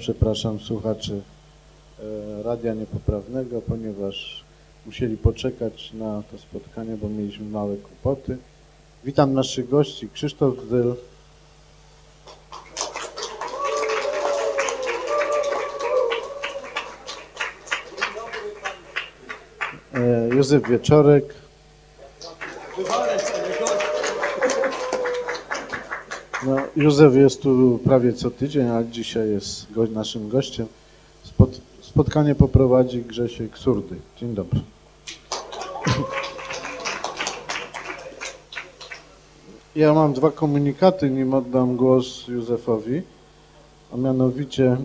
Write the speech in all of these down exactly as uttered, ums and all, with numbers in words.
Przepraszam słuchaczy Radia Niepoprawnego, ponieważ musieli poczekać na to spotkanie, bo mieliśmy małe kłopoty. Witam naszych gości. Krzysztof Dyl, Józef Wieczorek, no, Józef jest tu prawie co tydzień, a dzisiaj jest go, naszym gościem. Spot, spotkanie poprowadzi Grzesiek Surdy. Dzień dobry. Ja mam dwa komunikaty, nim oddam głos Józefowi, a mianowicie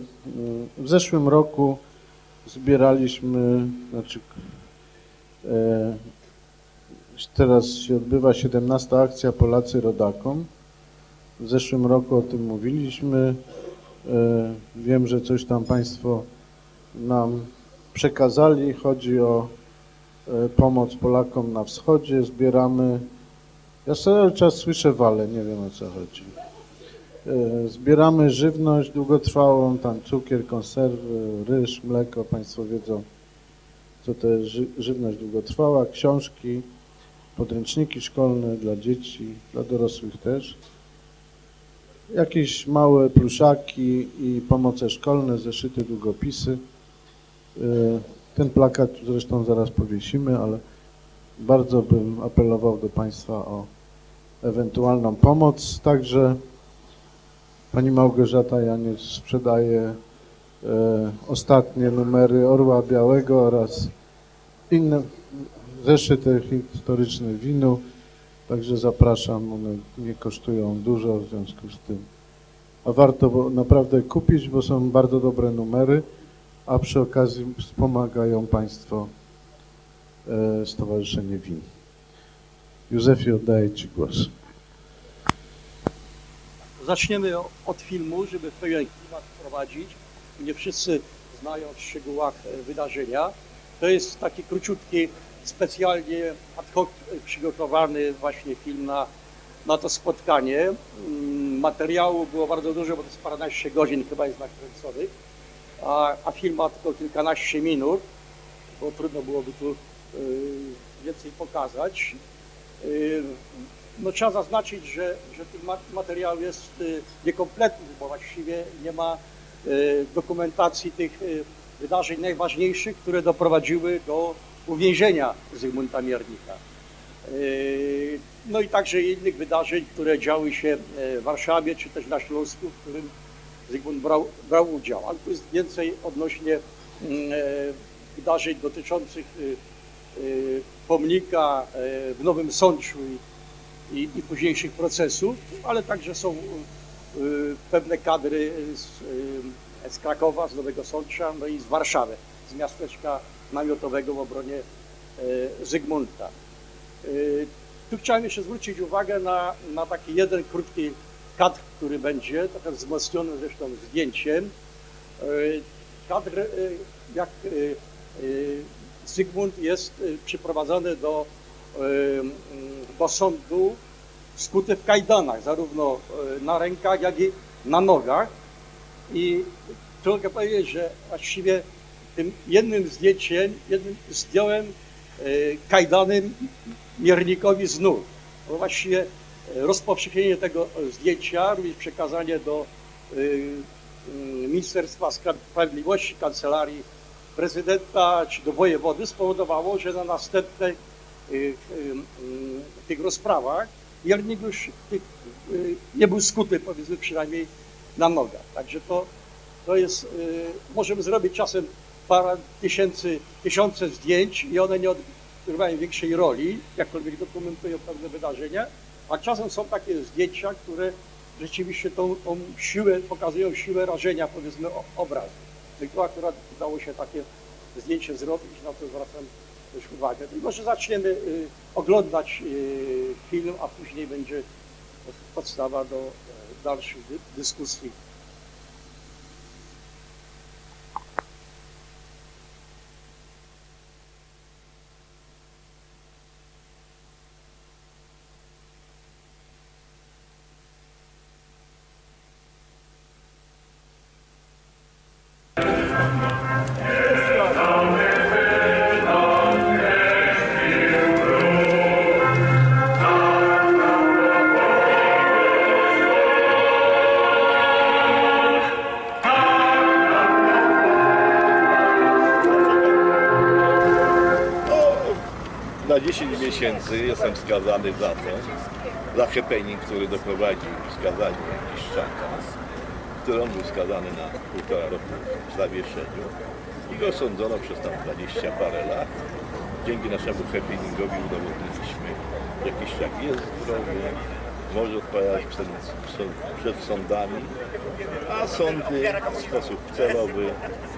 w zeszłym roku zbieraliśmy, znaczy e, teraz się odbywa siedemnasta akcja Polacy Rodakom. W zeszłym roku o tym mówiliśmy. Wiem, że coś tam Państwo nam przekazali. Chodzi o pomoc Polakom na wschodzie. Zbieramy... Ja cały czas słyszę wale, nie wiem o co chodzi. Zbieramy żywność długotrwałą, tam cukier, konserwy, ryż, mleko. Państwo wiedzą, co to jest żywność długotrwała. Książki, podręczniki szkolne dla dzieci, dla dorosłych też. Jakieś małe pluszaki i pomoce szkolne, zeszyty, długopisy. Ten plakat zresztą zaraz powiesimy, ale bardzo bym apelował do Państwa o ewentualną pomoc. Także pani Małgorzata Janiec sprzedaje ostatnie numery Orła Białego oraz inne zeszyty historyczne Winu. Także zapraszam, one nie kosztują dużo, w związku z tym. A warto naprawdę kupić, bo są bardzo dobre numery, a przy okazji wspomagają Państwo e, Stowarzyszenie Win. Józefie, oddaję Ci głos. Zaczniemy od filmu, żeby pewien klimat wprowadzić. Nie wszyscy znają w szczegółach wydarzenia. To jest taki króciutki, specjalnie ad hoc przygotowany właśnie film na, na to spotkanie. Materiału było bardzo dużo, bo to jest paręnaście godzin chyba jest nakręconych, a, a film ma tylko kilkanaście minut, bo trudno byłoby tu y, więcej pokazać. Y, no, trzeba zaznaczyć, że, że ten materiał jest y, niekompletny, bo właściwie nie ma y, dokumentacji tych y, wydarzeń najważniejszych, które doprowadziły do uwięzienia Zygmunta Miernika. No i także innych wydarzeń, które działy się w Warszawie, czy też na Śląsku, w którym Zygmunt brał, brał udział. Ale tu jest więcej odnośnie wydarzeń dotyczących pomnika w Nowym Sączu i, i, i późniejszych procesów, ale także są pewne kadry z, z Krakowa, z Nowego Sącza, no i z Warszawy, z miasteczka namiotowego w obronie e, Zygmunta. E, tu chciałem jeszcze zwrócić uwagę na, na taki jeden krótki kadr, który będzie, trochę wzmocniony zresztą zdjęciem. E, kadr, e, jak e, e, Zygmunt jest e, przyprowadzony do, e, do sądu, skuty w kajdanach, zarówno e, na rękach, jak i na nogach. I tu mogę powiedzieć, że właściwie tym jednym zdjęciem, jednym zdjąłem kajdany Miernikowi z nóg. Bo właściwie rozpowszechnienie tego zdjęcia, również przekazanie do Ministerstwa Sprawiedliwości, Kancelarii Prezydenta czy do wojewody spowodowało, że na następnych tych rozprawach Miernik już nie był skuty, powiedzmy przynajmniej na nogach. Także to, to jest, możemy zrobić czasem parę tysięcy, tysiące zdjęć i one nie odgrywają większej roli, jakkolwiek dokumentują pewne wydarzenia, a czasem są takie zdjęcia, które rzeczywiście tą, tą siłę, pokazują siłę rażenia, powiedzmy, obrazu. I tu akurat udało się takie zdjęcie zrobić, na to zwracam też uwagę. I może zaczniemy y, oglądać y, film, a później będzie podstawa do y, dalszych dy, dyskusji. dziesięć miesięcy jestem skazany za to, za happening, który doprowadził skazanie Kiszczaka, który on był skazany na półtora roku w zawieszeniu i go sądzono przez tam dwadzieścia parę lat. Dzięki naszemu happeningowi udowodniliśmy, że Kiszczak jest zdrowy, może odpowiadać przed, przed sądami, a sądy w sposób celowy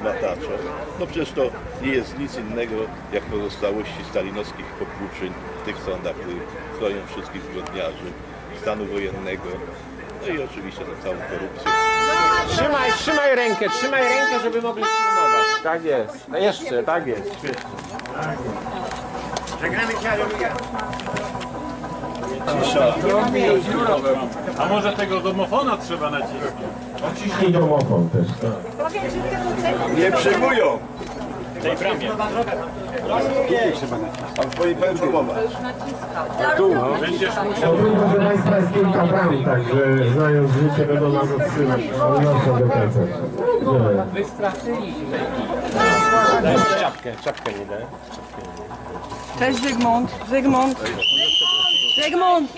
mataczą. No przecież to nie jest nic innego jak pozostałości stalinowskich popłuczyń w tych sądach, które chronią wszystkich zbrodniarzy stanu wojennego, no i oczywiście za całą korupcję. Trzymaj, trzymaj rękę, trzymaj rękę, żeby mogli filmować. Tak jest, no jeszcze, tak jest. Żegnamy cię, a może tego domofona trzeba nacisnąć? Naciśnij domofon też, tak. Nie przyjmują! W tej bramie. A w twojej pędzu próbować. Tu. Będziesz musiał. Proszę Państwa, jest kilka bram, także znając życie będą nas odsyłać. Ale nas są wykręcać. Wy straciliśmy. Czapkę, czapkę nie daję. Cześć Zygmunt. Zygmunt. Zygmunt!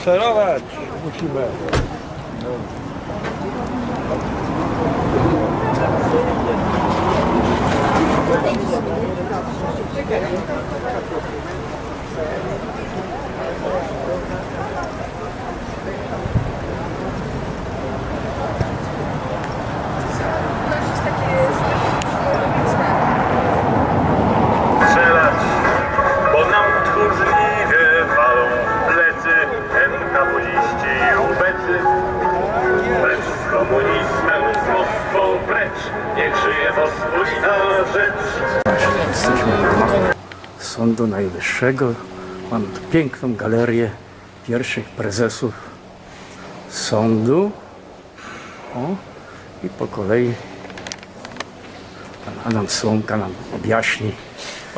Sterować musimy. Sądu Najwyższego. Mam tu piękną galerię pierwszych prezesów sądu. O, i po kolei pan Adam Słomka nam objaśni.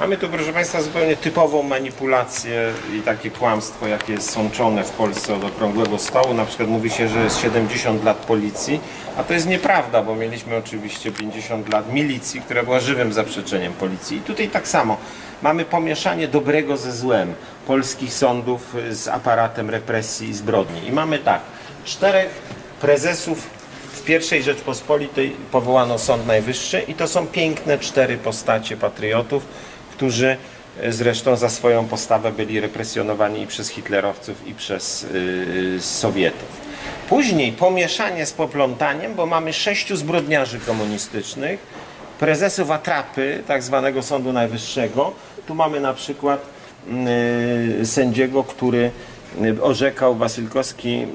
Mamy tu, proszę Państwa, zupełnie typową manipulację i takie kłamstwo, jakie jest sączone w Polsce od okrągłego stołu. Na przykład mówi się, że jest siedemdziesiąt lat policji, a to jest nieprawda, bo mieliśmy oczywiście pięćdziesiąt lat milicji, która była żywym zaprzeczeniem policji. I tutaj tak samo. Mamy pomieszanie dobrego ze złem polskich sądów z aparatem represji i zbrodni. I mamy tak, czterech prezesów w pierwszej Rzeczpospolitej powołano Sąd Najwyższy i to są piękne cztery postacie patriotów, którzy zresztą za swoją postawę byli represjonowani i przez hitlerowców, i przez yy, Sowietów. Później pomieszanie z poplątaniem, bo mamy sześciu zbrodniarzy komunistycznych, prezesów atrapy, tak zwanego Sądu Najwyższego. Tu mamy na przykład yy, sędziego, który orzekał, Wasylkowski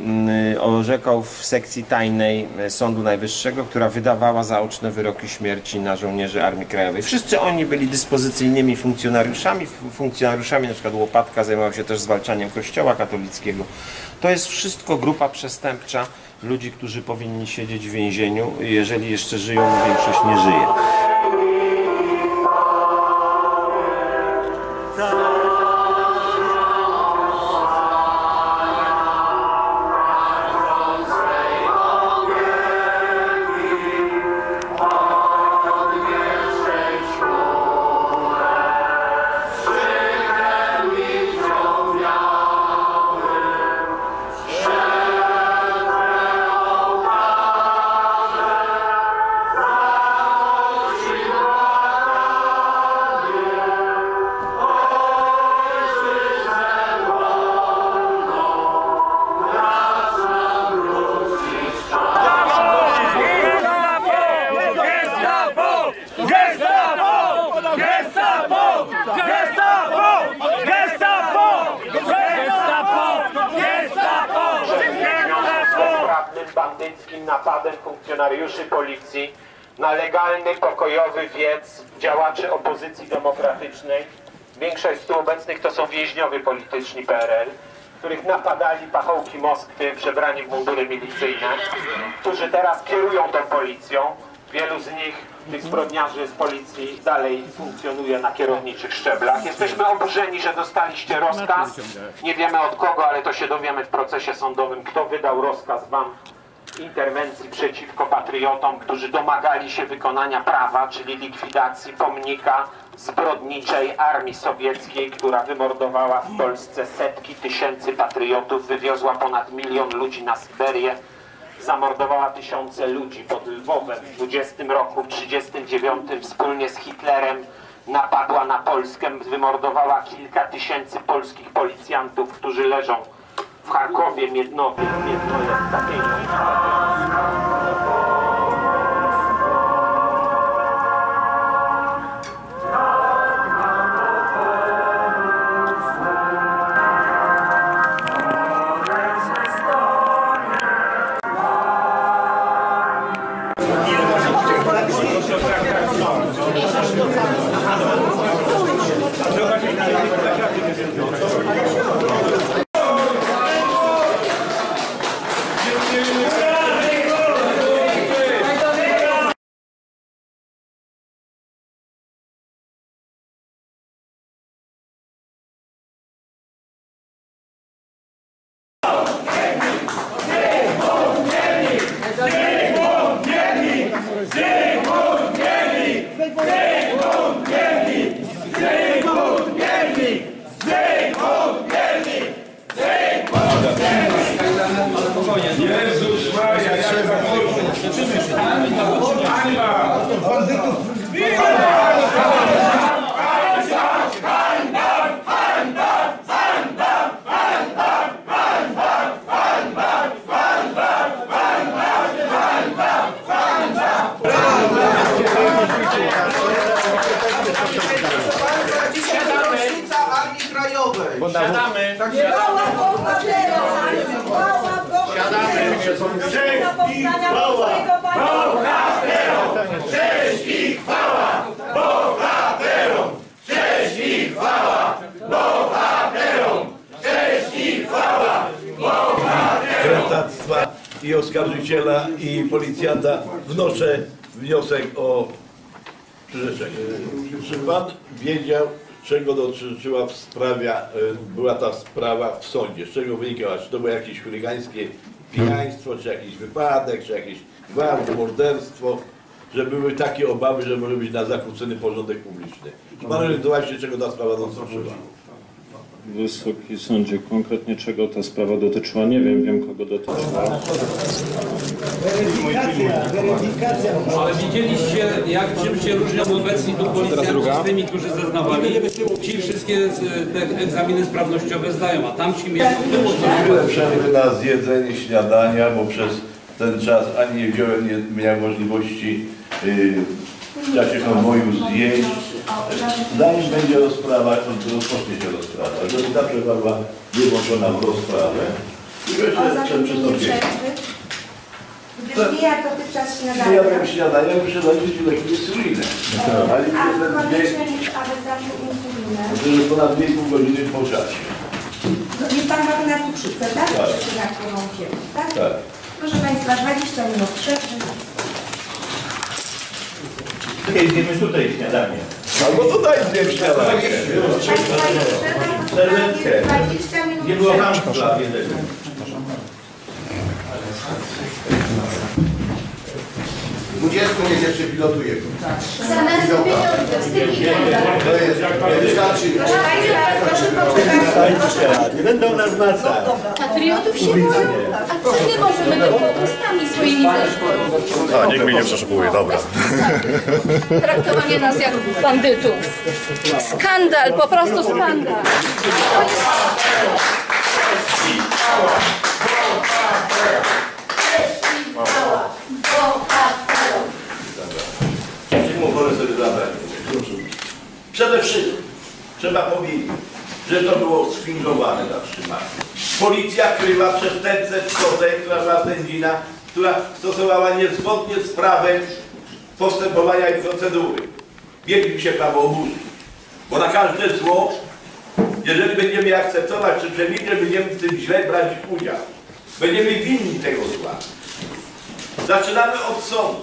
yy, orzekał w sekcji tajnej Sądu Najwyższego, która wydawała zaoczne wyroki śmierci na żołnierzy Armii Krajowej. Wszyscy oni byli dyspozycyjnymi funkcjonariuszami, funkcjonariuszami na przykład Łopatka zajmował się też zwalczaniem Kościoła katolickiego. To jest wszystko grupa przestępcza ludzi, którzy powinni siedzieć w więzieniu, jeżeli jeszcze żyją, większość nie żyje. bandyckim napadem funkcjonariuszy policji na legalny, pokojowy wiec działaczy opozycji demokratycznej. Większość z tu obecnych to są więźniowie polityczni P R L, których napadali pachołki Moskwy przebrani w mundury milicyjne, którzy teraz kierują tą policją. Wielu z nich, tych zbrodniarzy z policji, dalej funkcjonuje na kierowniczych szczeblach. Jesteśmy oburzeni, że dostaliście rozkaz. Nie wiemy od kogo, ale to się dowiemy w procesie sądowym, kto wydał rozkaz wam interwencji przeciwko patriotom, którzy domagali się wykonania prawa, czyli likwidacji pomnika zbrodniczej armii sowieckiej, która wymordowała w Polsce setki tysięcy patriotów, wywiozła ponad milion ludzi na Syberię, zamordowała tysiące ludzi pod Lwowem w dwudziestym roku, w trzydziestym dziewiątym wspólnie z Hitlerem napadła na Polskę, wymordowała kilka tysięcy polskich policjantów, którzy leżą w Charkowie, Miednowie, Miednowie, takiej i oskarżyciela, i policjanta wnoszę wniosek o przyrzeczenie. Czy pan wiedział, czego dotyczyła w sprawie, była ta sprawa w sądzie? Z czego wynikała? Czy to było jakieś chuligańskie pijaństwo, czy jakiś wypadek, czy jakieś gwałt, morderstwo? Że były takie obawy, że może być na zakłócony porządek publiczny. Czy pan orientował się, czego ta sprawa dotyczyła? Wysoki Sądzie, konkretnie czego ta sprawa dotyczyła? Nie wiem, wiem kogo dotyczyła. Ale widzieliście, jak czym się różnią obecni tu policjanci z tymi, którzy zeznawali? Ci wszystkie te egzaminy sprawnościowe zdają, a tamci mieli... Przerwy na zjedzenie śniadania, bo przez ten czas ani nie wziąłem, nie miałem możliwości yy, w czasie konwoju zdjęć. Zanim będzie rozprawa, to rozpocznie się rozprawa, żeby ta przeprawa nie włączona w rozprawę. I jeszcze przystąpienie. Gdyż mija dotychczas śniadania. Mija tym śniadaniem, muszę zaliczyć leki insulinę. A koniecznie niż aby zaczął insulinę. To jest ponad dwie i pół godziny po czasie. Niech pan ma na cukrzycę, tak? Czy na którą wiemy, tak? Tak. Proszę państwa, dwadzieścia minut przerwy. Czekaj, zjemy tutaj śniadanie. Albo tutaj zjem śniadanie. Serwetkę. Nie było hamstwa w jedzeniu. dwudziestu niech jeszcze pilotuje. Same pieniądze, z tych pieniądze. To jest, nie wystarczy. Proszę państwa, proszę poczekać. Nie będą nas macać. Patriotów się boją, a co nie możemy tylko ustami swoimi zaszkodzić? A, niech mnie nie przeszukuje, dobra. Traktowanie nas jak bandytów. Skandal, po prostu skandal. Przede wszystkim trzeba powiedzieć, że to było sfingowane zatrzymanie. Policja kryła przestępcę z Kozek, która była sędzina, która stosowała niezgodnie z prawem postępowania i procedury. Biegli się prawo oburzyć, bo na każde zło, jeżeli będziemy je akceptować czy przewidzieć, będziemy w tym źle brać udział. Będziemy winni tego zła. Zaczynamy od sądu,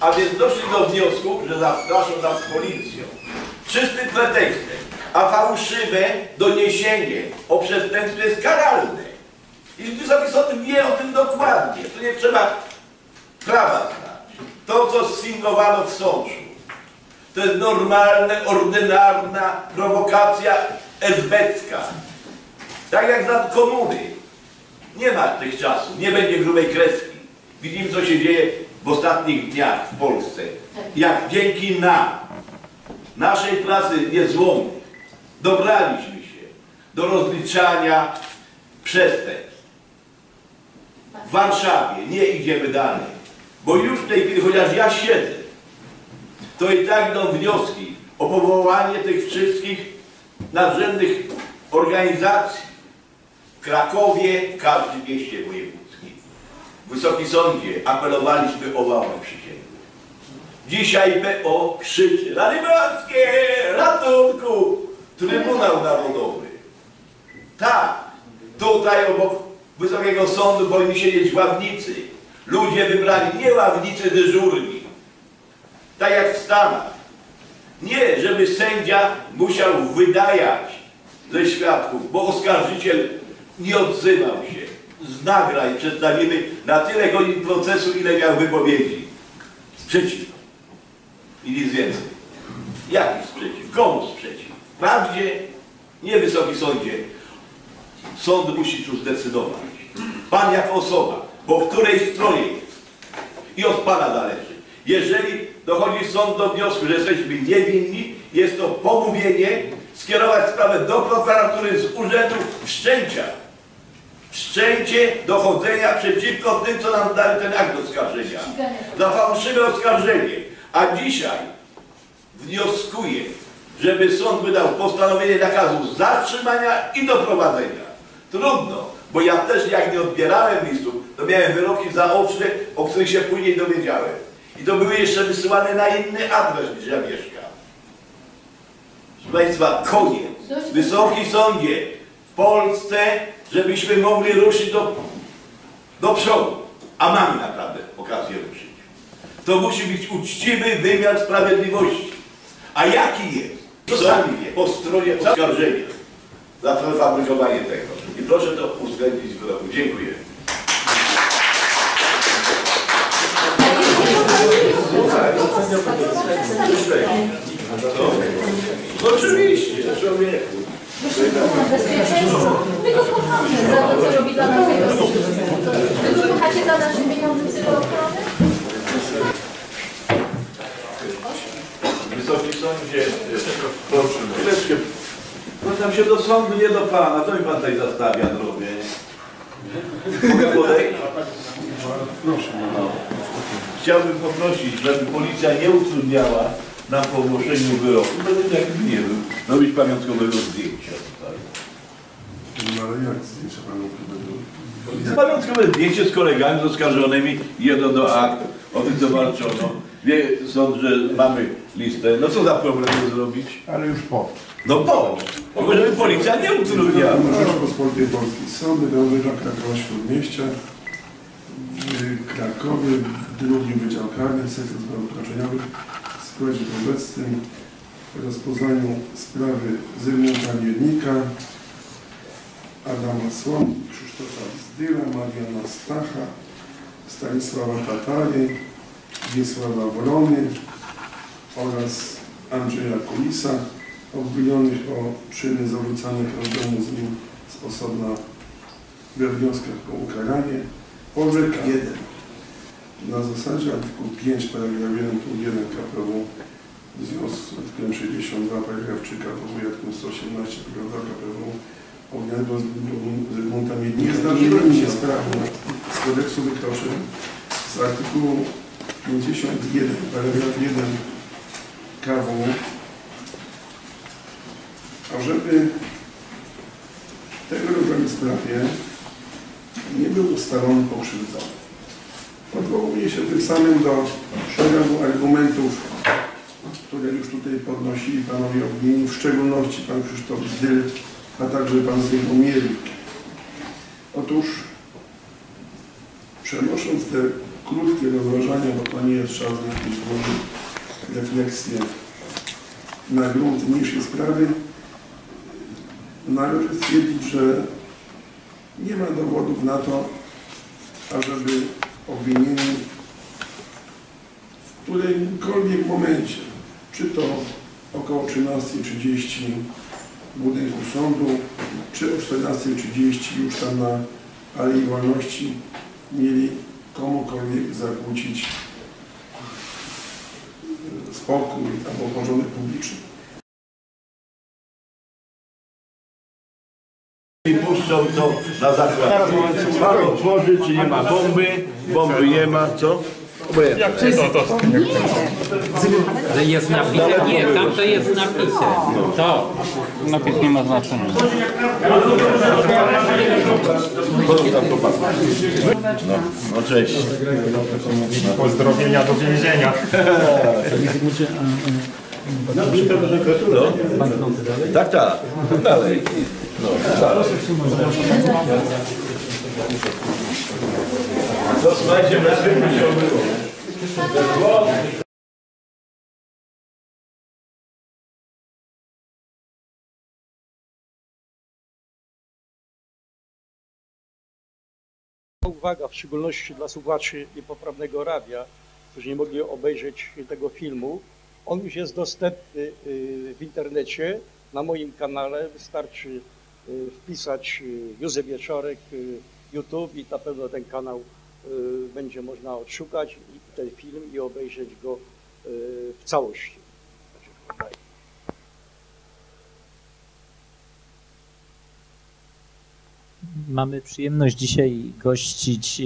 a więc doszli do wniosku, że zastraszą nas policją. Czystym pretekstem, a fałszywe doniesienie o przestępstwie jest karalne. I Wysoki Sąd wie o tym dokładnie. Tu nie trzeba prawa znać. To, co sfingowano w sądzie, to jest normalna, ordynarna prowokacja esbecka. Tak jak za komuny. Nie ma tych czasów, nie będzie grubej kreski. Widzimy, co się dzieje w ostatnich dniach w Polsce. Jak dzięki nam, naszej pracy niezłomnej, dobraliśmy się do rozliczania przestępstw. W Warszawie nie idziemy dalej, bo już w tej chwili, chociaż ja siedzę, to i tak idą wnioski o powołanie tych wszystkich nadrzędnych organizacji w Krakowie, w każdym mieście wojewódzkim. Wysoki Sądzie, apelowaliśmy o wałę przysięgłą. Dzisiaj P O krzyczy: Rady Bratkie, ratunku! Trybunał Narodowy. Tak, tutaj obok Wysokiego Sądu powinni siedzieć ławnicy. Ludzie wybrali nie ławnicy dyżurni, tak jak w Stanach. Nie, żeby sędzia musiał wydajać ze świadków, bo oskarżyciel nie odzywał się. Z nagrań przedstawimy na tyle godzin procesu, ile miał wypowiedzi. Sprzeciw. I nic więcej. Jaki sprzeciw? Komu sprzeciw? Wprawdzie? Nie, Wysoki Sądzie. Sąd musi tu zdecydować. Pan jak osoba, po której stronie jest. I od Pana zależy. Jeżeli dochodzi sąd do wniosku, że jesteśmy niewinni, jest to pomówienie, skierować sprawę do prokuratury z urzędu wszczęcia. Wszczęcie dochodzenia przeciwko tym, co nam dali ten akt oskarżenia. Za fałszywe oskarżenie. A dzisiaj wnioskuję, żeby sąd wydał postanowienie nakazu zatrzymania i doprowadzenia. Trudno, bo ja też jak nie odbierałem listów, to miałem wyroki zaoczne, o których się później dowiedziałem. I to były jeszcze wysyłane na inny adres, gdzie ja mieszkam. Proszę Państwa, koniec. Wysoki Sądzie, w Polsce, żebyśmy mogli ruszyć do, do przodu, a mamy naprawdę okazję ruszyć. To musi być uczciwy wymiar sprawiedliwości. A jaki jest? To sami wie, po stronie oskarżenia za prefabrykowanie tego. I proszę to uwzględnić w wyroku. Dziękuję. No, oczywiście, człowieku. Wy go kochacie za to, co robi dla naszego systemu. Wy go kochacie za nasze pieniądze psychoochrony? Wysoki Sądzie, proszę, chwileczkę. Poznam się do sądu, nie do Pana. To mi Pan tutaj zastawia drogę. Mogę podejść? Proszę. No. Chciałbym poprosić, żeby policja nie utrudniała nam po ogłoszeniu wyroku, bo tak nie wiem, robić pamiątkowego zdjęcia tutaj. Ale jak zdjęcia pamiątkowego? Pamiątkowe zdjęcie z kolegami, z oskarżonymi, jedno do akt, o tym co walczono. Wie sąd, że mamy listę. No co za problem zrobić? Ale już po. No po! Bo żeby policja nie utrudniała. W Rzeczypospolitej Polskiej sądy dały wyrok na Śródmieścia, w Krakowie, w drugim Wydział Karny, w sekcji spraw wykroczeniach, w składzie obecnym, w rozpoznaniu sprawy Zygmunta Miernika, Adama Słom, Krzysztofa Zdyla, Mariana Stacha, Stanisława Tatary, Wiesława Wrony oraz Andrzeja Kulisa, obwinionych o czyny zarzucane każdemu z nim z osobna we wnioskach o ukaranie. Orzek jeden. Na zasadzie artykuł pięć, paragraf jeden, punkt jeden K P W w związku z artykułem sześćdziesiąt dwa, paragraf trzy K P W i artykuł sto osiemnaście, paragraf dwa K P W obwinionego Zygmunta Miernika. Nie zdarzyła mi się sprawa z kodeksu wykroczeń z artykułu pięćdziesiąt jeden, paragraf jeden K W, ażeby w tego rodzaju sprawie nie był ustalony pokrzywdzony. Odwołuje się tym samym do szeregu argumentów, które już tutaj podnosili panowie Ognini, w szczególności pan Krzysztof Zdyl, a także pan Zygmunt Miernik. Otóż przenosząc te krótkie rozważania, bo to nie jest czas na jakieś refleksje na grunt niższej sprawy, należy stwierdzić, że nie ma dowodów na to, ażeby obwinieni w którymkolwiek momencie, czy to około trzynastej trzydzieści w budynku sądu, czy o czternastej trzydzieści już tam na Alei Wolności, mieli komukolwiek zakłócić spokój albo porządek publiczny. I puszczą to na zakład. Ma otworzyć, czy nie ma bomby, bomby nie ma, co? Jak to jest? To jest napisem, nie, tam to jest napisem. To napis nie ma znaczenia. No, cześć. Pozdrowienia do więzienia. No, tak, tak. Dalej. No, dalej. Zostańcie na tym, by się obyło. Uwaga, w szczególności dla słuchaczy niepoprawnego radia, którzy nie mogli obejrzeć tego filmu. On już jest dostępny w internecie, na moim kanale. Wystarczy wpisać Józef Wieczorek, YouTube i na pewno ten kanał będzie można odszukać i ten film i obejrzeć go w całości. Mamy przyjemność dzisiaj gościć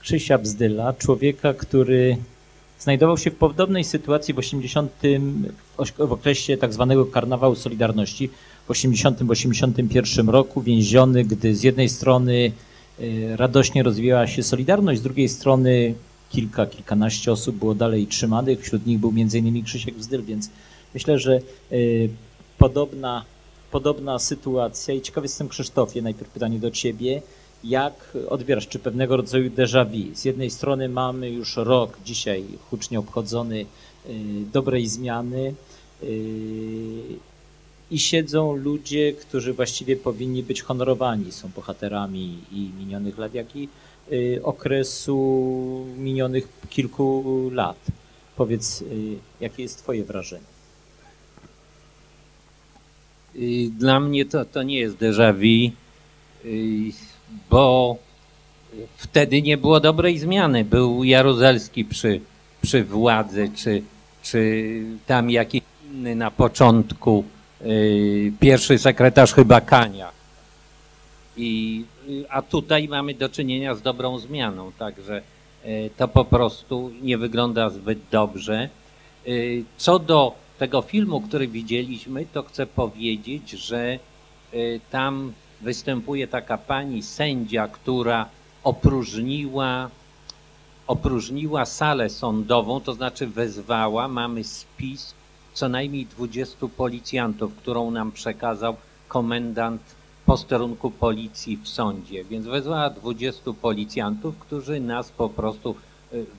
Krzysia Bzdyla, człowieka, który znajdował się w podobnej sytuacji w osiemdziesiątym, w okresie tak zwanego Karnawału Solidarności, w osiemdziesiątym do osiemdziesiątego pierwszego roku, więziony, gdy z jednej strony radośnie rozwijała się Solidarność, z drugiej strony kilka, kilkanaście osób było dalej trzymanych, wśród nich był między innymi Krzysiek Bzdyl, więc myślę, że podobna, podobna sytuacja. I ciekawy jestem, Krzysztofie, najpierw pytanie do ciebie. Jak odbierasz, czy pewnego rodzaju déjà vu? Z jednej strony mamy już rok dzisiaj hucznie obchodzony dobrej zmiany i siedzą ludzie, którzy właściwie powinni być honorowani, są bohaterami i minionych lat, jak i okresu minionych kilku lat. Powiedz, jakie jest twoje wrażenie? Dla mnie to, to nie jest déjà vu, bo wtedy nie było dobrej zmiany. Był Jaruzelski przy, przy władzy, czy, czy tam jakiś inny na początku, yy, pierwszy sekretarz chyba Kania. I, a tutaj mamy do czynienia z dobrą zmianą, także yy, to po prostu nie wygląda zbyt dobrze. Yy, co do tego filmu, który widzieliśmy, to chcę powiedzieć, że yy, tam występuje taka pani sędzia, która opróżniła, opróżniła salę sądową, to znaczy wezwała, mamy spis co najmniej dwudziestu policjantów, którą nam przekazał komendant posterunku policji w sądzie. Więc wezwała dwudziestu policjantów, którzy nas po prostu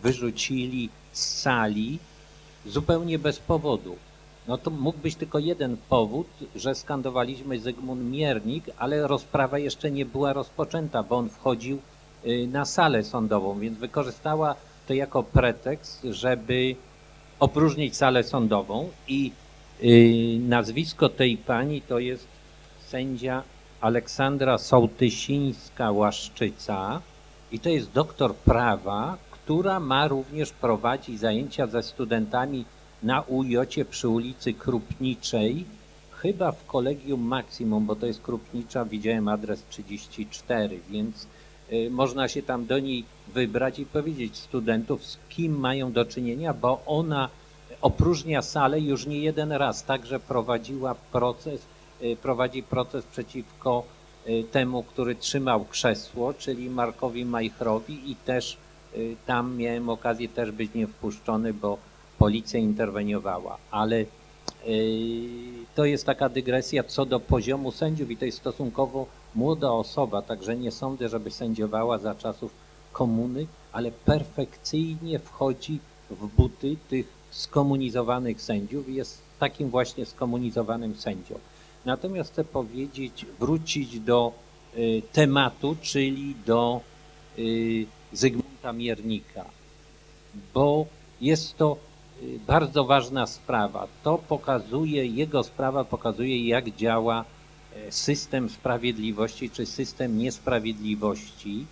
wyrzucili z sali zupełnie bez powodu. No to mógł być tylko jeden powód, że skandowaliśmy Zygmunt Miernik, ale rozprawa jeszcze nie była rozpoczęta, bo on wchodził na salę sądową, więc wykorzystała to jako pretekst, żeby opróżnić salę sądową i nazwisko tej pani to jest sędzia Aleksandra Sołtysińska-Łaszczyca i to jest doktor prawa, która ma również prowadzić zajęcia ze studentami na U J przy ulicy Krupniczej, chyba w Kolegium Maximum, bo to jest Krupnicza, widziałem adres trzydzieści cztery, więc y, można się tam do niej wybrać i powiedzieć studentów, z kim mają do czynienia, bo ona opróżnia salę już nie jeden raz, także prowadziła proces, y, prowadzi proces przeciwko y, temu, który trzymał krzesło, czyli Markowi Majchrowi i też tam miałem okazję też być niewpuszczony, bo policja interweniowała, ale to jest taka dygresja co do poziomu sędziów i to jest stosunkowo młoda osoba, także nie sądzę, żeby sędziowała za czasów komuny, ale perfekcyjnie wchodzi w buty tych skomunizowanych sędziów i jest takim właśnie skomunizowanym sędzią. Natomiast chcę powiedzieć, wrócić do y, tematu, czyli do y, Zygmunta Miernika, bo jest to y, bardzo ważna sprawa. To pokazuje, jego sprawa pokazuje, jak działa y, system sprawiedliwości czy system niesprawiedliwości,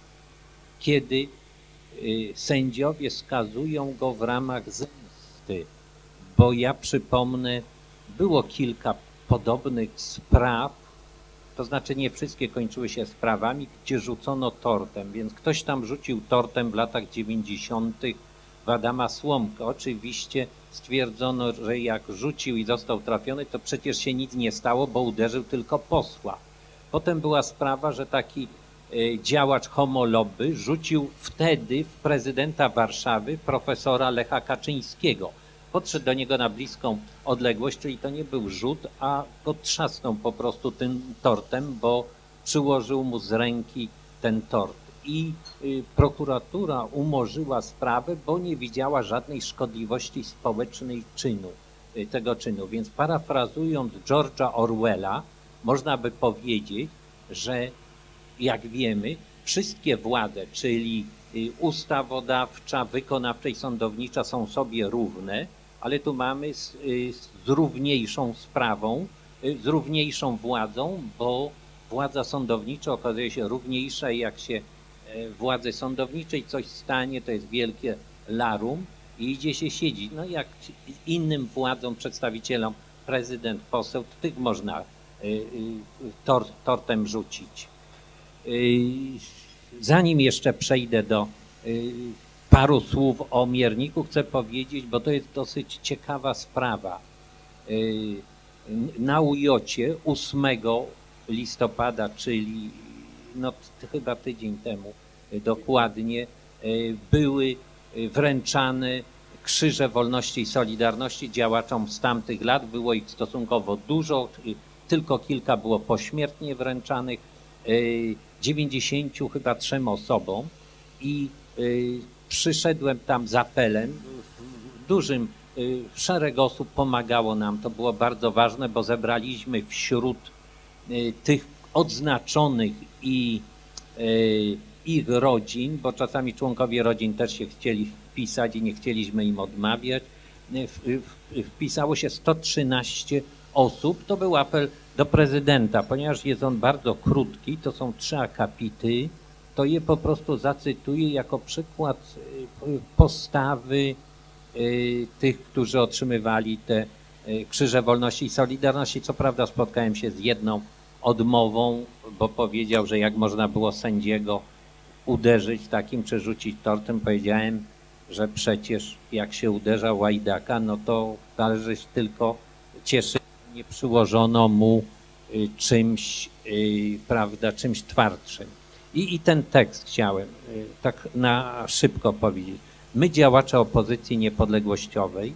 kiedy y, sędziowie skazują go w ramach zemsty, bo ja przypomnę, było kilka podobnych spraw, to znaczy nie wszystkie kończyły się sprawami, gdzie rzucono tortem, więc ktoś tam rzucił tortem w latach dziewięćdziesiątych w Adama Słomkę. Oczywiście stwierdzono, że jak rzucił i został trafiony, to przecież się nic nie stało, bo uderzył tylko posła. Potem była sprawa, że taki działacz homoloby rzucił wtedy w prezydenta Warszawy profesora Lecha Kaczyńskiego. Podszedł do niego na bliską odległość, czyli to nie był rzut, a go trzasnął po prostu tym tortem, bo przyłożył mu z ręki ten tort. I y, prokuratura umorzyła sprawę, bo nie widziała żadnej szkodliwości społecznej czynu, y, tego czynu. Więc parafrazując George'a Orwella, można by powiedzieć, że jak wiemy, wszystkie władze, czyli y, ustawodawcza, wykonawcza i sądownicza są sobie równe, ale tu mamy z, z równiejszą sprawą, z równiejszą władzą, bo władza sądownicza okazuje się równiejsza i jak się władzy sądowniczej coś stanie, to jest wielkie larum i idzie się siedzieć. No jak innym władzom, przedstawicielom, prezydent, poseł, tych można tor, tortem rzucić. Zanim jeszcze przejdę do paru słów o Mierniku, chcę powiedzieć, bo to jest dosyć ciekawa sprawa. Na Ujocie ósmego listopada, czyli no, chyba tydzień temu dokładnie, były wręczane Krzyże Wolności i Solidarności działaczom z tamtych lat. Było ich stosunkowo dużo, tylko kilka było pośmiertnie wręczanych, dziewięćdziesięciu chyba trzem osobom i przyszedłem tam z apelem, w dużym szereg osób pomagało nam, to było bardzo ważne, bo zebraliśmy wśród tych odznaczonych i ich rodzin, bo czasami członkowie rodzin też się chcieli wpisać i nie chcieliśmy im odmawiać, wpisało się sto trzynaście osób. To był apel do prezydenta, ponieważ jest on bardzo krótki, to są trzy akapity, to je po prostu zacytuję jako przykład postawy tych, którzy otrzymywali te Krzyże Wolności i Solidarności. Co prawda spotkałem się z jedną odmową, bo powiedział, że jak można było sędziego uderzyć takim czy rzucić tortem. Powiedziałem, że przecież jak się uderza łajdaka, no to należy się tylko cieszyć, nie przyłożono mu czymś, prawda, czymś twardszym. I, I ten tekst chciałem tak na szybko powiedzieć. My, działacze opozycji niepodległościowej,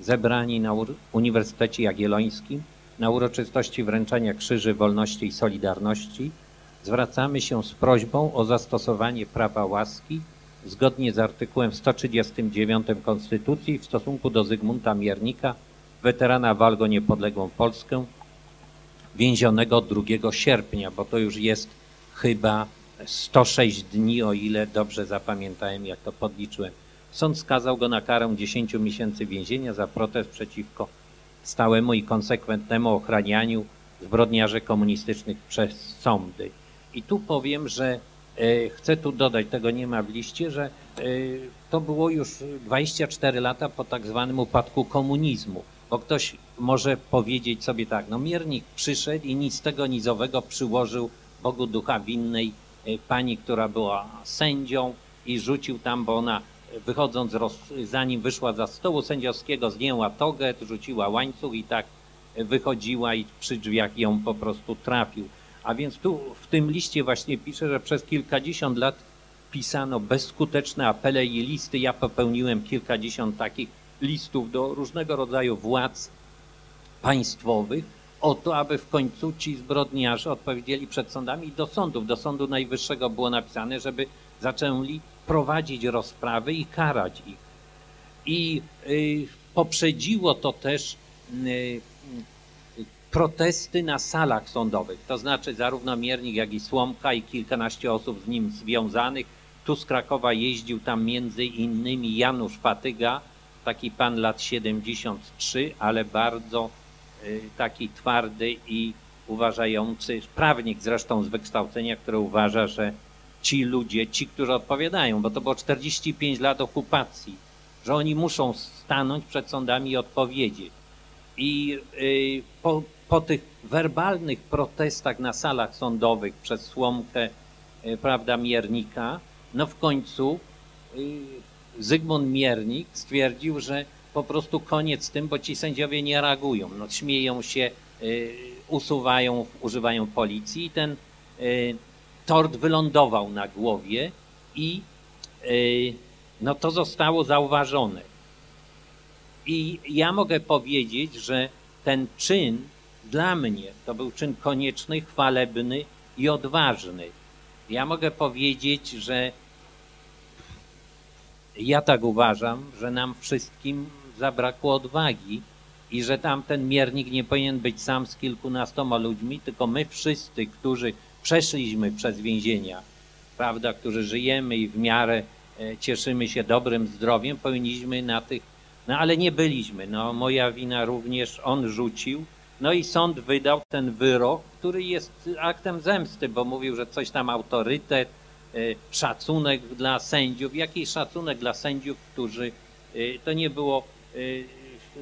zebrani na Uniwersytecie Jagiellońskim na uroczystości wręczania Krzyży Wolności i Solidarności, zwracamy się z prośbą o zastosowanie prawa łaski zgodnie z artykułem sto trzydziestym dziewiątym Konstytucji w stosunku do Zygmunta Miernika, weterana walk o niepodległą Polskę, więzionego od drugiego sierpnia, bo to już jest chyba sto sześć dni, o ile dobrze zapamiętałem, jak to podliczyłem. Sąd skazał go na karę dziesięciu miesięcy więzienia za protest przeciwko stałemu i konsekwentnemu ochranianiu zbrodniarzy komunistycznych przez sądy. I tu powiem, że e, chcę tu dodać, tego nie ma w liście, że e, to było już dwadzieścia cztery lata po tak zwanym upadku komunizmu, bo ktoś może powiedzieć sobie tak, no Miernik przyszedł i nic tego nizowego przyłożył Bogu ducha winnej pani, która była sędzią i rzucił tam, bo ona wychodząc, roz, zanim wyszła za stołu sędziowskiego, zdjęła togę, rzuciła łańcuch i tak wychodziła i przy drzwiach ją po prostu trafił. A więc tu w tym liście właśnie pisze, że przez kilkadziesiąt lat pisano bezskuteczne apele i listy. Ja popełniłem kilkadziesiąt takich listów do różnego rodzaju władz państwowych o to, aby w końcu ci zbrodniarze odpowiedzieli przed sądami i do sądów. Do Sądu Najwyższego było napisane, żeby zaczęli prowadzić rozprawy i karać ich. I y, poprzedziło to też y, protesty na salach sądowych, to znaczy zarówno Miernik, jak i Słomka i kilkanaście osób z nim związanych. Tu z Krakowa jeździł tam między innymi Janusz Fatyga, taki pan lat siedemdziesiąt trzy, ale bardzo y, taki twardy i uważający, prawnik zresztą z wykształcenia, który uważa, że ci ludzie, ci, którzy odpowiadają, bo to było czterdzieści pięć lat okupacji, że oni muszą stanąć przed sądami i odpowiedzieć. I y, po, po tych werbalnych protestach na salach sądowych przez Słomkę, y, prawda, Miernika, no w końcu y, Zygmunt Miernik stwierdził, że po prostu koniec z tym, bo ci sędziowie nie reagują, no śmieją się, y, usuwają, używają policji i ten y, tort wylądował na głowie i y, no to zostało zauważone. I ja mogę powiedzieć, że ten czyn dla mnie to był czyn konieczny, chwalebny i odważny. Ja mogę powiedzieć, że ja tak uważam, że nam wszystkim zabrakło odwagi i że tamten Miernik nie powinien być sam z kilkunastoma ludźmi, tylko my wszyscy, którzy przeszliśmy przez więzienia, prawda, którzy żyjemy i w miarę cieszymy się dobrym zdrowiem, powinniśmy na tych, no ale nie byliśmy, no moja wina również, on rzucił, no i sąd wydał ten wyrok, który jest aktem zemsty, bo mówił, że coś tam autorytet, szacunek dla sędziów, jaki szacunek dla sędziów, którzy, to nie było,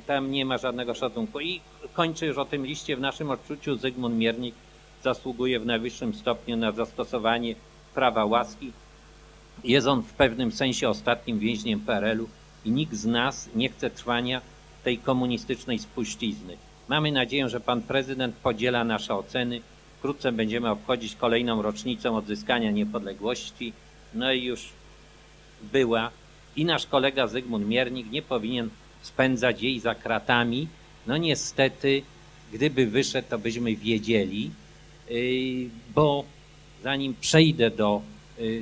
tam nie ma żadnego szacunku. I kończę już o tym liście. W naszym odczuciu Zygmunt Miernik zasługuje w najwyższym stopniu na zastosowanie prawa łaski. Jest on w pewnym sensie ostatnim więźniem P R L u i nikt z nas nie chce trwania tej komunistycznej spuścizny. Mamy nadzieję, że pan prezydent podziela nasze oceny. Wkrótce będziemy obchodzić kolejną rocznicę odzyskania niepodległości. No i już była. I nasz kolega Zygmunt Miernik nie powinien spędzać jej za kratami. No niestety, gdyby wyszedł, to byśmy wiedzieli, bo zanim przejdę do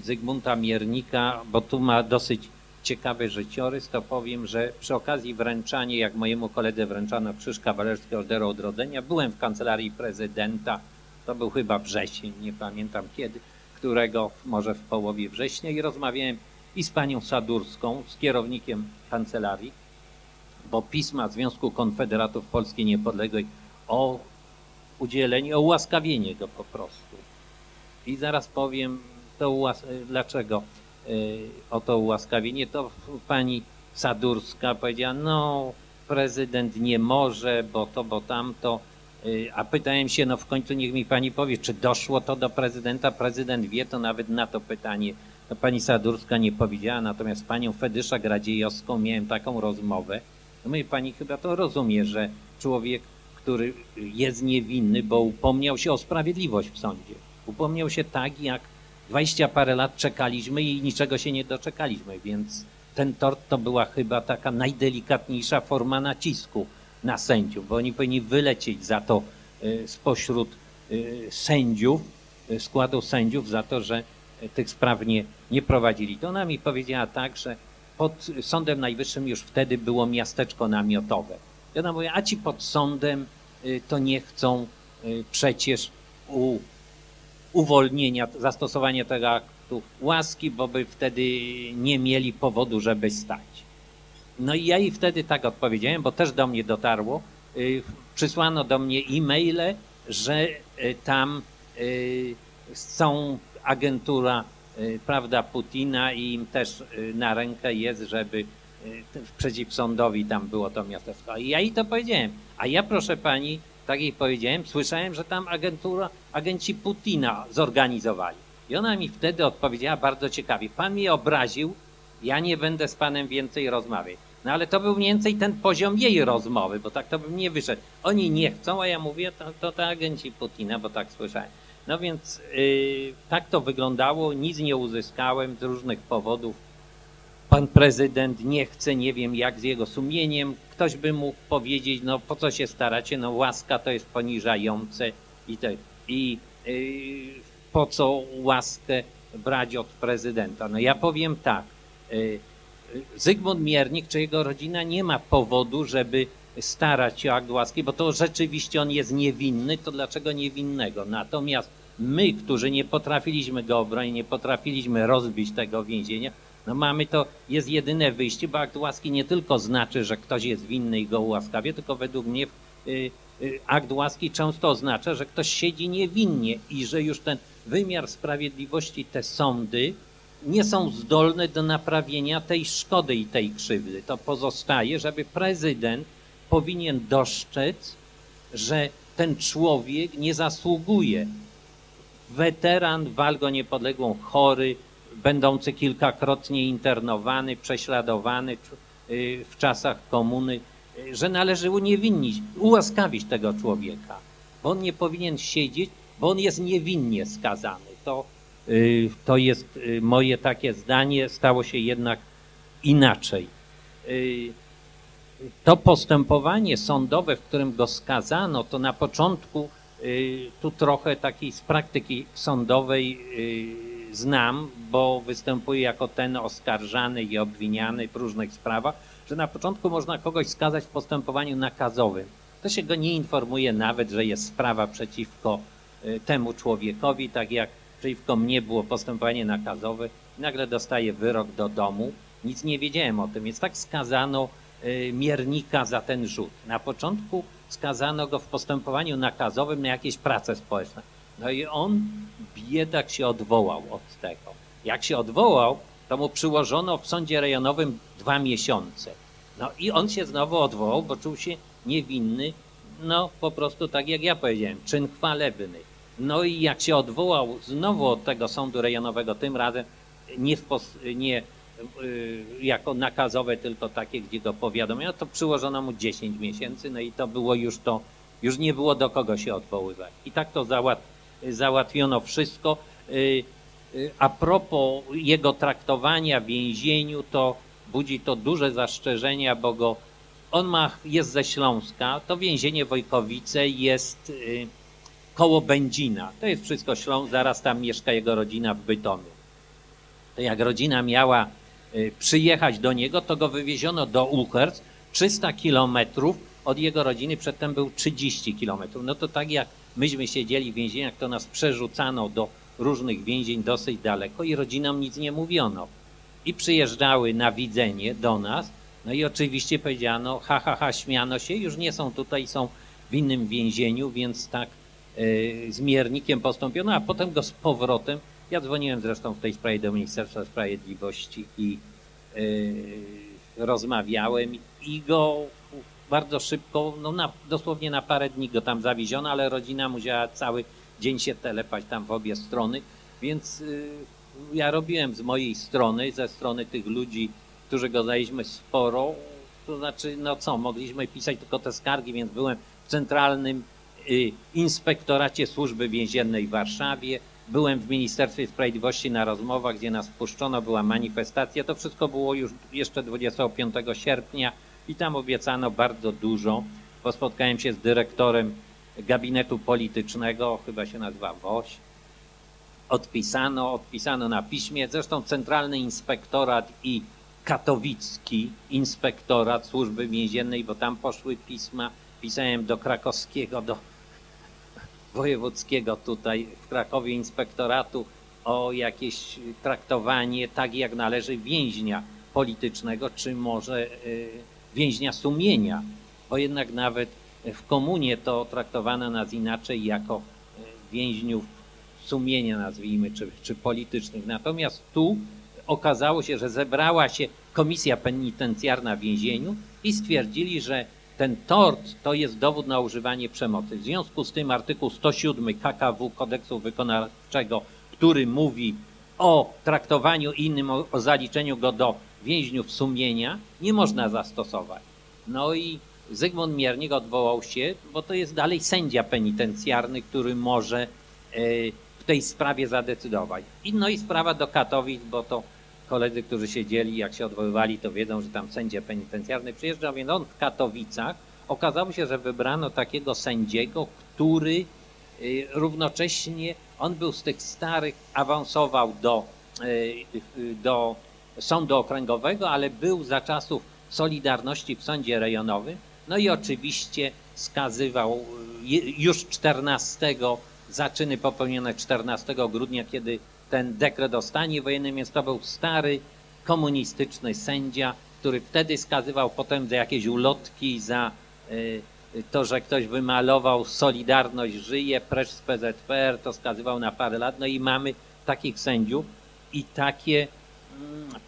Zygmunta Miernika, bo tu ma dosyć ciekawy życiorys, to powiem, że przy okazji wręczania, jak mojemu koledze wręczano Krzyż Kawalerski Orderu Odrodzenia, byłem w kancelarii prezydenta, to był chyba wrzesień, nie pamiętam kiedy, którego może w połowie września, i rozmawiałem i z panią Sadurską, z kierownikiem kancelarii, bo pisma Związku Konfederatów Polski Niepodległej o udzielenie, o ułaskawienie go po prostu. I zaraz powiem, to dlaczego o to ułaskawienie, to pani Sadurska powiedziała, no prezydent nie może, bo to, bo tamto, a pytałem się, no w końcu niech mi pani powie, czy doszło to do prezydenta, prezydent wie, to nawet na to pytanie to pani Sadurska nie powiedziała, natomiast z panią Fedyszak-Radziejowską miałem taką rozmowę, no mówię, pani chyba to rozumie, że człowiek, który jest niewinny, bo upomniał się o sprawiedliwość w sądzie, upomniał się tak, jak dwadzieścia parę lat czekaliśmy i niczego się nie doczekaliśmy, więc ten tort to była chyba taka najdelikatniejsza forma nacisku na sędziów, bo oni powinni wylecieć za to spośród sędziów, składu sędziów za to, że tych spraw nie, nie prowadzili. To ona mi powiedziała tak, że pod Sądem Najwyższym już wtedy było miasteczko namiotowe. I ona mówi, a ci pod sądem to nie chcą przecież u uwolnienia, zastosowania tego aktu łaski, bo by wtedy nie mieli powodu, żeby stać. No i ja jej wtedy tak odpowiedziałem, bo też do mnie dotarło, y, przysłano do mnie e-maile, że y, tam y, są agentura y, prawda, Putina i im też y, na rękę jest, żeby y, przeciw sądowi tam było to miasteczko. I ja jej to powiedziałem, a ja proszę pani, tak jej powiedziałem, słyszałem, że tam agentura, agenci Putina zorganizowali. I ona mi wtedy odpowiedziała bardzo ciekawie. Pan mnie obraził, ja nie będę z panem więcej rozmawiać. No ale to był mniej więcej ten poziom jej rozmowy, bo tak to bym nie wyszedł. Oni nie chcą, a ja mówię, to, to, to agenci Putina, bo tak słyszałem. No więc yy, tak to wyglądało, nic nie uzyskałem z różnych powodów. Pan prezydent nie chce, nie wiem jak z jego sumieniem. Ktoś by mógł powiedzieć, no po co się staracie, no łaska to jest poniżające i, te, i yy, po co łaskę brać od prezydenta. No ja powiem tak, yy, Zygmunt Miernik czy jego rodzina nie ma powodu, żeby starać się o akt łaski, bo to rzeczywiście on jest niewinny, to dlaczego niewinnego? Natomiast my, którzy nie potrafiliśmy go obronić, nie potrafiliśmy rozbić tego więzienia, no mamy to, jest jedyne wyjście, bo akt łaski nie tylko znaczy, że ktoś jest winny i go ułaskawia, tylko według mnie y, y, akt łaski często oznacza, że ktoś siedzi niewinnie i że już ten wymiar sprawiedliwości, te sądy nie są zdolne do naprawienia tej szkody i tej krzywdy. To pozostaje, żeby prezydent powinien dostrzec, że ten człowiek nie zasługuje. Weteran, walk o niepodległą, chory, będący kilkakrotnie internowany, prześladowany w czasach komuny, że należy uniewinnić, ułaskawić tego człowieka, bo on nie powinien siedzieć, bo on jest niewinnie skazany. To, to jest moje takie zdanie, stało się jednak inaczej. To postępowanie sądowe, w którym go skazano, to na początku tu trochę takiej z praktyki sądowej znam, bo występuję jako ten oskarżany i obwiniany w różnych sprawach, że na początku można kogoś skazać w postępowaniu nakazowym. To się go nie informuje nawet, że jest sprawa przeciwko temu człowiekowi, tak jak przeciwko mnie było postępowanie nakazowe. Nagle dostaję wyrok do domu, nic nie wiedziałem o tym, więc tak skazano Miernika za ten rzut. Na początku skazano go w postępowaniu nakazowym na jakieś prace społeczne. No i on, biedak, się odwołał od tego. Jak się odwołał, to mu przyłożono w sądzie rejonowym dwa miesiące. No i on się znowu odwołał, bo czuł się niewinny, no po prostu tak jak ja powiedziałem, czyn chwalebny. No i jak się odwołał znowu od tego sądu rejonowego, tym razem nie w pos- nie jako nakazowe, tylko takie, gdzie go powiadomiono, to przyłożono mu dziesięć miesięcy, no i to było już to, już nie było do kogo się odwoływać. I tak to załat, załatwiono wszystko. A propos jego traktowania w więzieniu, to budzi to duże zastrzeżenia, bo go, on ma, jest ze Śląska, to więzienie Wojkowice jest koło Będzina, to jest wszystko Śląsk, zaraz tam mieszka jego rodzina w Bytomiu. To jak rodzina miała przyjechać do niego, to go wywieziono do Uherc, trzysta kilometrów, od jego rodziny przedtem był trzydzieści kilometrów. No to tak jak myśmy siedzieli w więzieniach, to nas przerzucano do różnych więzień dosyć daleko i rodzinom nic nie mówiono. I przyjeżdżały na widzenie do nas, no i oczywiście powiedziano, ha, ha, ha, śmiano się, już nie są tutaj, są w innym więzieniu, więc tak yy, z Miernikiem postąpiono, a potem go z powrotem. Ja dzwoniłem zresztą w tej sprawie do Ministerstwa Sprawiedliwości i yy, rozmawiałem i go bardzo szybko, no na, dosłownie na parę dni go tam zawieziono, ale rodzina musiała cały dzień się telepać tam w obie strony, więc yy, ja robiłem z mojej strony, ze strony tych ludzi, którzy go znaliśmy, sporo, to znaczy no co, mogliśmy pisać tylko te skargi, więc byłem w Centralnym yy, Inspektoracie Służby Więziennej w Warszawie, byłem w Ministerstwie Sprawiedliwości na rozmowach, gdzie nas wpuszczono, była manifestacja. To wszystko było już jeszcze dwudziestego piątego sierpnia i tam obiecano bardzo dużo, bo spotkałem się z dyrektorem gabinetu politycznego, chyba się nazywa WOŚ. Odpisano, odpisano na piśmie. Zresztą Centralny Inspektorat i Katowicki Inspektorat Służby Więziennej, bo tam poszły pisma. Pisałem do krakowskiego, do wojewódzkiego tutaj w Krakowie inspektoratu o jakieś traktowanie tak jak należy więźnia politycznego, czy może y, więźnia sumienia, bo jednak nawet w komunie to traktowano nas inaczej jako więźniów sumienia, nazwijmy, czy, czy politycznych. Natomiast tu okazało się, że zebrała się komisja penitencjarna w więzieniu i stwierdzili, że ten tort to jest dowód na używanie przemocy. W związku z tym artykuł sto siódmy K K W Kodeksu Wykonawczego, który mówi o traktowaniu innym, o, o zaliczeniu go do więźniów sumienia, nie można zastosować. No i Zygmunt Miernik odwołał się, bo to jest dalej sędzia penitencjarny, który może w tej sprawie zadecydować. I no i sprawa do Katowic, bo to koledzy, którzy siedzieli, jak się odwoływali, to wiedzą, że tam sędzia penitencjarny przyjeżdżał, więc on w Katowicach okazało się, że wybrano takiego sędziego, który równocześnie, on był z tych starych, awansował do, do sądu okręgowego, ale był za czasów Solidarności w sądzie rejonowym, no i oczywiście skazywał już czternastego za czyny popełnione czternastego grudnia, kiedy ten dekret o stanie wojennym, więc to był stary komunistyczny sędzia, który wtedy skazywał potem za jakieś ulotki, za to, że ktoś wymalował Solidarność żyje, precz z P Z P R, to skazywał na parę lat. No i mamy takich sędziów i takie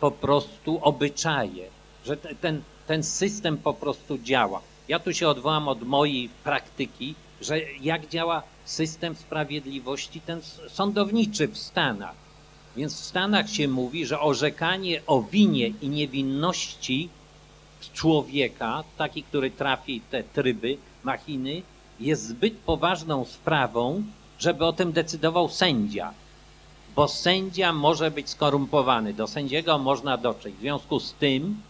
po prostu obyczaje, że ten, ten system po prostu działa. Ja tu się odwołam od mojej praktyki, że jak działa system sprawiedliwości ten sądowniczy w Stanach. Więc w Stanach się mówi, że orzekanie o winie i niewinności człowieka, taki, który trafi te tryby, machiny, jest zbyt poważną sprawą, żeby o tym decydował sędzia. Bo sędzia może być skorumpowany, do sędziego można dotrzeć. W związku z tym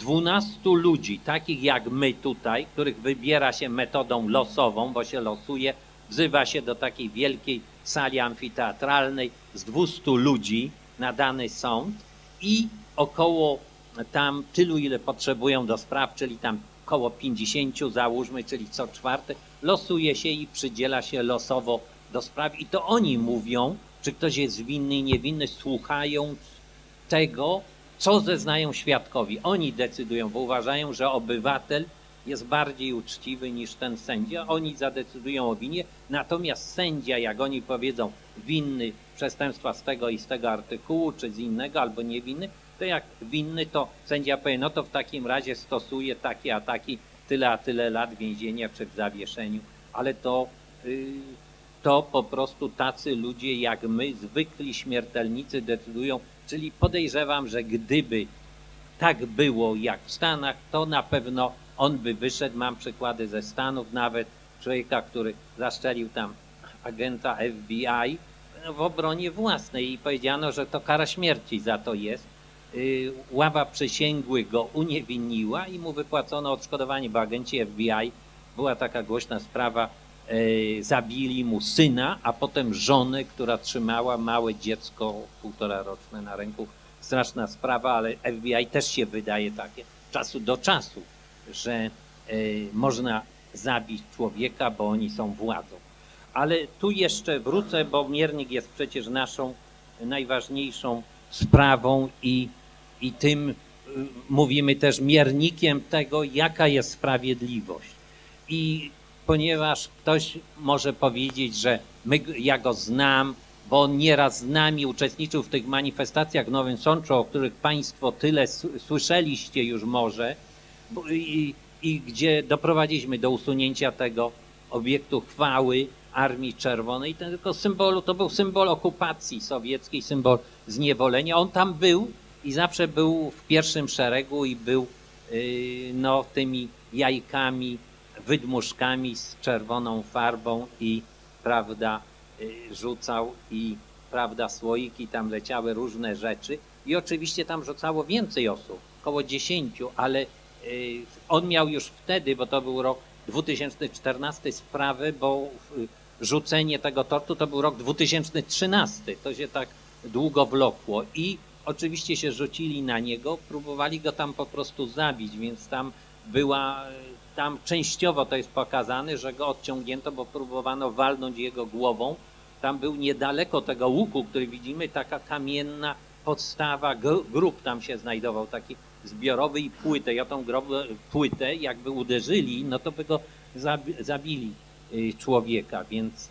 dwunastu ludzi, takich jak my tutaj, których wybiera się metodą losową, bo się losuje, wzywa się do takiej wielkiej sali amfiteatralnej z dwustu ludzi na dany sąd i około tam tylu, ile potrzebują do spraw, czyli tam koło pięćdziesięciu załóżmy, czyli co czwarte, losuje się i przydziela się losowo do spraw i to oni mówią, czy ktoś jest winny i niewinny, słuchając tego, co zeznają świadkowi. Oni decydują, bo uważają, że obywatel jest bardziej uczciwy niż ten sędzia. Oni zadecydują o winie, natomiast sędzia, jak oni powiedzą, winny przestępstwa z tego i z tego artykułu, czy z innego, albo niewinny, to jak winny, to sędzia powie, no to w takim razie stosuje takie a taki, tyle a tyle lat więzienia czy w zawieszeniu, ale to, yy, to po prostu tacy ludzie jak my, zwykli śmiertelnicy decydują, czyli podejrzewam, że gdyby tak było jak w Stanach, to na pewno on by wyszedł, mam przykłady ze Stanów, nawet człowieka, który zastrzelił tam agenta F B I w obronie własnej i powiedziano, że to kara śmierci za to jest. Ława przysięgłych go uniewinniła i mu wypłacono odszkodowanie, bo agenci F B I, była taka głośna sprawa, e, zabili mu syna, a potem żonę, która trzymała małe dziecko półtora roczne na ręku. Straszna sprawa, ale F B I też się wydaje takie czasu do czasu, że e, można zabić człowieka, bo oni są władzą. Ale tu jeszcze wrócę, bo miernik jest przecież naszą najważniejszą sprawą i, i tym y, mówimy też miernikiem tego, jaka jest sprawiedliwość. I ponieważ ktoś może powiedzieć, że my, ja go znam, bo on nieraz z nami uczestniczył w tych manifestacjach w Nowym Sączu, o których Państwo tyle słyszeliście już może bo, i, i gdzie doprowadziliśmy do usunięcia tego obiektu chwały Armii Czerwonej, ten tylko symbolu, to był symbol okupacji sowieckiej, symbol zniewolenia. On tam był i zawsze był w pierwszym szeregu i był yy, no, tymi jajkami, wydmuszkami z czerwoną farbą i prawda yy, rzucał i prawda słoiki, tam leciały różne rzeczy i oczywiście tam rzucało więcej osób, około dziesięciu, ale yy, on miał już wtedy, bo to był rok dwa tysiące czternasty sprawy, bo yy, rzucenie tego tortu to był rok dwa tysiące trzynasty, to się tak długo wlokło i oczywiście się rzucili na niego, próbowali go tam po prostu zabić, więc tam była, tam częściowo to jest pokazane, że go odciągnięto, bo próbowano walnąć jego głową. Tam był niedaleko tego łuku, który widzimy, taka kamienna podstawa, grób tam się znajdował, taki zbiorowy i płytę. Ja tą grobę, płytę jakby uderzyli, no to by go zabili człowieka, więc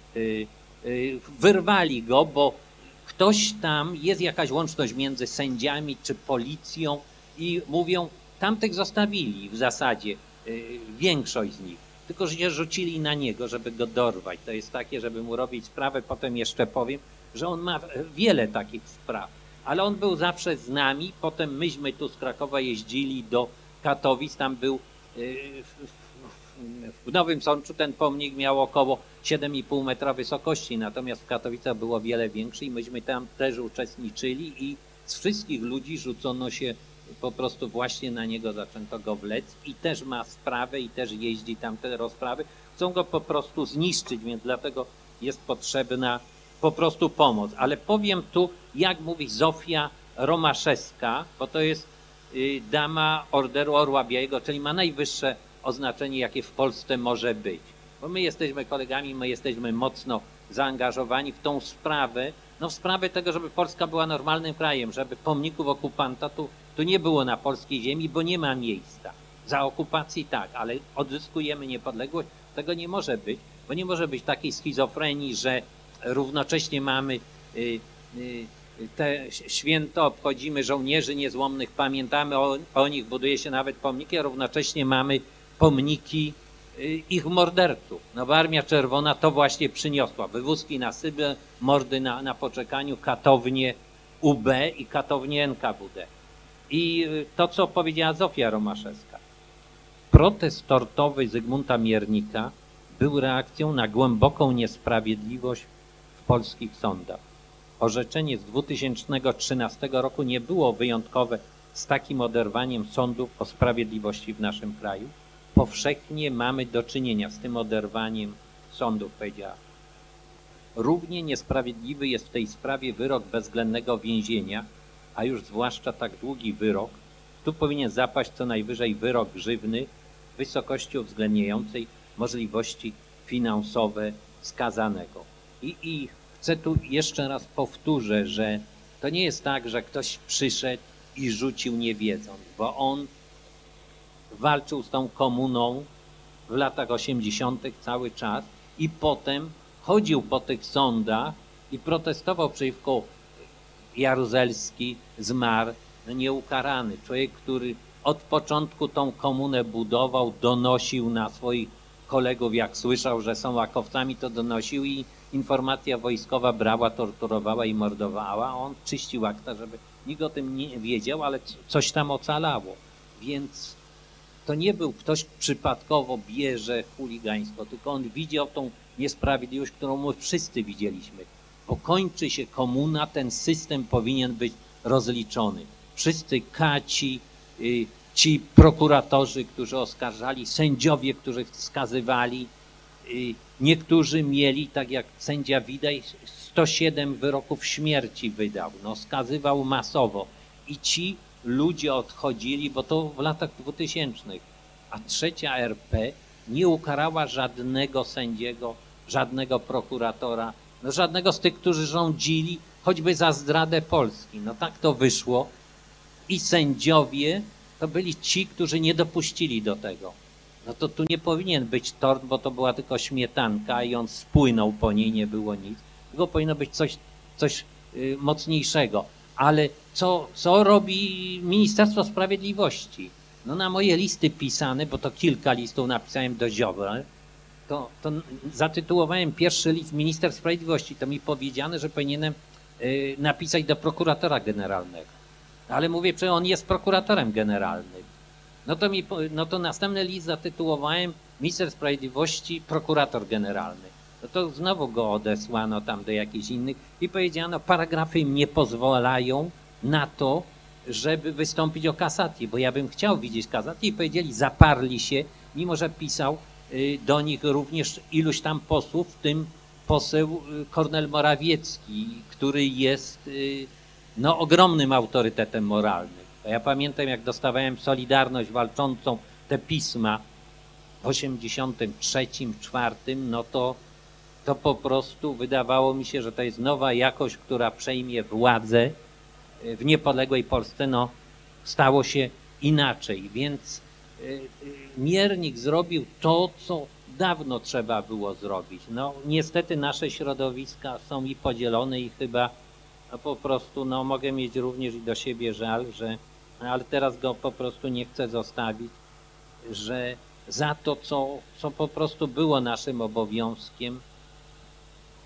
wyrwali go, bo ktoś tam, jest jakaś łączność między sędziami czy policją i mówią, tamtych zostawili w zasadzie, yy, większość z nich, tylko że się rzucili na niego, żeby go dorwać. To jest takie, żeby mu robić sprawę, potem jeszcze powiem, że on ma wiele takich spraw, ale on był zawsze z nami, potem myśmy tu z Krakowa jeździli do Katowic, tam był yy, w Nowym Sączu ten pomnik miał około siedem i pół metra wysokości, natomiast w Katowicach było wiele większy i myśmy tam też uczestniczyli i z wszystkich ludzi rzucono się po prostu właśnie na niego, zaczęto go wlec i też ma sprawę i też jeździ tam te rozprawy. Chcą go po prostu zniszczyć, więc dlatego jest potrzebna po prostu pomoc. Ale powiem tu, jak mówi Zofia Romaszewska, bo to jest dama Orderu Orła Białego, czyli ma najwyższe oznaczenie, jakie w Polsce może być. Bo my jesteśmy kolegami, my jesteśmy mocno zaangażowani w tą sprawę, no w sprawę tego, żeby Polska była normalnym krajem, żeby pomników okupanta tu, tu nie było na polskiej ziemi, bo nie ma miejsca. Za okupacji tak, ale odzyskujemy niepodległość, tego nie może być, bo nie może być takiej schizofrenii, że równocześnie mamy y, y, te święto, obchodzimy żołnierzy niezłomnych, pamiętamy o, o nich, buduje się nawet pomniki, a równocześnie mamy pomniki y, ich morderców. No bo Armia Czerwona to właśnie przyniosła. Wywózki na Sybir, mordy na, na poczekaniu, katownie U B i katownie N K W D. I to, co powiedziała Zofia Romaszewska. Protest tortowy Zygmunta Miernika był reakcją na głęboką niesprawiedliwość w polskich sądach. Orzeczenie z dwa tysiące trzynastego roku nie było wyjątkowe z takim oderwaniem sądów o sprawiedliwości w naszym kraju. Powszechnie mamy do czynienia z tym oderwaniem sądów, powiedziała. Równie niesprawiedliwy jest w tej sprawie wyrok bezwzględnego więzienia, a już zwłaszcza tak długi wyrok. Tu powinien zapaść co najwyżej wyrok grzywny w wysokości uwzględniającej możliwości finansowe skazanego. I, i chcę tu jeszcze raz powtórzę, że to nie jest tak, że ktoś przyszedł i rzucił nie wiedząc, bo on walczył z tą komuną w latach osiemdziesiątych cały czas i potem chodził po tych sądach i protestował przeciwko. Jaruzelski zmarł nieukarany. Człowiek, który od początku tą komunę budował, donosił na swoich kolegów, jak słyszał, że są łakowcami, to donosił i informacja wojskowa brała, torturowała i mordowała. On czyścił akta, żeby nikt o tym nie wiedział, ale coś tam ocalało. Więc to nie był ktoś przypadkowo bierze chuligaństwo, tylko on widział tą niesprawiedliwość, którą my wszyscy widzieliśmy. Bo kończy się komuna, ten system powinien być rozliczony. Wszyscy kaci, ci prokuratorzy, którzy oskarżali, sędziowie, którzy skazywali, niektórzy mieli, tak jak sędzia Widaj, sto siedem wyroków śmierci wydał, no, skazywał masowo. I ci ludzie odchodzili, bo to w latach dwutysięcznych. A trzecia R P nie ukarała żadnego sędziego, żadnego prokuratora, no żadnego z tych, którzy rządzili, choćby za zdradę Polski. No tak to wyszło. I sędziowie to byli ci, którzy nie dopuścili do tego. No to tu nie powinien być tort, bo to była tylko śmietanka i on spłynął po niej, nie było nic. Tylko powinno być coś, coś yy, mocniejszego. Ale co, co robi Ministerstwo Sprawiedliwości? No na moje listy pisane, bo to kilka listów napisałem do Ziobry, To, to zatytułowałem pierwszy list Minister Sprawiedliwości. To mi powiedziano, że powinienem y, napisać do prokuratora generalnego. Ale mówię, czy on jest prokuratorem generalnym. No to, mi, no to następny list zatytułowałem Minister Sprawiedliwości, prokurator generalny. No to znowu go odesłano tam do jakichś innych i powiedziano, paragrafy nie pozwalają na to, żeby wystąpić o kasację, bo ja bym chciał widzieć kasację i powiedzieli, zaparli się, mimo że pisał do nich również iluś tam posłów, w tym poseł Kornel Morawiecki, który jest no, ogromnym autorytetem moralnym. Ja pamiętam, jak dostawałem Solidarność Walczącą, te pisma w osiemdziesiątym trzecim, czwartym, no to, to po prostu wydawało mi się, że to jest nowa jakość, która przejmie władzę w niepodległej Polsce. No, stało się inaczej, więc Miernik zrobił to, co dawno trzeba było zrobić. No niestety nasze środowiska są i podzielone i chyba no, po prostu no, mogę mieć również i do siebie żal, że, ale teraz go po prostu nie chcę zostawić, że za to, co, co po prostu było naszym obowiązkiem,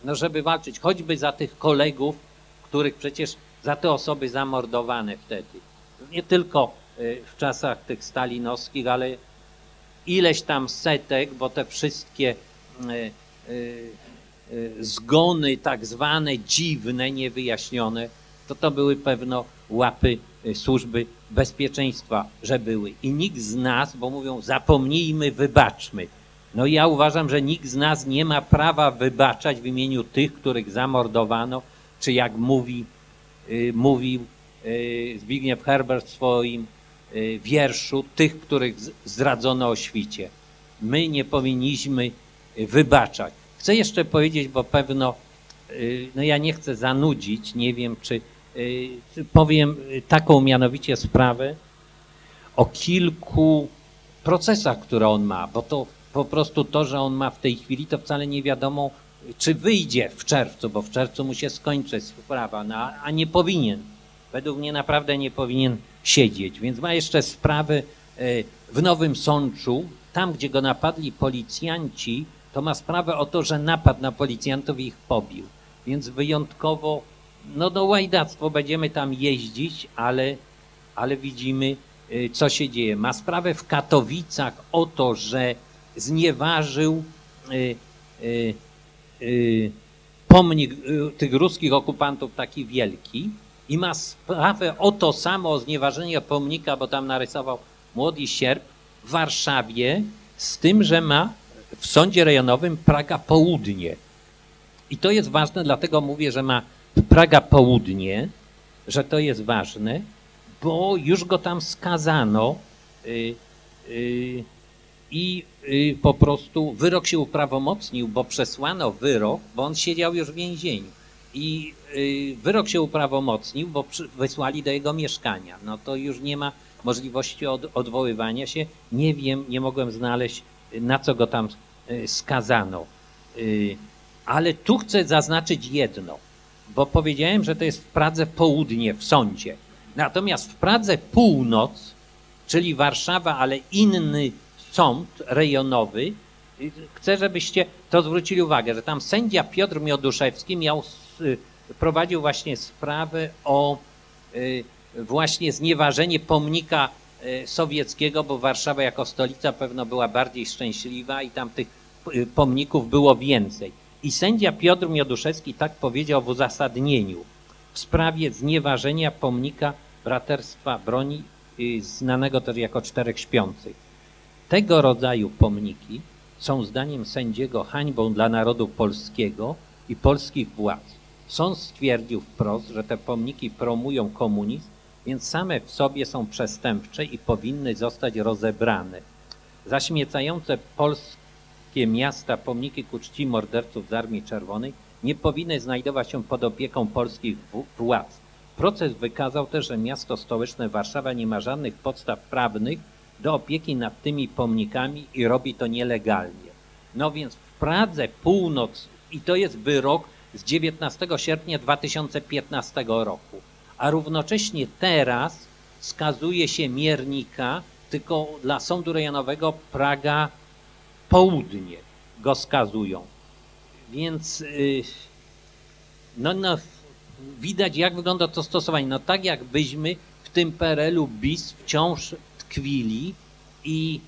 no żeby walczyć choćby za tych kolegów, których przecież za te osoby zamordowane wtedy. Nie tylko w czasach tych stalinowskich, ale ileś tam setek, bo te wszystkie y, y, y, zgony tak zwane dziwne, niewyjaśnione, to to były pewno łapy służby bezpieczeństwa, że były. I nikt z nas, bo mówią, zapomnijmy, wybaczmy. No ja uważam, że nikt z nas nie ma prawa wybaczać w imieniu tych, których zamordowano, czy jak mówi, y, mówił y, Zbigniew Herbert w swoim y, wierszu, tych, których zdradzono o świcie. My nie powinniśmy wybaczać. Chcę jeszcze powiedzieć, bo pewno, y, no ja nie chcę zanudzić, nie wiem czy, y, powiem taką mianowicie sprawę o kilku procesach, które on ma, bo to po prostu to, że on ma w tej chwili, to wcale nie wiadomo, czy wyjdzie w czerwcu, bo w czerwcu mu się skończy sprawa, no, a nie powinien. Według mnie naprawdę nie powinien siedzieć. Więc ma jeszcze sprawy w Nowym Sączu, tam gdzie go napadli policjanci, to ma sprawę o to, że napadł na policjantów i ich pobił. Więc wyjątkowo, no do łajdactwo będziemy tam jeździć, ale, ale widzimy, co się dzieje. Ma sprawę w Katowicach o to, że znieważył y, y, y, pomnik y, tych ruskich okupantów taki wielki i ma sprawę o to samo, o znieważenie pomnika, bo tam narysował Młody Sierp w Warszawie, z tym, że ma w sądzie rejonowym Praga Południe. I to jest ważne, dlatego mówię, że ma Praga Południe, że to jest ważne, bo już go tam skazano y, y, i y, po prostu wyrok się uprawomocnił, bo przesłano wyrok, bo on siedział już w więzieniu. I y, wyrok się uprawomocnił, bo przy, wysłali do jego mieszkania. No to już nie ma możliwości od, odwoływania się. Nie wiem, nie mogłem znaleźć, na co go tam y, skazano. Y, ale tu chcę zaznaczyć jedno, bo powiedziałem, że to jest w Pradze Południe w sądzie. Natomiast w Pradze Północ, czyli Warszawa, ale inny sąd rejonowy, chcę, żebyście to zwrócili uwagę, że tam sędzia Piotr Mioduszewski miał, prowadził właśnie sprawę o właśnie znieważenie pomnika sowieckiego, bo Warszawa jako stolica pewno była bardziej szczęśliwa i tam tych pomników było więcej. I sędzia Piotr Mioduszewski tak powiedział w uzasadnieniu w sprawie znieważenia pomnika Braterstwa Broni, znanego też jako Czterech Śpiących. Tego rodzaju pomniki są zdaniem sędziego hańbą dla narodu polskiego i polskich władz. Sąd stwierdził wprost, że te pomniki promują komunizm, więc same w sobie są przestępcze i powinny zostać rozebrane. Zaśmiecające polskie miasta pomniki ku czci morderców z Armii Czerwonej nie powinny znajdować się pod opieką polskich władz. Proces wykazał też, że miasto stołeczne Warszawa nie ma żadnych podstaw prawnych do opieki nad tymi pomnikami i robi to nielegalnie. No więc w Pradze Północ, i to jest wyrok z dziewiętnastego sierpnia dwa tysiące piętnastego roku, a równocześnie teraz skazuje się Miernika, tylko dla Sądu Rejonowego Praga Południe go skazują. Więc no, no, widać, jak wygląda to stosowanie. No tak jakbyśmy w tym P R L-u bis wciąż kwili i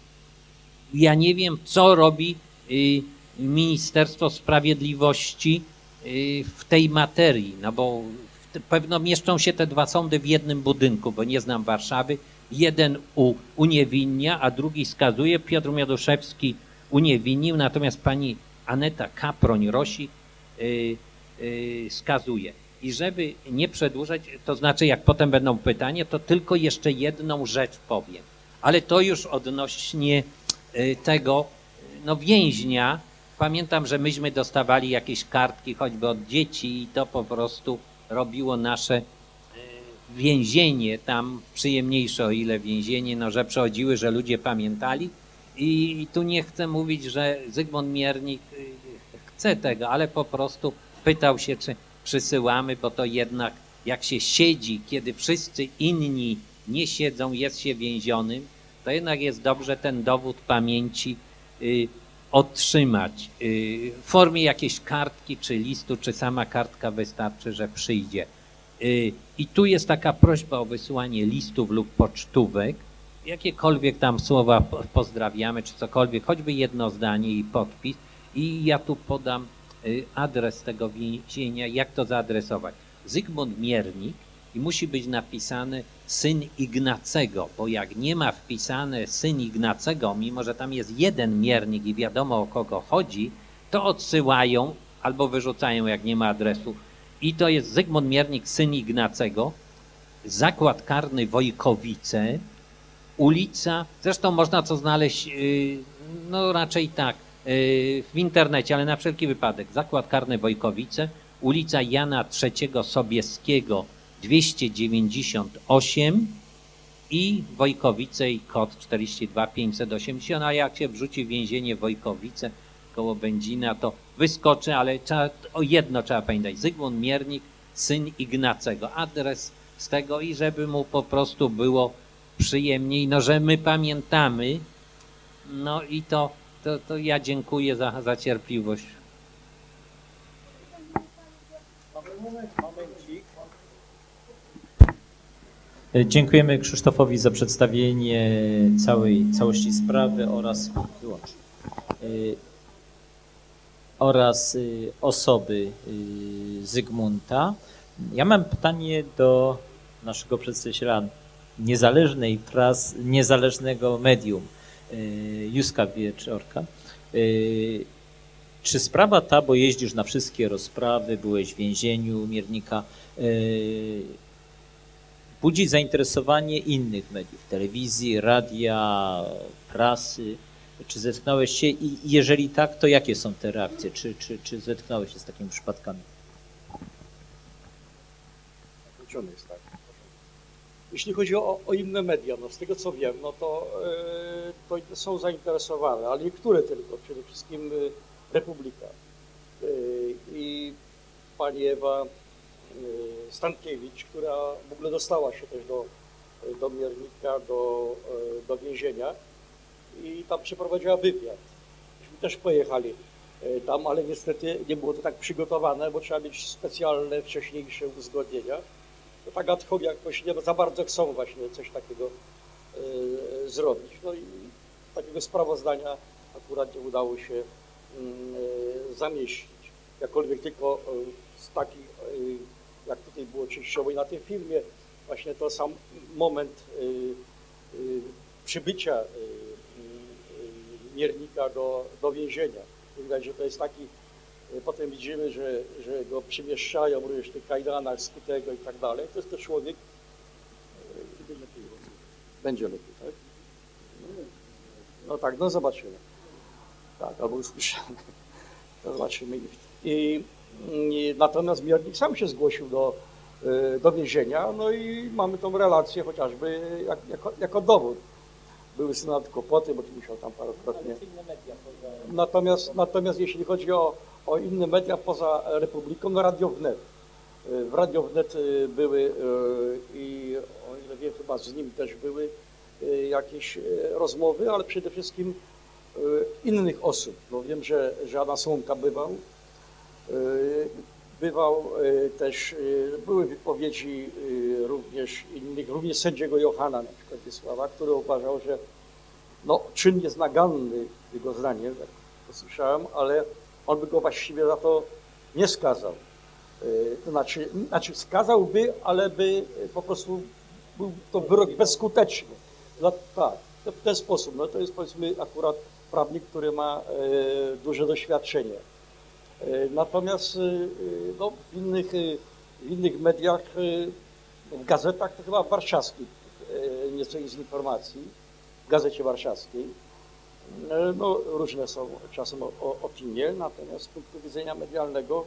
ja nie wiem, co robi Ministerstwo Sprawiedliwości w tej materii, no bo pewno mieszczą się te dwa sądy w jednym budynku, bo nie znam Warszawy. Jeden uniewinnia, a drugi skazuje. Piotr Mioduszewski uniewinnił, natomiast pani Aneta Kaproń-Rosi skazuje. I żeby nie przedłużać, to znaczy jak potem będą pytania, to tylko jeszcze jedną rzecz powiem. Ale to już odnośnie tego no więźnia. Pamiętam, że myśmy dostawali jakieś kartki choćby od dzieci i to po prostu robiło nasze więzienie tam przyjemniejsze, o ile więzienie, no że przechodziły, że ludzie pamiętali. I, i tu nie chcę mówić, że Zygmunt Miernik chce tego, ale po prostu pytał się, czy przysyłamy, bo to jednak jak się siedzi, kiedy wszyscy inni nie siedzą, jest się więzionym, to jednak jest dobrze ten dowód pamięci y, otrzymać y, w formie jakiejś kartki czy listu, czy sama kartka wystarczy, że przyjdzie. Y, I tu jest taka prośba o wysyłanie listów lub pocztówek jakiekolwiek tam słowa pozdrawiamy, czy cokolwiek, choćby jedno zdanie i podpis. I ja tu podam adres tego więzienia, jak to zaadresować. Zygmunt Miernik i musi być napisany syn Ignacego, bo jak nie ma wpisane syn Ignacego, mimo że tam jest jeden Miernik i wiadomo o kogo chodzi, to odsyłają albo wyrzucają, jak nie ma adresu. I to jest Zygmunt Miernik, syn Ignacego, zakład karny Wojkowice, ulica, zresztą można co znaleźć, no raczej tak, w internecie, ale na wszelki wypadek, zakład karny Wojkowice, ulica Jana trzeciego Sobieskiego dwieście dziewięćdziesiąt osiem i Wojkowice i kod czterdzieści dwa pięćset osiemdziesiąt, a jak się wrzuci w więzienie Wojkowice koło Będzina, to wyskoczy, ale trzeba, o jedno trzeba pamiętać, Zygmunt Miernik, syn Ignacego, adres z tego i żeby mu po prostu było przyjemniej, no że my pamiętamy, no i to, to, to ja dziękuję za, za cierpliwość. Dziękujemy Krzysztofowi za przedstawienie całej całości sprawy oraz wyłącznie, y, oraz y, osoby y, Zygmunta. Ja mam pytanie do naszego przedstawiciela niezależnej prasy, niezależnego medium, y, Józka Wieczorka. Y, Czy sprawa ta, bo jeździsz na wszystkie rozprawy, byłeś w więzieniu Miernika, yy, budzi zainteresowanie innych mediów, telewizji, radia, prasy? Czy zetknąłeś się i jeżeli tak, to jakie są te reakcje? Czy, czy, czy zetknąłeś się z takimi przypadkami? Jest tak. Jeśli chodzi o, o inne media, no z tego co wiem, no to, yy, to są zainteresowane, ale niektóre tylko, przede wszystkim yy, Republika i pani Ewa Stankiewicz, która w ogóle dostała się też do, do Miernika, do, do więzienia i tam przeprowadziła wywiad. Myśmy też pojechali tam, ale niestety nie było to tak przygotowane, bo trzeba mieć specjalne, wcześniejsze uzgodnienia. No tak ad hoc jakoś nie za bardzo chcą właśnie coś takiego y, zrobić. No i takiego sprawozdania akurat nie udało się zamieścić, jakkolwiek tylko z takich, jak tutaj było częściowo i na tym filmie, właśnie to sam moment przybycia Miernika do, do więzienia. Widać, że to jest taki, potem widzimy, że, że go przymieszczają również w tych kajdanach, skutego i tak dalej. To jest to człowiek, będzie lepiej, tak? No tak, no zobaczymy. Tak, albo usłyszałem, to zobaczymy. I, i, natomiast Miernik sam się zgłosił do, do więzienia, no i mamy tą relację chociażby jak, jako, jako dowód. Były z nad kłopoty, bo tu musiał tam parokrotnie. Natomiast, natomiast jeśli chodzi o, o inne media poza Republiką, no Radio Wnet. W Radio Wnet były i o ile wiem, chyba z nim też były jakieś rozmowy, ale przede wszystkim innych osób, bo wiem, że, że Adam Słomka bywał, bywał też, były wypowiedzi również innych, również sędziego Johana, na przykład Wiesława, który uważał, że no, czyn jest naganny, jego zdaniem, jak to słyszałem, ale on by go właściwie za to nie skazał. To znaczy, znaczy skazałby, ale by po prostu był to wyrok bezskuteczny. Tak. W ten sposób, no to jest powiedzmy akurat prawnik, który ma y, duże doświadczenie. Y, natomiast y, no, w, innych, y, w innych mediach, y, w gazetach, to chyba w warszawskich, y, nieco jest informacji, w Gazecie Warszawskiej, y, no różne są czasem o, o, opinie, natomiast z punktu widzenia medialnego,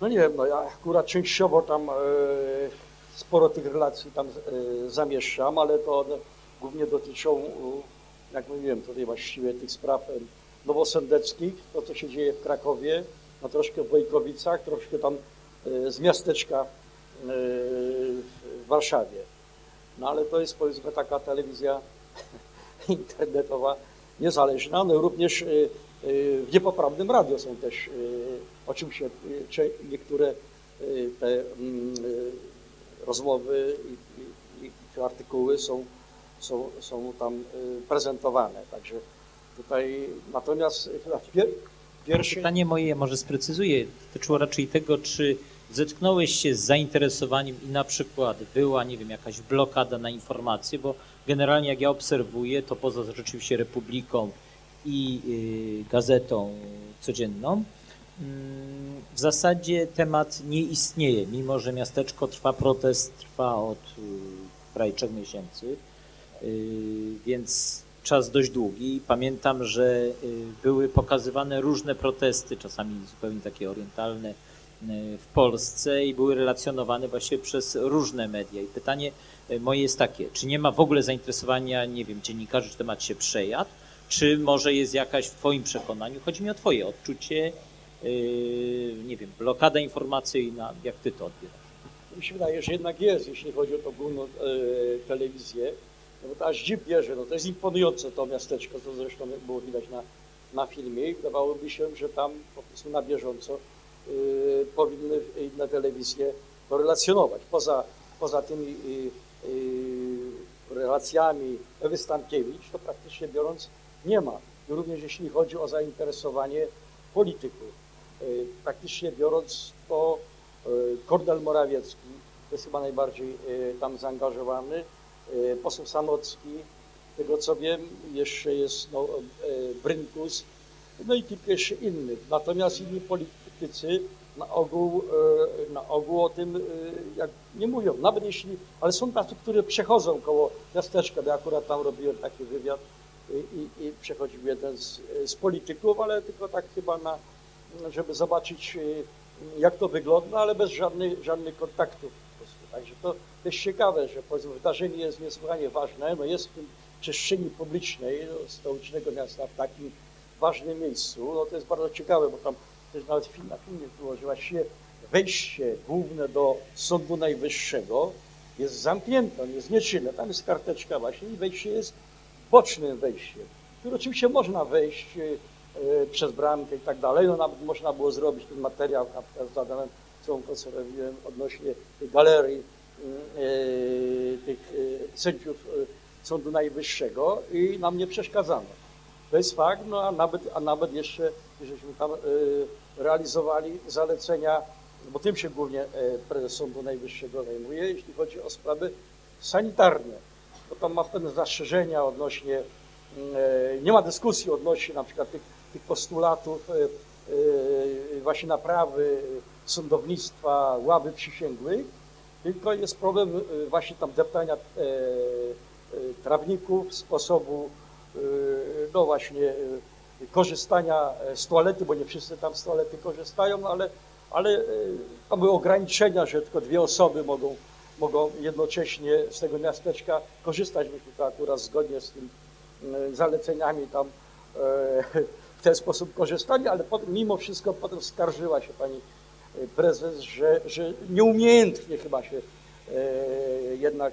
no nie wiem, no ja akurat częściowo tam y, sporo tych relacji tam y, zamieszczam, ale to one, głównie dotyczą, jak mówiłem, tutaj właściwie tych spraw nowosądeckich, to co się dzieje w Krakowie, no troszkę w Wojkowicach, troszkę tam z miasteczka w Warszawie. No ale to jest powiedzmy taka telewizja internetowa niezależna, no również w Niepoprawnym Radio są też, oczywiście niektóre te rozmowy i artykuły są są, są tam prezentowane. Także tutaj natomiast pier, pierwszy... Pytanie moje może sprecyzuję, dotyczyło raczej tego, czy zetknąłeś się z zainteresowaniem i na przykład była, nie wiem, jakaś blokada na informacje, bo generalnie jak ja obserwuję, to poza rzeczywiście Republiką i yy, Gazetą Codzienną, w zasadzie temat nie istnieje, mimo że miasteczko trwa, protest trwa od prawie trzech miesięcy, więc czas dość długi. Pamiętam, że były pokazywane różne protesty, czasami zupełnie takie orientalne w Polsce i były relacjonowane właśnie przez różne media. I pytanie moje jest takie, czy nie ma w ogóle zainteresowania, nie wiem, dziennikarzy, czy temat się przejadł, czy może jest jakaś w twoim przekonaniu, chodzi mi o twoje odczucie, nie wiem, blokada informacyjna, jak ty to odbierasz? Mi się wydaje, że jednak jest, jeśli chodzi o tą główną e, telewizję, no bo to aż dziw bierze, no to jest imponujące to miasteczko, to zresztą było widać na, na filmie i wydawałoby się, że tam po prostu na bieżąco e, powinny inne telewizje to relacjonować. Poza, poza tymi e, e, relacjami Ewy Stankiewicz, to praktycznie biorąc nie ma. I również jeśli chodzi o zainteresowanie polityków. Praktycznie biorąc to Kornel Morawiecki jest chyba najbardziej tam zaangażowany, poseł Sanocki, tego co wiem, jeszcze jest no, Brynkus, no i kilka jeszcze innych. Natomiast inni politycy na ogół, na ogół o tym jak nie mówią, nawet jeśli, ale są tacy, które przechodzą koło miasteczka, bo ja akurat tam robiłem taki wywiad i, i przechodził jeden z, z polityków, ale tylko tak chyba na żeby zobaczyć, jak to wygląda, ale bez żadnych, żadnych kontaktów po prostu. Także to też ciekawe, że powiedzmy, wydarzenie jest niesłychanie ważne, no jest w tym przestrzeni publicznej no, stołecznego miasta w takim ważnym miejscu. No to jest bardzo ciekawe, bo tam też nawet film, na filmie było, że właściwie wejście główne do Sądu Najwyższego jest zamknięte, jest nieczynne, tam jest karteczka właśnie i wejście jest bocznym wejściem, które oczywiście można wejść przez bramkę i tak dalej. No nawet można było zrobić ten materiał, na przykład z Adamem Cąką, co robiłem odnośnie tej galerii yy, tych yy, sędziów yy, Sądu Najwyższego i nam nie przeszkadzano. To jest fakt, no a nawet, a nawet jeszcze, żeśmy tam yy, realizowali zalecenia, bo tym się głównie yy, prezes Sądu Najwyższego zajmuje, jeśli chodzi o sprawy sanitarne, bo tam ma pewne zastrzeżenia odnośnie, yy, nie ma dyskusji odnośnie na przykład tych tych postulatów właśnie naprawy sądownictwa, ławy przysięgłych, tylko jest problem właśnie tam deptania trawników, sposobu no właśnie korzystania z toalety, bo nie wszyscy tam z toalety korzystają, ale, ale tam były ograniczenia, że tylko dwie osoby mogą, mogą jednocześnie z tego miasteczka korzystać. Myśmy to akurat zgodnie z tym zaleceniami tam w ten sposób korzystali, ale potem, mimo wszystko potem skarżyła się pani prezes, że, że nieumiejętnie chyba się e, jednak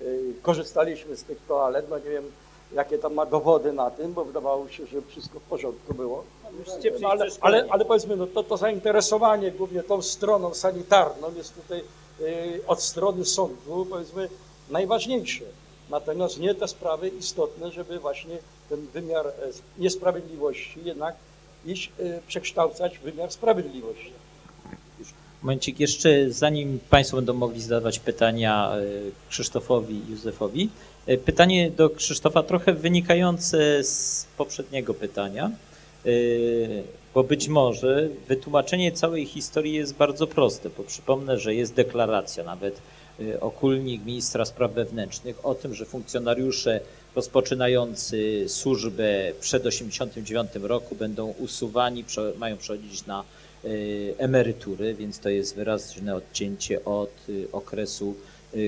e, korzystaliśmy z tych toalet. No nie wiem, jakie tam ma dowody na tym, bo wydawało się, że wszystko w porządku było. No, ale, ale, ale powiedzmy, no, to, to zainteresowanie głównie tą stroną sanitarną jest tutaj e, od strony sądu, powiedzmy, najważniejsze. Natomiast nie te sprawy istotne, żeby właśnie ten wymiar niesprawiedliwości jednak iść przekształcać w wymiar sprawiedliwości. Momencik, jeszcze zanim Państwo będą mogli zadawać pytania Krzysztofowi i Józefowi, pytanie do Krzysztofa trochę wynikające z poprzedniego pytania, bo być może wytłumaczenie całej historii jest bardzo proste, bo przypomnę, że jest deklaracja nawet okulnik ministra spraw wewnętrznych o tym, że funkcjonariusze rozpoczynający służbę przed osiemdziesiątym dziewiątym roku będą usuwani, mają przechodzić na emerytury, więc to jest wyraźne odcięcie od okresu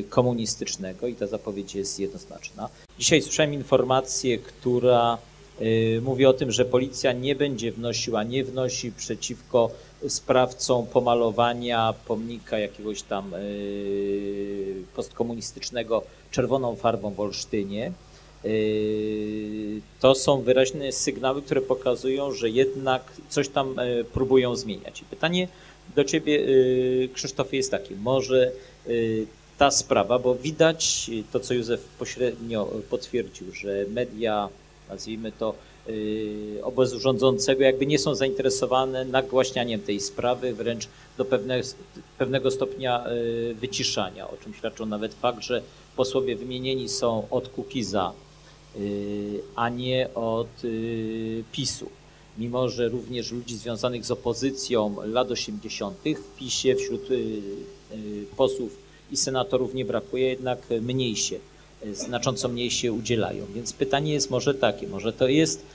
komunistycznego i ta zapowiedź jest jednoznaczna. Dzisiaj słyszałem informację, która mówi o tym, że policja nie będzie wnosiła, nie wnosi przeciwko sprawcom pomalowania pomnika jakiegoś tam postkomunistycznego czerwoną farbą w Olsztynie. To są wyraźne sygnały, które pokazują, że jednak coś tam próbują zmieniać. I pytanie do ciebie, Krzysztofie, jest takie, może ta sprawa, bo widać to, co Józef pośrednio potwierdził, że media, nazwijmy to, obozu rządzącego jakby nie są zainteresowane nagłaśnianiem tej sprawy, wręcz do pewne, pewnego stopnia wyciszania, o czym świadczą nawet fakt, że posłowie wymienieni są od Kukiza, a nie od PiSu. Mimo że również ludzi związanych z opozycją lat osiemdziesiątych w PiSie wśród posłów i senatorów nie brakuje, jednak mniej się, znacząco mniej się udzielają. Więc pytanie jest może takie, może to jest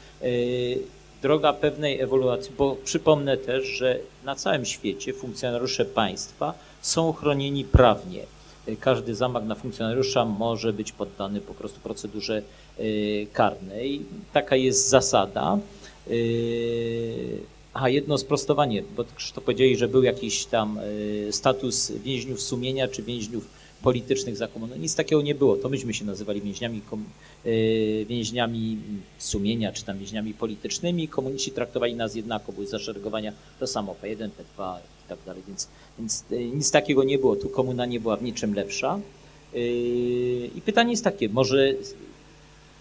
droga pewnej ewolucji, bo przypomnę też, że na całym świecie funkcjonariusze państwa są chronieni prawnie. Każdy zamach na funkcjonariusza może być poddany po prostu procedurze karnej. Taka jest zasada. Aha, jedno sprostowanie, bo to powiedzieli, że był jakiś tam status więźniów sumienia czy więźniów politycznych za komuny. Nic takiego nie było. To myśmy się nazywali więźniami, więźniami sumienia czy tam więźniami politycznymi. Komuniści traktowali nas jednako, były zaszeregowania to samo, P jeden, P dwa i tak dalej. Więc, więc nic takiego nie było. Tu komuna nie była w niczym lepsza. I pytanie jest takie, może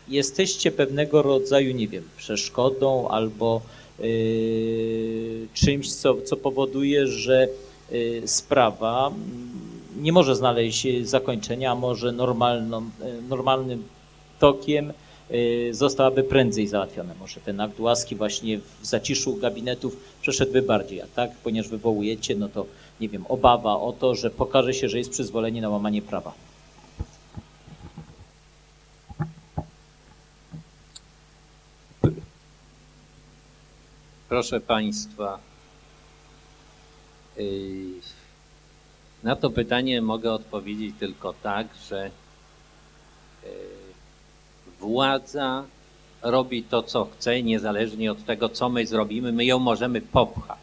jesteście pewnego rodzaju, nie wiem, przeszkodą albo yy, czymś, co, co powoduje, że yy, sprawa nie może znaleźć zakończenia, a może normalną, yy, normalnym tokiem yy, zostałaby prędzej załatwiona. Może ten akt łaski właśnie w zaciszu gabinetów przeszedłby bardziej, a tak, ponieważ wywołujecie, no to nie wiem, obawa o to, że pokaże się, że jest przyzwolenie na łamanie prawa. Proszę Państwa, na to pytanie mogę odpowiedzieć tylko tak, że władza robi to, co chce, niezależnie od tego, co my zrobimy, my ją możemy popchać.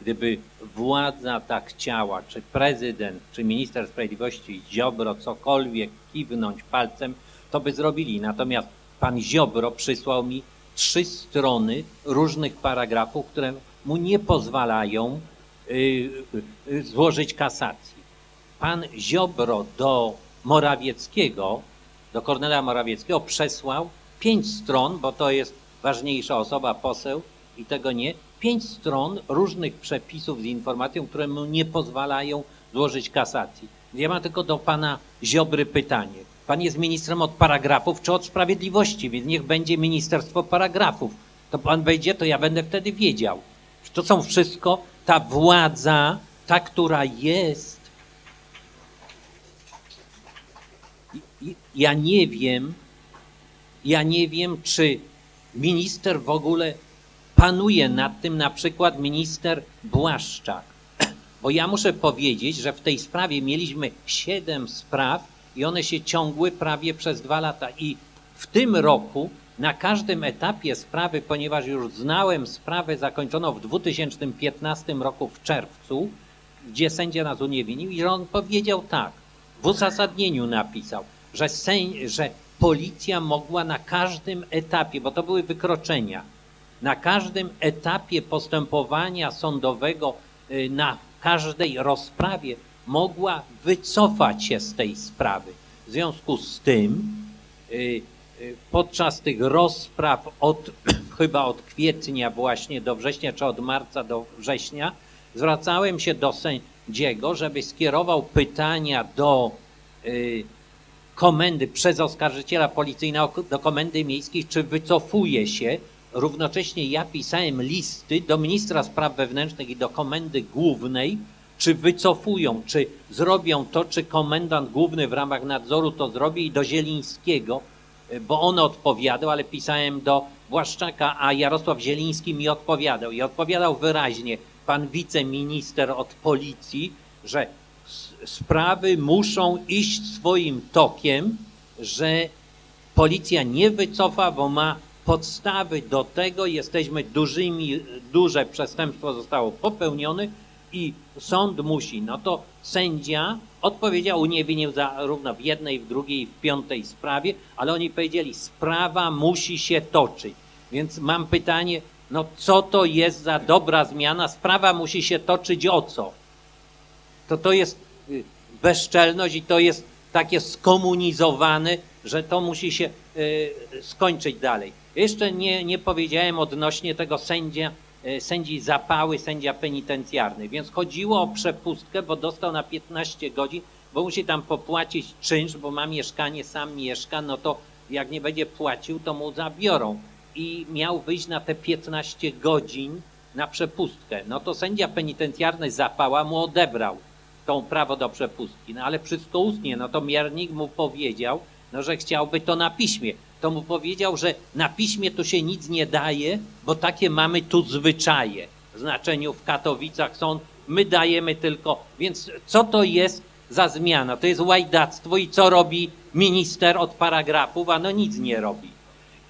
Gdyby władza tak chciała, czy prezydent, czy minister sprawiedliwości Ziobro, cokolwiek kiwnąć palcem, to by zrobili. Natomiast pan Ziobro przysłał mi trzy strony różnych paragrafów, które mu nie pozwalają y, y, złożyć kasacji. Pan Ziobro do Morawieckiego, do Kornela Morawieckiego przesłał pięć stron, bo to jest ważniejsza osoba, poseł i tego nie, pięć stron różnych przepisów z informacją, które mu nie pozwalają złożyć kasacji. Ja mam tylko do pana Ziobry pytanie. Pan jest ministrem od paragrafów czy od sprawiedliwości, więc niech będzie ministerstwo paragrafów. To pan będzie, to ja będę wtedy wiedział. To są wszystko ta władza, ta, która jest. Ja nie wiem, ja nie wiem, czy minister w ogóle panuje nad tym, na przykład minister Błaszczak. Bo ja muszę powiedzieć, że w tej sprawie mieliśmy siedem spraw, i one się ciągły prawie przez dwa lata. I w tym roku na każdym etapie sprawy, ponieważ już znałem sprawę zakończoną w dwa tysiące piętnastym roku w czerwcu, gdzie sędzia nas uniewinnił i on powiedział tak, w uzasadnieniu napisał, że, sędzia, że policja mogła na każdym etapie, bo to były wykroczenia, na każdym etapie postępowania sądowego, na każdej rozprawie mogła wycofać się z tej sprawy. W związku z tym yy, yy, podczas tych rozpraw od chyba od kwietnia właśnie do września, czy od marca do września, zwracałem się do sędziego, żeby skierował pytania do yy, komendy, przez oskarżyciela policyjnego do komendy miejskiej, czy wycofuje się. Równocześnie ja pisałem listy do ministra spraw wewnętrznych i do komendy głównej, czy wycofują, czy zrobią to, czy komendant główny w ramach nadzoru to zrobi, i do Zielińskiego, bo on odpowiadał, ale pisałem do Błaszczaka, a Jarosław Zieliński mi odpowiadał. I odpowiadał wyraźnie pan wiceminister od policji, że sprawy muszą iść swoim tokiem, że policja nie wycofa, bo ma podstawy do tego, jesteśmy dużymi, duże przestępstwo zostało popełnione, i sąd musi, no to sędzia odpowiedział, uniewinnił zarówno w jednej, w drugiej i w piątej sprawie, ale oni powiedzieli, sprawa musi się toczyć. Więc mam pytanie, no co to jest za dobra zmiana? Sprawa musi się toczyć o co? To to jest bezczelność i to jest takie skomunizowane, że to musi się y, skończyć dalej. Jeszcze nie, nie powiedziałem odnośnie tego sędzia, y, sędzi Zapały, sędzia penitencjarny, więc chodziło o przepustkę, bo dostał na piętnaście godzin, bo musi tam popłacić czynsz, bo ma mieszkanie, sam mieszka, no to jak nie będzie płacił, to mu zabiorą. I miał wyjść na te piętnaście godzin na przepustkę. No to sędzia penitencjarny Zapała mu odebrał tą prawo do przepustki, no ale wszystko ustnie, no to miernik mu powiedział, no że chciałby to na piśmie. To mu powiedział, że na piśmie to się nic nie daje, bo takie mamy tu zwyczaje. W znaczeniu w Katowicach są, my dajemy tylko, więc co to jest za zmiana? To jest łajdactwo i co robi minister od paragrafów? A no nic nie robi.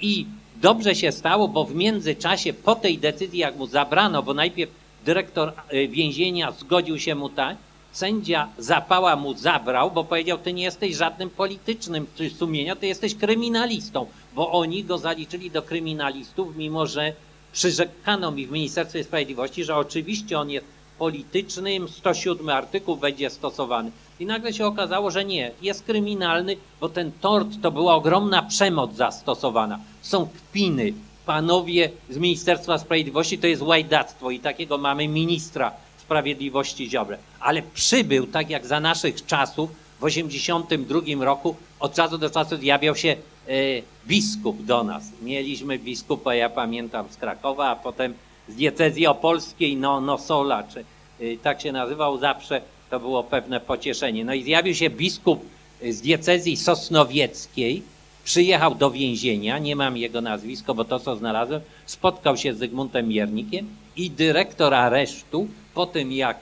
I dobrze się stało, bo w międzyczasie po tej decyzji, jak mu zabrano, bo najpierw dyrektor więzienia zgodził się mu tak, sędzia Zapała mu zabrał, bo powiedział, ty nie jesteś żadnym politycznym sumienia, ty jesteś kryminalistą, bo oni go zaliczyli do kryminalistów, mimo że przyrzekano mi w Ministerstwie Sprawiedliwości, że oczywiście on jest politycznym, sto siódmy artykuł będzie stosowany. I nagle się okazało, że nie, jest kryminalny, bo ten tort to była ogromna przemoc zastosowana. Są kpiny, panowie z Ministerstwa Sprawiedliwości, to jest łajdactwo i takiego mamy ministra Sprawiedliwości Ziobrę. Ale przybył, tak jak za naszych czasów, w osiemdziesiątym drugim roku, od czasu do czasu zjawiał się y, biskup do nas. Mieliśmy biskupa, ja pamiętam, z Krakowa, a potem z diecezji opolskiej, no, Nosola, czy y, tak się nazywał zawsze, to było pewne pocieszenie. No i zjawił się biskup z diecezji sosnowieckiej, przyjechał do więzienia, nie mam jego nazwiska, bo to, co znalazłem, spotkał się z Zygmuntem Miernikiem i dyrektor aresztu, po tym jak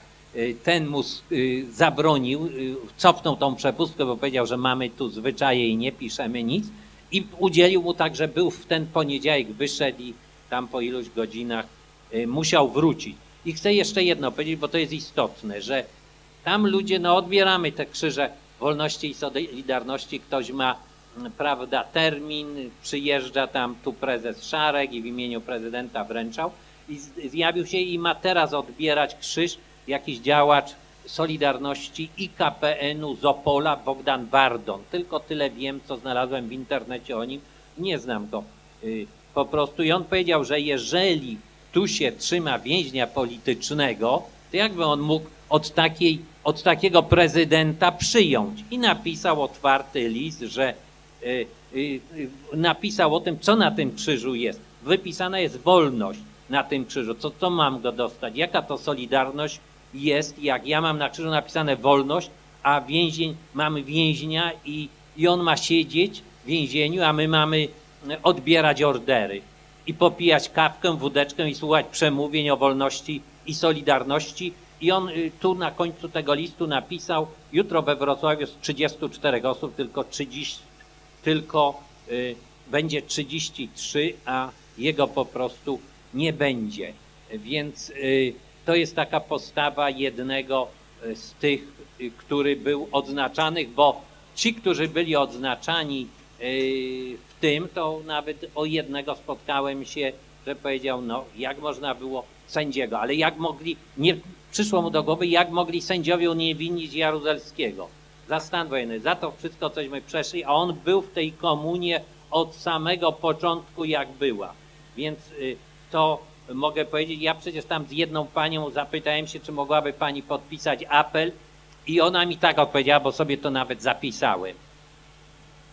ten mu zabronił, cofnął tą przepustkę, bo powiedział, że mamy tu zwyczaje i nie piszemy nic, i udzielił mu tak, że był w ten poniedziałek, wyszedł i tam po iluś godzinach musiał wrócić. I chcę jeszcze jedno powiedzieć, bo to jest istotne, że tam ludzie, no odbieramy te krzyże wolności i solidarności, ktoś ma, prawda, termin, przyjeżdża tam tu prezes Szarek i w imieniu prezydenta wręczał, i zjawił się i ma teraz odbierać krzyż jakiś działacz Solidarności i K P N-u z Opola, Bogdan Bardon. Tylko tyle wiem, co znalazłem w internecie o nim, nie znam go po prostu. I on powiedział, że jeżeli tu się trzyma więźnia politycznego, to jakby on mógł od, takiej, od takiego prezydenta przyjąć. I napisał otwarty list, że y, y, napisał o tym, co na tym krzyżu jest. Wypisana jest wolność na tym krzyżu. Co, co mam go dostać? Jaka to solidarność jest, jak ja mam na krzyżu napisane wolność, a więzień, mamy więźnia i, i on ma siedzieć w więzieniu, a my mamy odbierać ordery i popijać kawkę, wódeczkę i słuchać przemówień o wolności i solidarności. I on tu na końcu tego listu napisał, jutro we Wrocławiu z trzydziestu czterech osób tylko, trzydzieści, tylko y, będzie trzydzieści trzy, a jego po prostu nie będzie. Więc y, to jest taka postawa jednego z tych, y, który był odznaczanych, bo ci, którzy byli odznaczani y, w tym, to nawet o jednego spotkałem się, że powiedział, no jak można było sędziego, ale jak mogli, nie, przyszło mu do głowy, jak mogli sędziowie uniewinnić Jaruzelskiego za stan wojenny, za to wszystko, cośmy przeszli, a on był w tej komunie od samego początku, jak była. Więc y, to mogę powiedzieć, ja przecież tam z jedną panią zapytałem się, czy mogłaby pani podpisać apel i ona mi tak odpowiedziała, bo sobie to nawet zapisałem.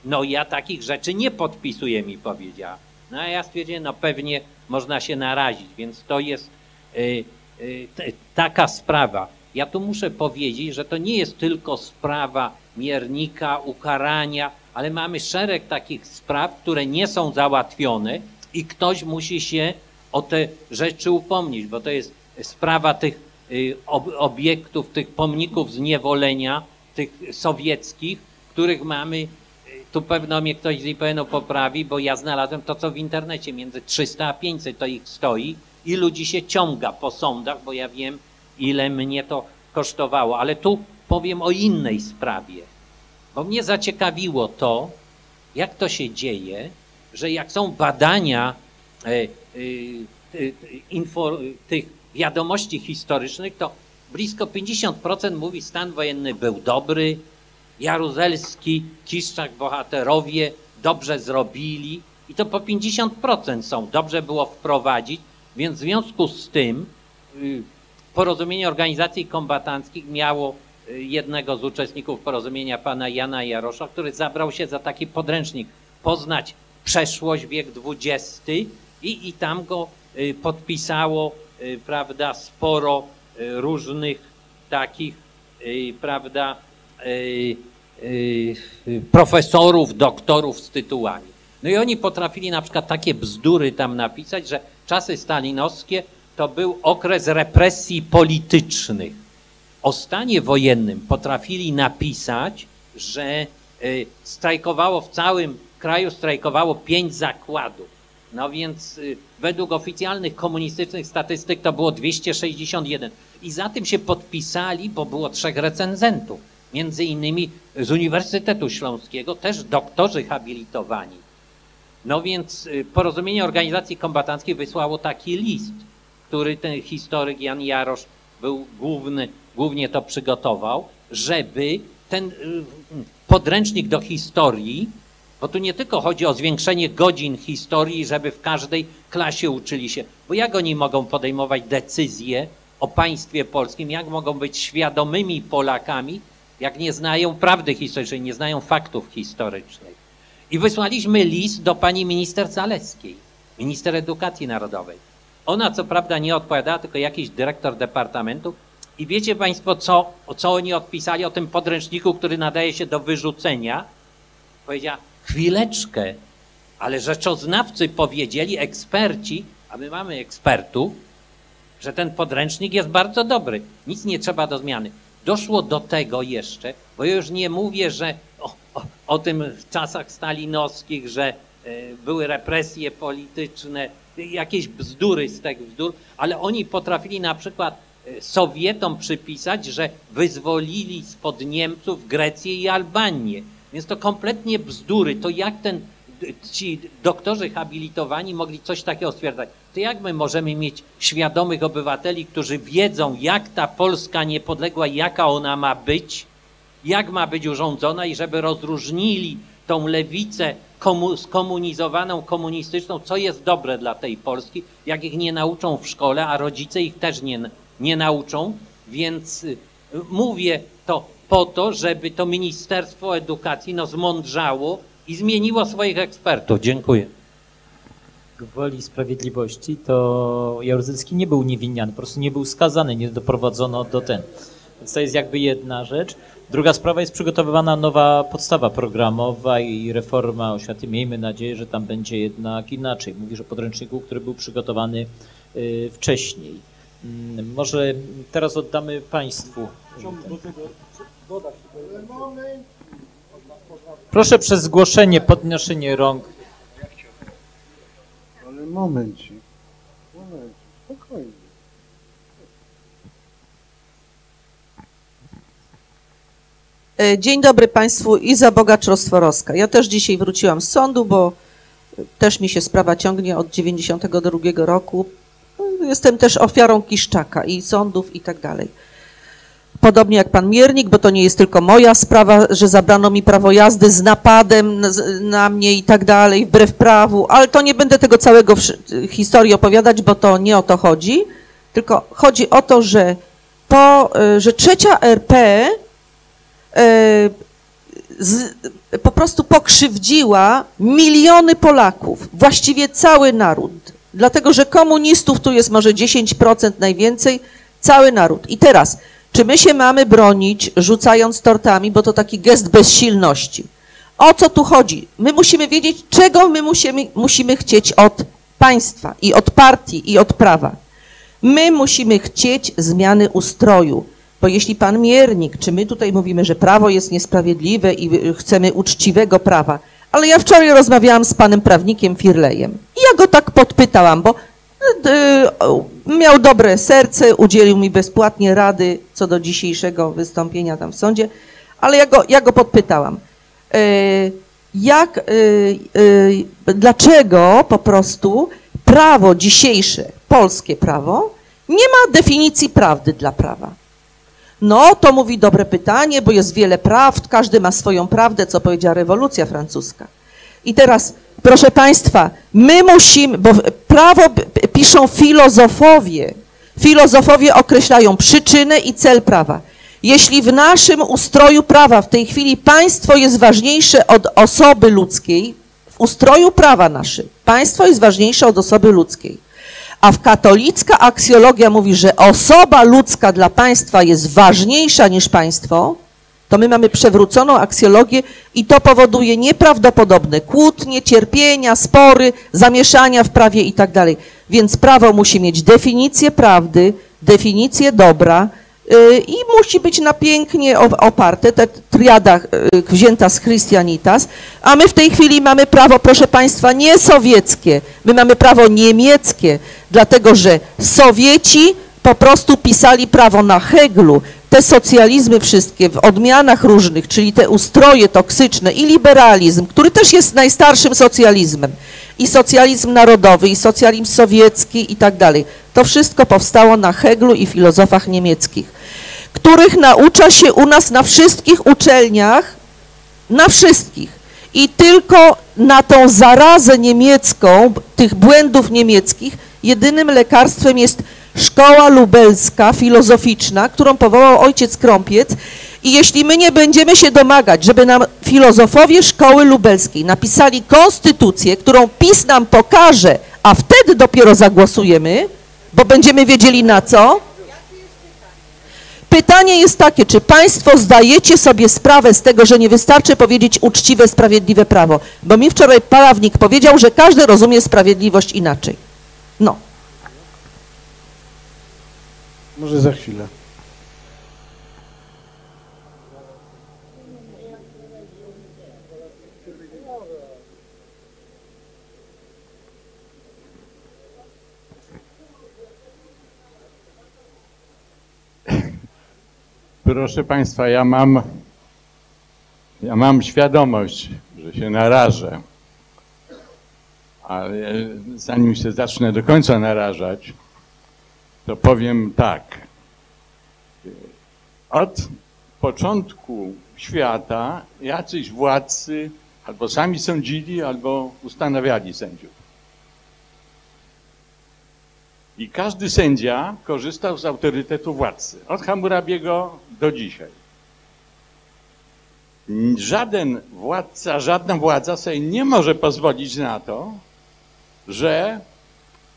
No ja takich rzeczy nie podpisuję, mi powiedziała. No a ja stwierdziłem, no pewnie można się narazić, więc to jest y, y, t, taka sprawa. Ja tu muszę powiedzieć, że to nie jest tylko sprawa miernika, ukarania, ale mamy szereg takich spraw, które nie są załatwione i ktoś musi się o te rzeczy upomnieć, bo to jest sprawa tych obiektów, tych pomników zniewolenia, tych sowieckich, których mamy, tu pewno mnie ktoś z I P N-u poprawi, bo ja znalazłem to, co w internecie, między trzysta a pięćset to ich stoi i ludzi się ciąga po sądach, bo ja wiem, ile mnie to kosztowało. Ale tu powiem o innej sprawie, bo mnie zaciekawiło to, jak to się dzieje, że jak są badania y, y, y, info, tych wiadomości historycznych, to blisko pięćdziesiąt procent mówi, stan wojenny był dobry, Jaruzelski, Kiszczak, bohaterowie dobrze zrobili i to po pięćdziesiąt procent są, dobrze było wprowadzić, więc w związku z tym Porozumienie Organizacji Kombatanckich miało jednego z uczestników porozumienia, pana Jana Jarosza, który zabrał się za taki podręcznik Poznać przeszłość, wiek dwudziesty i, i tam go podpisało, prawda, sporo różnych takich, prawda, profesorów, doktorów z tytułami. No i oni potrafili na przykład takie bzdury tam napisać, że czasy stalinowskie to był okres represji politycznych. O stanie wojennym potrafili napisać, że strajkowało w całym kraju, strajkowało pięć zakładów. No więc według oficjalnych komunistycznych statystyk to było dwieście sześćdziesiąt jeden. I za tym się podpisali, bo było trzech recenzentów. Między innymi z Uniwersytetu Śląskiego, też doktorzy habilitowani. No więc Porozumienie Organizacji Kombatanckich wysłało taki list, który ten historyk Jan Jarosz był główny, głównie to przygotował, żeby ten podręcznik do historii, bo tu nie tylko chodzi o zwiększenie godzin historii, żeby w każdej klasie uczyli się, bo jak oni mogą podejmować decyzje o państwie polskim, jak mogą być świadomymi Polakami, jak nie znają prawdy historycznej, nie znają faktów historycznych. I wysłaliśmy list do pani minister Zalewskiej, minister edukacji narodowej. Ona co prawda nie odpowiadała, tylko jakiś dyrektor departamentu. I wiecie państwo, co, co oni odpisali o tym podręczniku, który nadaje się do wyrzucenia? Powiedziała, chwileczkę, ale rzeczoznawcy powiedzieli, eksperci, a my mamy ekspertów, że ten podręcznik jest bardzo dobry, nic nie trzeba do zmiany. Doszło do tego jeszcze, bo ja już nie mówię, że o, o, o tym w czasach stalinowskich, że y, były represje polityczne, jakieś bzdury z tych bzdur, ale oni potrafili na przykład Sowietom przypisać, że wyzwolili spod Niemców Grecję i Albanię. Więc to kompletnie bzdury. To jak ten, ci doktorzy habilitowani mogli coś takiego stwierdzać? To jak my możemy mieć świadomych obywateli, którzy wiedzą, jak ta Polska niepodległa, jaka ona ma być, jak ma być urządzona i żeby rozróżnili tą lewicę komu- skomunizowaną, komunistyczną, co jest dobre dla tej Polski, jak ich nie nauczą w szkole, a rodzice ich też nie, nie nauczą, więc y, mówię to po to, żeby to Ministerstwo Edukacji no, zmądrzało i zmieniło swoich ekspertów. Dziękuję. Gwoli sprawiedliwości to Jaruzelski nie był niewiniany, po prostu nie był skazany, nie doprowadzono do ten. Więc to jest jakby jedna rzecz. Druga sprawa, jest przygotowywana nowa podstawa programowa i reforma oświaty. Miejmy nadzieję, że tam będzie jednak inaczej. Mówisz o podręczniku, który był przygotowany y, wcześniej. Y, może teraz oddamy państwu. Proszę przez zgłoszenie, podnoszenie rąk. Ale momencik, momencik, spokojnie. Dzień dobry państwu, Iza Bogacz-Rostworowska. Ja też dzisiaj wróciłam z sądu, bo też mi się sprawa ciągnie od dziewięćdziesiątego drugiego roku. Jestem też ofiarą Kiszczaka i sądów i tak dalej. Podobnie jak pan Miernik, bo to nie jest tylko moja sprawa, że zabrano mi prawo jazdy z napadem na mnie i tak dalej, wbrew prawu, ale to nie będę tego całego historii opowiadać, bo to nie o to chodzi, tylko chodzi o to, że, po, że trzecia R P Z, po prostu pokrzywdziła miliony Polaków, właściwie cały naród, dlatego że komunistów tu jest może dziesięć procent najwięcej, cały naród. I teraz, czy my się mamy bronić rzucając tortami, bo to taki gest bezsilności? O co tu chodzi? My musimy wiedzieć, czego my musimy, musimy chcieć od państwa i od partii i od prawa. My musimy chcieć zmiany ustroju. Bo jeśli pan Miernik, czy my tutaj mówimy, że prawo jest niesprawiedliwe i chcemy uczciwego prawa, ale ja wczoraj rozmawiałam z panem prawnikiem Firlejem i ja go tak podpytałam, bo miał dobre serce, udzielił mi bezpłatnie rady co do dzisiejszego wystąpienia tam w sądzie, ale ja go, ja go podpytałam, jak, dlaczego po prostu prawo dzisiejsze, polskie prawo, nie ma definicji prawdy dla prawa. No, to mówi dobre pytanie, bo jest wiele prawd, każdy ma swoją prawdę, co powiedziała rewolucja francuska. I teraz, proszę Państwa, my musimy, bo prawo piszą filozofowie. Filozofowie określają przyczynę i cel prawa. Jeśli w naszym ustroju prawa w tej chwili państwo jest ważniejsze od osoby ludzkiej, w ustroju prawa naszym państwo jest ważniejsze od osoby ludzkiej, a w katolicka aksjologia mówi, że osoba ludzka dla państwa jest ważniejsza niż państwo, to my mamy przewróconą aksjologię i to powoduje nieprawdopodobne kłótnie, cierpienia, spory, zamieszania w prawie i tak dalej. Więc prawo musi mieć definicję prawdy, definicję dobra yy, i musi być na pięknie oparte, ta triada yy, wzięta z Christianitas, a my w tej chwili mamy prawo, proszę Państwa, nie sowieckie, my mamy prawo niemieckie, dlatego że Sowieci po prostu pisali prawo na Heglu. Te socjalizmy wszystkie w odmianach różnych, czyli te ustroje toksyczne i liberalizm, który też jest najstarszym socjalizmem, i socjalizm narodowy, i socjalizm sowiecki i tak dalej. To wszystko powstało na Heglu i filozofach niemieckich, których naucza się u nas na wszystkich uczelniach, na wszystkich. I tylko na tą zarazę niemiecką, tych błędów niemieckich, jedynym lekarstwem jest Szkoła Lubelska Filozoficzna, którą powołał ojciec Krąpiec. I jeśli my nie będziemy się domagać, żeby nam filozofowie Szkoły Lubelskiej napisali konstytucję, którą PiS nam pokaże, a wtedy dopiero zagłosujemy, bo będziemy wiedzieli na co. Pytanie jest takie, czy Państwo zdajecie sobie sprawę z tego, że nie wystarczy powiedzieć uczciwe, sprawiedliwe prawo? Bo mi wczoraj prawnik powiedział, że każdy rozumie sprawiedliwość inaczej. No. Może za chwilę. Proszę Państwa, ja mam, ja mam świadomość, że się narażę, ale zanim się zacznę do końca narażać, to powiem tak. Od początku świata jacyś władcy albo sami sądzili, albo ustanawiali sędziów. I każdy sędzia korzystał z autorytetu władcy. Od Hammurabiego do dzisiaj. Żaden władca, żadna władza sobie nie może pozwolić na to, że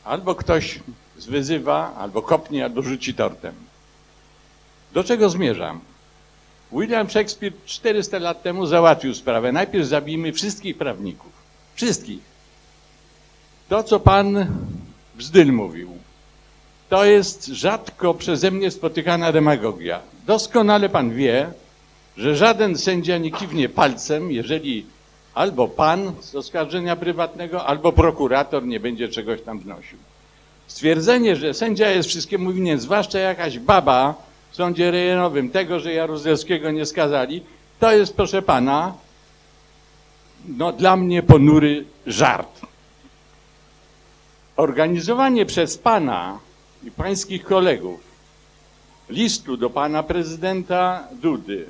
albo ktoś zwyzywa, albo kopnie, albo rzuci tortem. Do czego zmierzam? William Shakespeare czterysta lat temu załatwił sprawę. Najpierw zabijmy wszystkich prawników. Wszystkich. To, co pan Bzdyl mówił, to jest rzadko przeze mnie spotykana demagogia. Doskonale pan wie, że żaden sędzia nie kiwnie palcem, jeżeli albo pan z oskarżenia prywatnego, albo prokurator nie będzie czegoś tam wnosił. Stwierdzenie, że sędzia jest wszystkiemu winien, zwłaszcza jakaś baba w sądzie rejonowym, tego, że Jaruzelskiego nie skazali, to jest, proszę pana, no dla mnie ponury żart. Organizowanie przez pana i pańskich kolegów listu do pana prezydenta Dudy,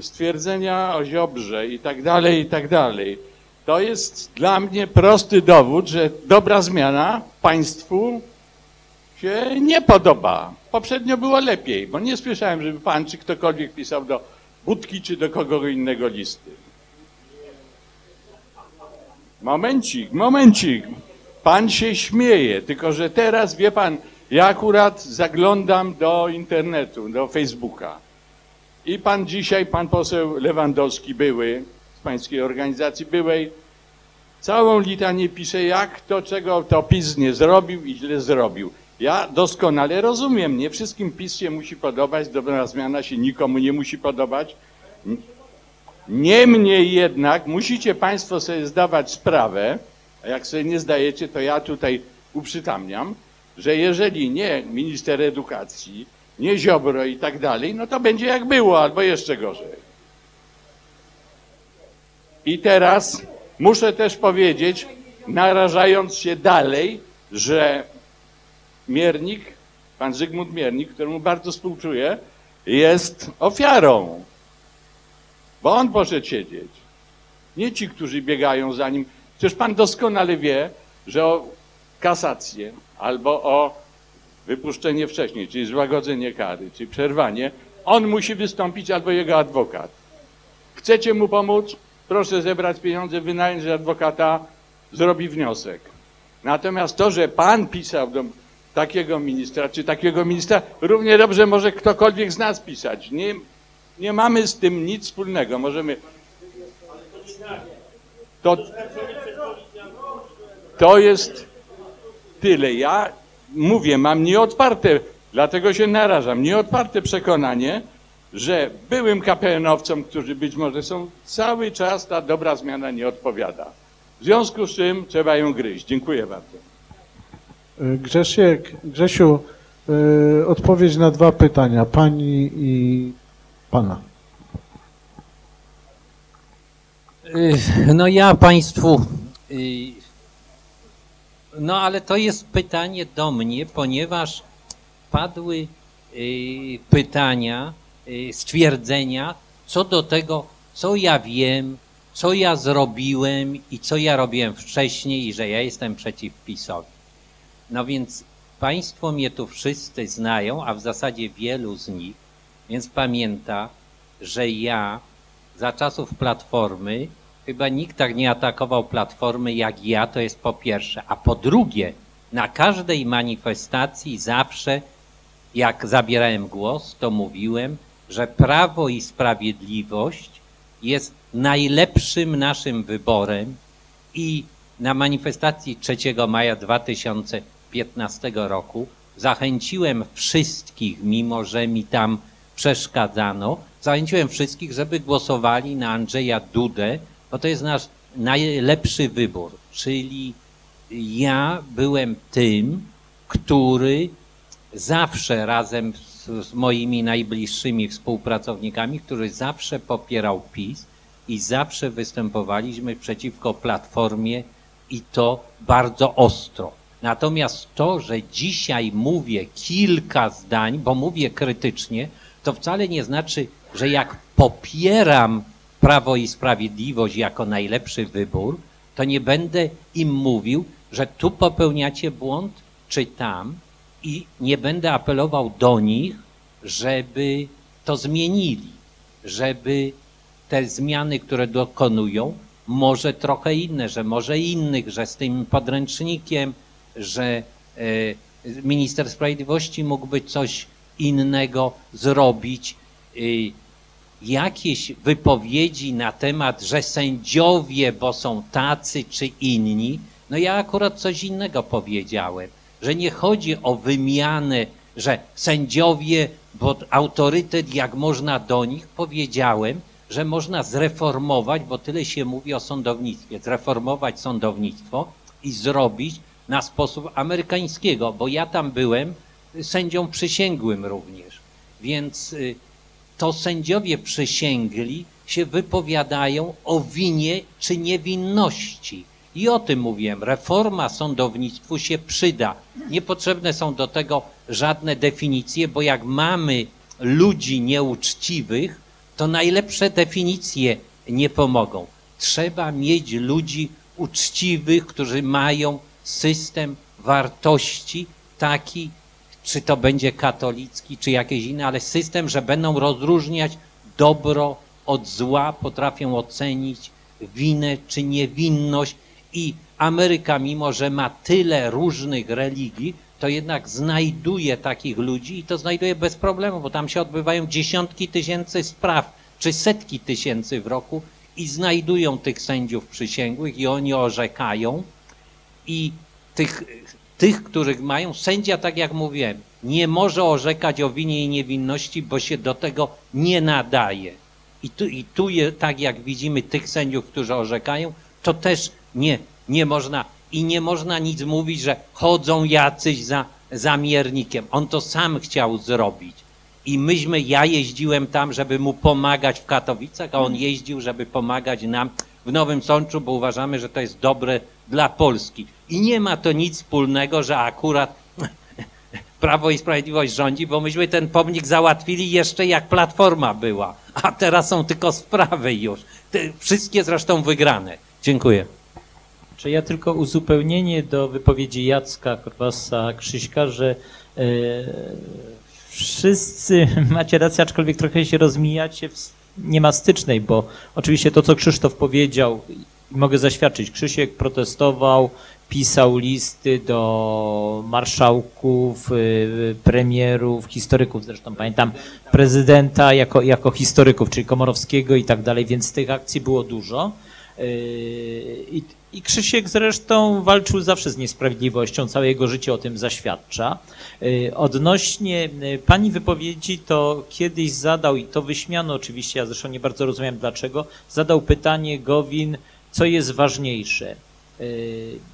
stwierdzenia o Ziobrze i tak dalej, i tak dalej, to jest dla mnie prosty dowód, że dobra zmiana państwu się nie podoba. Poprzednio było lepiej, bo nie słyszałem, żeby pan czy ktokolwiek pisał do Budki czy do kogo innego listy. Momencik, momencik. Pan się śmieje, tylko że teraz, wie pan, ja akurat zaglądam do internetu, do Facebooka. I pan dzisiaj, pan poseł Lewandowski były, z pańskiej organizacji byłej, całą litanię pisze, jak to, czego to PiS nie zrobił i źle zrobił. Ja doskonale rozumiem, nie wszystkim PiS się musi podobać, dobra zmiana się nikomu nie musi podobać. Niemniej jednak musicie państwo sobie zdawać sprawę, a jak sobie nie zdajecie, to ja tutaj uprzytamniam, że jeżeli nie minister edukacji, nie Ziobro i tak dalej, no to będzie jak było, albo jeszcze gorzej. I teraz muszę też powiedzieć, narażając się dalej, że Miernik, pan Zygmunt Miernik, któremu bardzo współczuję, jest ofiarą, bo on poszedł siedzieć. Nie ci, którzy biegają za nim. Przecież pan doskonale wie, że o kasację albo o wypuszczenie wcześniej, czyli złagodzenie kary, czyli przerwanie, on musi wystąpić albo jego adwokat. Chcecie mu pomóc? Proszę zebrać pieniądze, wynająć adwokata, zrobi wniosek. Natomiast to, że pan pisał do takiego ministra, czy takiego ministra, równie dobrze może ktokolwiek z nas pisać. Nie, nie mamy z tym nic wspólnego. Możemy... To, to jest tyle. Ja mówię, mam nieotwarte, dlatego się narażam, nieotwarte przekonanie, że byłym kapelanowcom, którzy być może są, cały czas ta dobra zmiana nie odpowiada. W związku z czym trzeba ją gryźć. Dziękuję bardzo. Grzesiek, Grzesiu, yy, odpowiedź na dwa pytania, pani i pana. No ja państwu, no ale to jest pytanie do mnie, ponieważ padły pytania, stwierdzenia co do tego, co ja wiem, co ja zrobiłem i co ja robiłem wcześniej i że ja jestem przeciw PiS-owi. No więc państwo mnie tu wszyscy znają, a w zasadzie wielu z nich, więc pamięta, że ja za czasów Platformy chyba nikt tak nie atakował Platformy jak ja, to jest po pierwsze. A po drugie, na każdej manifestacji zawsze, jak zabierałem głos, to mówiłem, że Prawo i Sprawiedliwość jest najlepszym naszym wyborem i na manifestacji trzeciego maja dwa tysiące piętnastego roku zachęciłem wszystkich, mimo że mi tam przeszkadzano, zachęciłem wszystkich, żeby głosowali na Andrzeja Dudę, bo to jest nasz najlepszy wybór. Czyli ja byłem tym, który zawsze razem z, z moimi najbliższymi współpracownikami, którzy zawsze popierał PiS i zawsze występowaliśmy przeciwko Platformie i to bardzo ostro. Natomiast to, że dzisiaj mówię kilka zdań, bo mówię krytycznie, to wcale nie znaczy, że jak popieram Prawo i Sprawiedliwość jako najlepszy wybór, to nie będę im mówił, że tu popełniacie błąd, czy tam i nie będę apelował do nich, żeby to zmienili, żeby te zmiany, które dokonują, może trochę inne, że może innych, że z tym podręcznikiem, że minister sprawiedliwości mógłby coś innego zrobić, jakieś wypowiedzi na temat, że sędziowie, bo są tacy czy inni, no ja akurat coś innego powiedziałem, że nie chodzi o wymianę, że sędziowie, bo autorytet, jak można do nich, powiedziałem, że można zreformować, bo tyle się mówi o sądownictwie, zreformować sądownictwo i zrobić na sposób amerykańskiego, bo ja tam byłem sędzią przysięgłym również, więc to sędziowie przysięgli się wypowiadają o winie czy niewinności. I o tym mówiłem, reforma sądownictwu się przyda. Niepotrzebne są do tego żadne definicje, bo jak mamy ludzi nieuczciwych, to najlepsze definicje nie pomogą. Trzeba mieć ludzi uczciwych, którzy mają system wartości taki, czy to będzie katolicki, czy jakieś inne, ale system, że będą rozróżniać dobro od zła, potrafią ocenić winę czy niewinność i Ameryka, mimo że ma tyle różnych religii, to jednak znajduje takich ludzi i to znajduje bez problemu, bo tam się odbywają dziesiątki tysięcy spraw, czy setki tysięcy w roku i znajdują tych sędziów przysięgłych i oni orzekają i tych... Tych, których mają, sędzia, tak jak mówiłem, nie może orzekać o winie i niewinności, bo się do tego nie nadaje. I tu, i tu je, tak jak widzimy, tych sędziów, którzy orzekają, to też nie, nie można. I nie można nic mówić, że chodzą jacyś za, za miernikiem. On to sam chciał zrobić. I myśmy, ja jeździłem tam, żeby mu pomagać w Katowicach, a on jeździł, żeby pomagać nam w Nowym Sączu, bo uważamy, że to jest dobre dla Polski. I nie ma to nic wspólnego, że akurat Prawo i Sprawiedliwość rządzi, bo myśmy ten pomnik załatwili jeszcze jak Platforma była, a teraz są tylko sprawy już. Te wszystkie zresztą wygrane. Dziękuję. Czy ja tylko uzupełnienie do wypowiedzi Jacka, Korwasa, Krzyśka, że yy, wszyscy macie rację, aczkolwiek trochę się rozmijacie, w, nie ma stycznej, bo oczywiście to, co Krzysztof powiedział, mogę zaświadczyć, Krzysiek protestował, pisał listy do marszałków, premierów, historyków, zresztą pamiętam prezydenta jako, jako historyków, czyli Komorowskiego i tak dalej, więc tych akcji było dużo. I, I Krzysiek zresztą walczył zawsze z niesprawiedliwością, całe jego życie o tym zaświadcza. Odnośnie pani wypowiedzi, to kiedyś zadał, i to wyśmiano oczywiście, ja zresztą nie bardzo rozumiem dlaczego, zadał pytanie Gowin, co jest ważniejsze,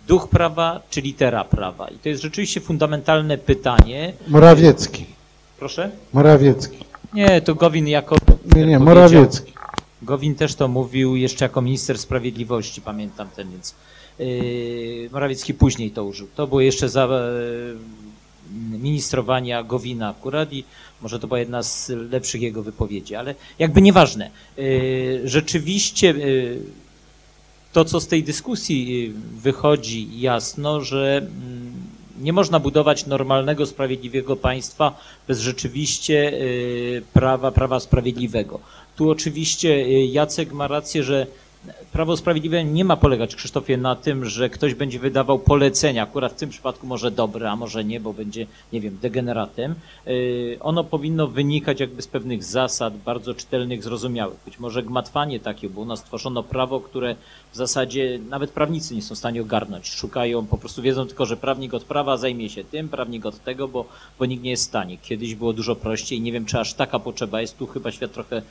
duch prawa czy litera prawa? I to jest rzeczywiście fundamentalne pytanie. Morawiecki. Proszę? Morawiecki. Nie, to Gowin jako... Nie, nie, Morawiecki. Gowin też to mówił jeszcze jako minister sprawiedliwości, pamiętam ten, więc yy, Morawiecki później to użył. To było jeszcze za yy, ministrowania Gowina akurat i może to była jedna z lepszych jego wypowiedzi, ale jakby nieważne. Yy, rzeczywiście yy, to, co z tej dyskusji wychodzi jasno, że yy, nie można budować normalnego, sprawiedliwego państwa bez rzeczywiście yy, prawa, prawa sprawiedliwego. Tu oczywiście Jacek ma rację, że Prawo Sprawiedliwe nie ma polegać, Krzysztofie, na tym, że ktoś będzie wydawał polecenia, akurat w tym przypadku może dobre, a może nie, bo będzie, nie wiem, degeneratem. Ono powinno wynikać jakby z pewnych zasad bardzo czytelnych, zrozumiałych. Być może gmatwanie takie, bo u nas tworzono prawo, które w zasadzie nawet prawnicy nie są w stanie ogarnąć. Szukają, po prostu wiedzą tylko, że prawnik od prawa zajmie się tym, prawnik od tego, bo, bo nikt nie jest w stanie. Kiedyś było dużo prościej i nie wiem, czy aż taka potrzeba jest. Tu chyba świat trochę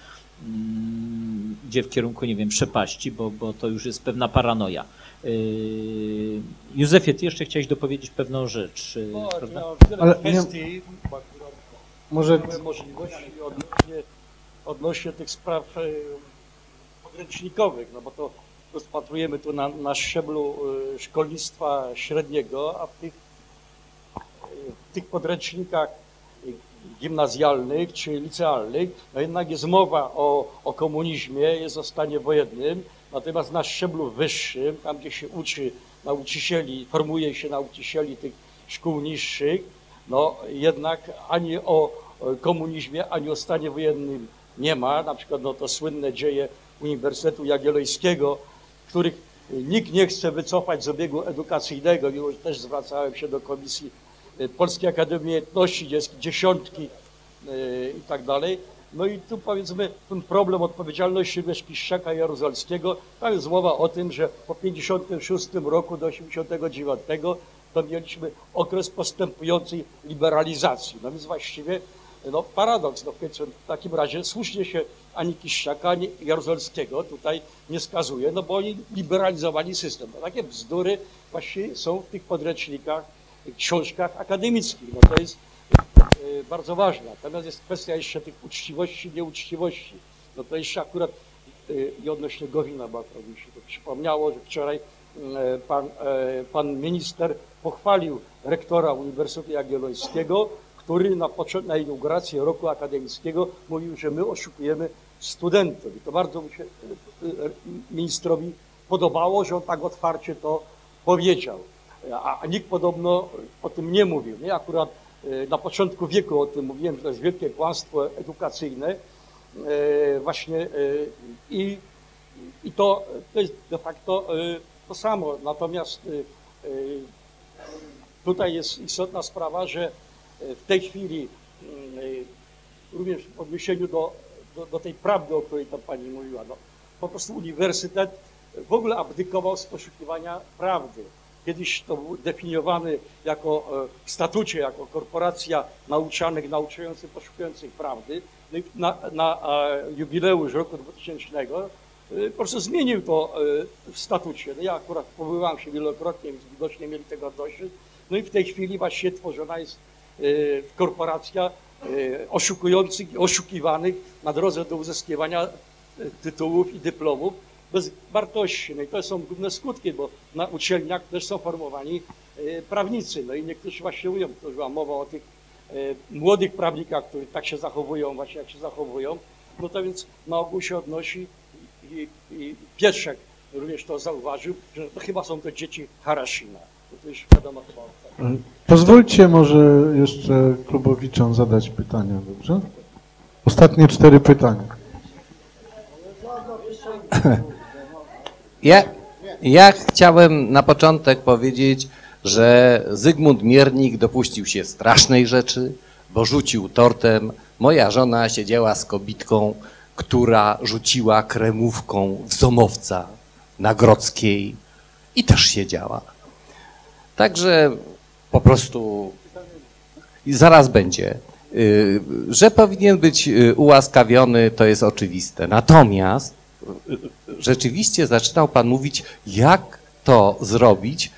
mm, idzie w kierunku, nie wiem, przepaści, bo, bo to już jest pewna paranoja. Yy, Józefie, ty jeszcze chciałeś dopowiedzieć pewną rzecz, no, prawda? Ale kwestii, nie... Może możliwości odnośnie, odnośnie tych spraw yy, podręcznikowych, no bo to rozpatrujemy tu na, na szczeblu yy, szkolnictwa średniego, a w tych, yy, w tych podręcznikach yy, gimnazjalnych czy licealnych, no jednak jest mowa o, o komunizmie, jest o stanie wojennym, natomiast na szczeblu wyższym, tam gdzie się uczy nauczycieli, formuje się nauczycieli tych szkół niższych, no jednak ani o komunizmie, ani o stanie wojennym nie ma, na przykład no to słynne dzieje Uniwersytetu Jagiellońskiego, których nikt nie chce wycofać z obiegu edukacyjnego, mimo że też zwracałem się do Komisji Polskiej Akademii Etności, jest dziesiątki yy, i tak dalej. No i tu powiedzmy ten problem odpowiedzialności Kiszczaka Jaruzelskiego, tam jest mowa o tym, że po pięćdziesiątym szóstym roku do osiemdziesiątego dziewiątego to mieliśmy okres postępującej liberalizacji. No więc właściwie no, paradoks, no w takim razie słusznie się ani Kiszczaka, ani Jaruzelskiego tutaj nie skazuje, no bo oni liberalizowali system. No, takie bzdury właściwie są w tych podręcznikach, książkach akademickich. No to jest y, bardzo ważne. Natomiast jest kwestia jeszcze tych uczciwości, nieuczciwości. No to jeszcze akurat y, i odnośnie Gowina, bo akurat mi się to przypomniało, że wczoraj y, pan, y, pan minister pochwalił rektora Uniwersytetu Jagiellońskiego, który na, na inaugurację roku akademickiego mówił, że my oszukujemy studentów. I to bardzo mu się y, y, ministrowi podobało, że on tak otwarcie to powiedział. A nikt podobno o tym nie mówił. Ja akurat na początku wieku o tym mówiłem, że to jest wielkie kłamstwo edukacyjne właśnie i, i to, to jest de facto to samo. Natomiast tutaj jest istotna sprawa, że w tej chwili również w odniesieniu do, do, do tej prawdy, o której tam pani mówiła, no, po prostu uniwersytet w ogóle abdykował z poszukiwania prawdy. Kiedyś to był definiowany jako w statucie, jako korporacja nauczanych, nauczających, poszukujących prawdy. No i na, na jubileusz roku dwutysięcznego po prostu zmienił to w statucie. No ja akurat powoływałem się wielokrotnie, więc widocznie mieli tego dość. No i w tej chwili właśnie tworzona jest korporacja oszukujących i oszukiwanych na drodze do uzyskiwania tytułów i dyplomów bez wartości. No i to są główne skutki, bo na uczelniach też są formowani prawnicy. No i niektórzy właśnie mówią, to już była mowa o tych młodych prawnikach, którzy tak się zachowują, właśnie jak się zachowują, no to więc na ogół się odnosi i, i Pietrzek również to zauważył, że to chyba są to dzieci Harashina. To już wiadomo, chyba. Pozwólcie może jeszcze klubowiczom zadać pytania, dobrze? Ostatnie cztery pytania. Ja, ja chciałem na początek powiedzieć, że Zygmunt Miernik dopuścił się strasznej rzeczy, bo rzucił tortem. Moja żona siedziała z kobitką, która rzuciła kremówką w Zomowca na Grodzkiej i też siedziała. Także po prostu i zaraz będzie. Że powinien być ułaskawiony, to jest oczywiste. Natomiast rzeczywiście zaczynał pan mówić, jak to zrobić,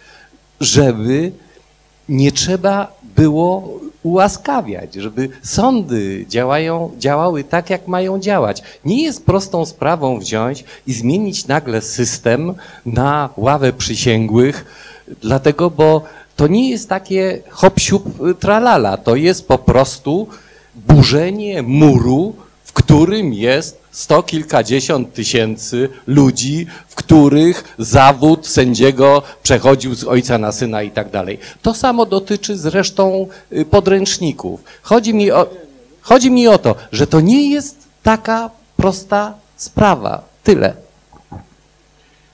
żeby nie trzeba było ułaskawiać, żeby sądy działają, działały tak, jak mają działać. Nie jest prostą sprawą wziąć i zmienić nagle system na ławę przysięgłych, dlatego, bo to nie jest takie hop-siup tralala, to jest po prostu burzenie muru, w którym jest sto kilkadziesiąt tysięcy ludzi, w których zawód sędziego przechodził z ojca na syna i tak dalej. To samo dotyczy zresztą podręczników. Chodzi mi o, chodzi mi o to, że to nie jest taka prosta sprawa. Tyle.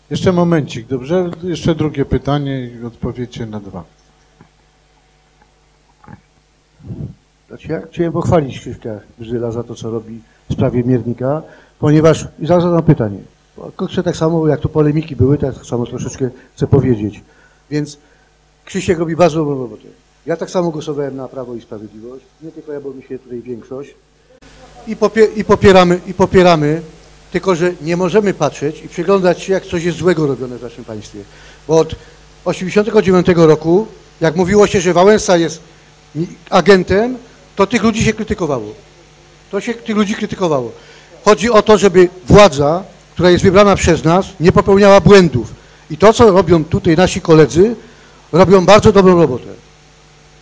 Jeszcze momencik, dobrze? Jeszcze drugie pytanie i odpowiecie na dwa. Znaczy, ja chciałem pochwalić Krzyśka Bzyla za to, co robi w sprawie Miernika, ponieważ, i zaraz zadam pytanie, bo tak samo jak tu polemiki były, tak samo troszeczkę chcę powiedzieć. Więc Krzysiek robi bardzo dobrą robotę. Ja tak samo głosowałem na Prawo i Sprawiedliwość, nie tylko ja, bo mi się tutaj większość. I, popie, i popieramy, i popieramy. Tylko że nie możemy patrzeć i przyglądać się, jak coś jest złego robione w naszym państwie. Bo od osiemdziesiątego dziewiątego roku, jak mówiło się, że Wałęsa jest agentem, to tych ludzi się krytykowało. To się tych ludzi krytykowało. Chodzi o to, żeby władza, która jest wybrana przez nas, nie popełniała błędów. I to, co robią tutaj nasi koledzy, robią bardzo dobrą robotę.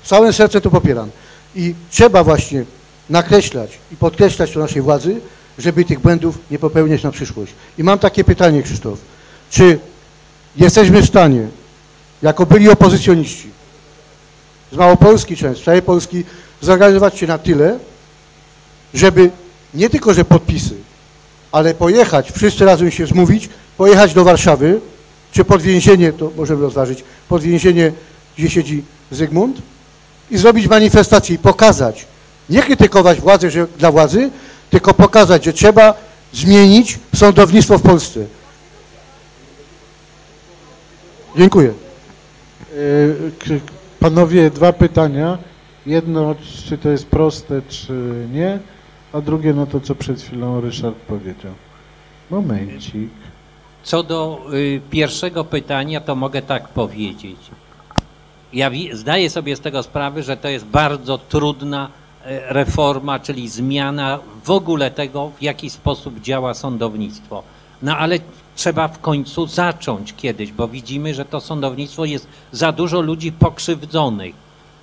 Całym sercem to popieram. I trzeba właśnie nakreślać i podkreślać to naszej władzy, żeby tych błędów nie popełniać na przyszłość. I mam takie pytanie, Krzysztof, czy jesteśmy w stanie, jako byli opozycjoniści, z Małopolski czy z całej Polski, zorganizować się na tyle, żeby nie tylko, że podpisy, ale pojechać, wszyscy razem się zmówić, pojechać do Warszawy, czy pod więzienie, to możemy rozważyć, pod więzienie, gdzie siedzi Zygmunt, i zrobić manifestację i pokazać, nie krytykować władzy, że dla władzy, tylko pokazać, że trzeba zmienić sądownictwo w Polsce. Dziękuję. Panowie, dwa pytania. Jedno, czy to jest proste, czy nie, a drugie, no to, co przed chwilą Ryszard powiedział. Momencik. Co do y, pierwszego pytania, to mogę tak powiedzieć. Ja zdaję sobie z tego sprawę, że to jest bardzo trudna reforma, czyli zmiana w ogóle tego, w jaki sposób działa sądownictwo. No ale trzeba w końcu zacząć kiedyś, bo widzimy, że to sądownictwo jest za dużo ludzi pokrzywdzonych,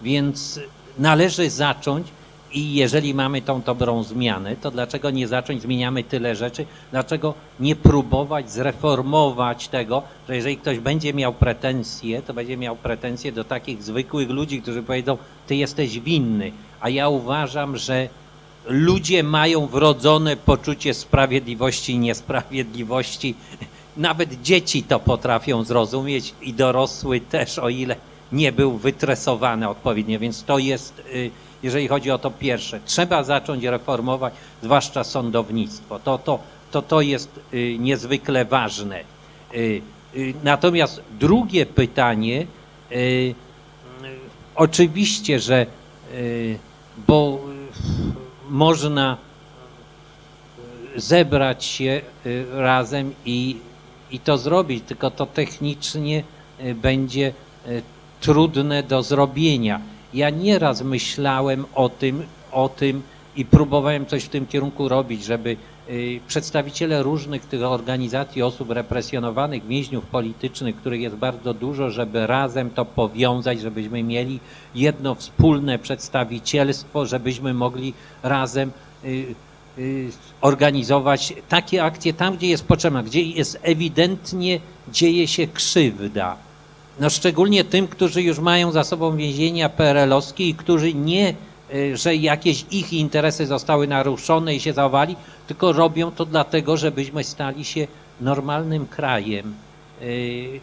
więc należy zacząć i jeżeli mamy tą dobrą zmianę, to dlaczego nie zacząć, zmieniamy tyle rzeczy, dlaczego nie próbować zreformować tego, że jeżeli ktoś będzie miał pretensje, to będzie miał pretensje do takich zwykłych ludzi, którzy powiedzą, ty jesteś winny. A ja uważam, że ludzie mają wrodzone poczucie sprawiedliwości i niesprawiedliwości. Nawet dzieci to potrafią zrozumieć i dorosły też, o ile nie był wytresowany odpowiednio. Więc to jest, jeżeli chodzi o to pierwsze, trzeba zacząć reformować, zwłaszcza sądownictwo. To, to, to, to jest niezwykle ważne. Natomiast drugie pytanie, oczywiście, że bo można zebrać się razem i, i to zrobić, tylko to technicznie będzie trudne do zrobienia. Ja nieraz myślałem o tym, o tym i próbowałem coś w tym kierunku robić, żeby przedstawiciele różnych tych organizacji osób represjonowanych, więźniów politycznych, których jest bardzo dużo, żeby razem to powiązać, żebyśmy mieli jedno wspólne przedstawicielstwo, żebyśmy mogli razem organizować takie akcje tam, gdzie jest potrzebna, gdzie jest ewidentnie dzieje się krzywda. No szczególnie tym, którzy już mają za sobą więzienia peerelowskie i którzy nie, że jakieś ich interesy zostały naruszone i się zawali, tylko robią to dlatego, żebyśmy stali się normalnym krajem,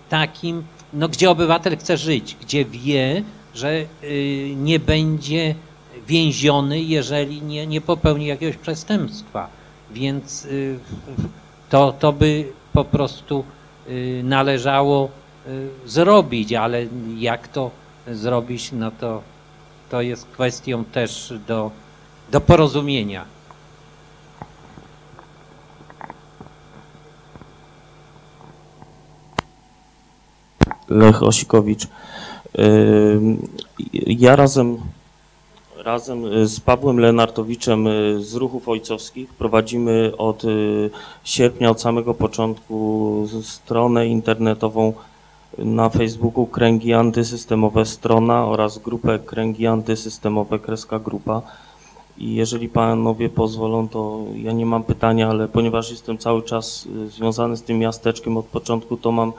takim, no, gdzie obywatel chce żyć, gdzie wie, że nie będzie więziony, jeżeli nie, nie popełni jakiegoś przestępstwa. Więc to, to by po prostu należało zrobić, ale jak to zrobić, no to to jest kwestią też do, do porozumienia. Lech Osikowicz. Ja razem, razem z Pawłem Lenartowiczem z Ruchów Ojcowskich prowadzimy od sierpnia, od samego początku stronę internetową na Facebooku Kręgi Antysystemowe Strona oraz grupę Kręgi Antysystemowe Kreska Grupa. I jeżeli panowie pozwolą, to ja nie mam pytania, ale ponieważ jestem cały czas związany z tym miasteczkiem od początku, to mam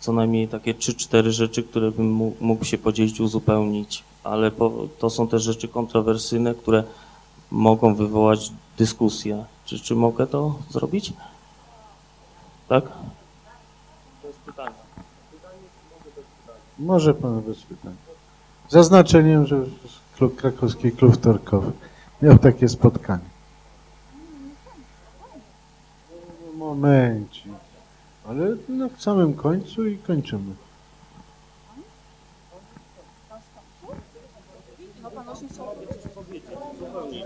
co najmniej takie trzy cztery rzeczy, które bym mógł się podzielić, uzupełnić. Ale to są też rzeczy kontrowersyjne, które mogą wywołać dyskusję. Czy, czy mogę to zrobić? Tak? To jest pytanie. Może pan bez pytań. Zaznaczeniem, że klub, Krakowski Klub Wtorkowy miał takie spotkanie. Momencie. Ale na samym końcu i kończymy. No pan właśnie chciał powiedzieć.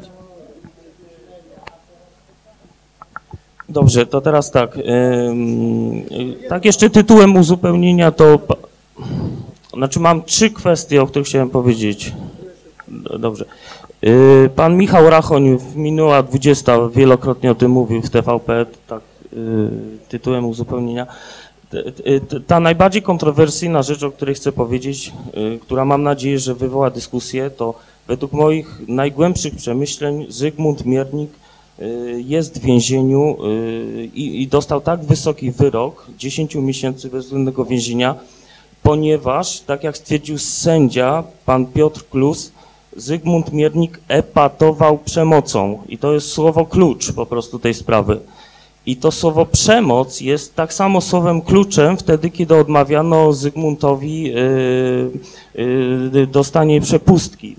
Dobrze, to teraz tak. Tak jeszcze tytułem uzupełnienia to... Znaczy mam trzy kwestie, o których chciałem powiedzieć. Dobrze. Pan Michał Rachoń w minęła dwudziesta wielokrotnie o tym mówił w T V P, tak tytułem uzupełnienia. Ta najbardziej kontrowersyjna rzecz, o której chcę powiedzieć, która mam nadzieję, że wywoła dyskusję, to według moich najgłębszych przemyśleń Zygmunt Miernik jest w więzieniu i, i dostał tak wysoki wyrok, dziesięć miesięcy bezwzględnego więzienia, ponieważ, tak jak stwierdził sędzia, pan Piotr Klus, Zygmunt Miernik epatował przemocą. I to jest słowo klucz po prostu tej sprawy. I to słowo przemoc jest tak samo słowem kluczem wtedy, kiedy odmawiano Zygmuntowi yy, yy, dostanie przepustki.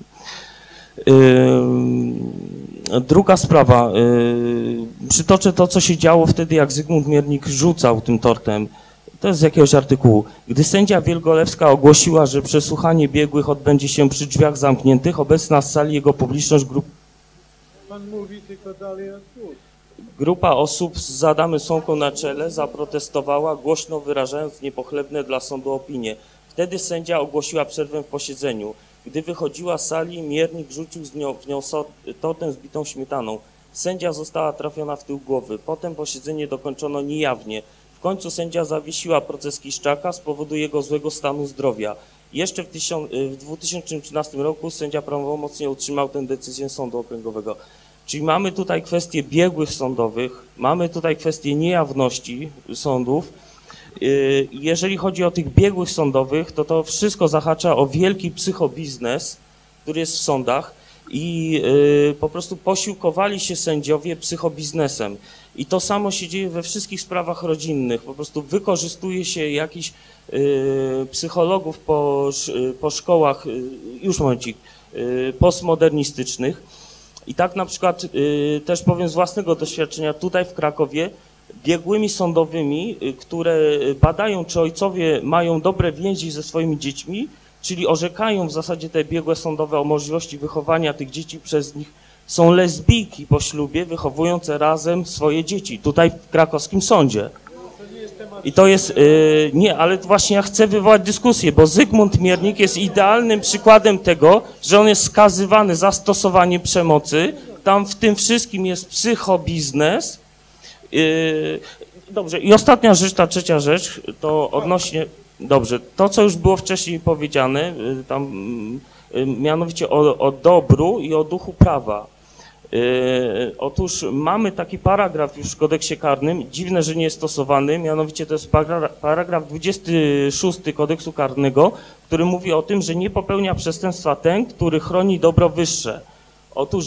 Yy, druga sprawa. Yy, przytoczę to, co się działo wtedy, jak Zygmunt Miernik rzucał tym tortem. To jest z jakiegoś artykułu. Gdy sędzia Wielgolewska ogłosiła, że przesłuchanie biegłych odbędzie się przy drzwiach zamkniętych, obecna z sali jego publiczność grup... Pan mówi, tylko dalej grupa osób z Adamem Sąką na czele zaprotestowała, głośno wyrażając niepochlebne dla sądu opinie. Wtedy sędzia ogłosiła przerwę w posiedzeniu. Gdy wychodziła z sali, Miernik rzucił z nią, w nią tortem zbitą śmietaną. Sędzia została trafiona w tył głowy. Potem posiedzenie dokończono niejawnie. W końcu sędzia zawiesiła proces Kiszczaka z powodu jego złego stanu zdrowia. Jeszcze w, w dwa tysiące trzynastym roku sędzia prawomocnie utrzymał tę decyzję sądu okręgowego. Czyli mamy tutaj kwestie biegłych sądowych, mamy tutaj kwestie niejawności sądów. Jeżeli chodzi o tych biegłych sądowych, to to wszystko zahacza o wielki psychobiznes, który jest w sądach i po prostu posiłkowali się sędziowie psychobiznesem. I to samo się dzieje we wszystkich sprawach rodzinnych. Po prostu wykorzystuje się jakichś y, psychologów po, po szkołach, y, już momencik, y, postmodernistycznych. I tak na przykład y, też powiem z własnego doświadczenia tutaj w Krakowie biegłymi sądowymi, y, które badają, czy ojcowie mają dobre więzi ze swoimi dziećmi, czyli orzekają w zasadzie te biegłe sądowe o możliwości wychowania tych dzieci przez nich. Są lesbijki po ślubie wychowujące razem swoje dzieci, tutaj w krakowskim sądzie. I to jest, yy, nie, ale właśnie ja chcę wywołać dyskusję, bo Zygmunt Miernik jest idealnym przykładem tego, że on jest skazywany za stosowanie przemocy, tam w tym wszystkim jest psychobiznes. Dobrze, i ostatnia rzecz, ta trzecia rzecz, to odnośnie, dobrze, to co już było wcześniej powiedziane, tam mianowicie o, o dobru i o duchu prawa. Otóż mamy taki paragraf już w kodeksie karnym, dziwne, że nie jest stosowany, mianowicie to jest paragraf dwudziesty szósty kodeksu karnego, który mówi o tym, że nie popełnia przestępstwa ten, który chroni dobro wyższe. Otóż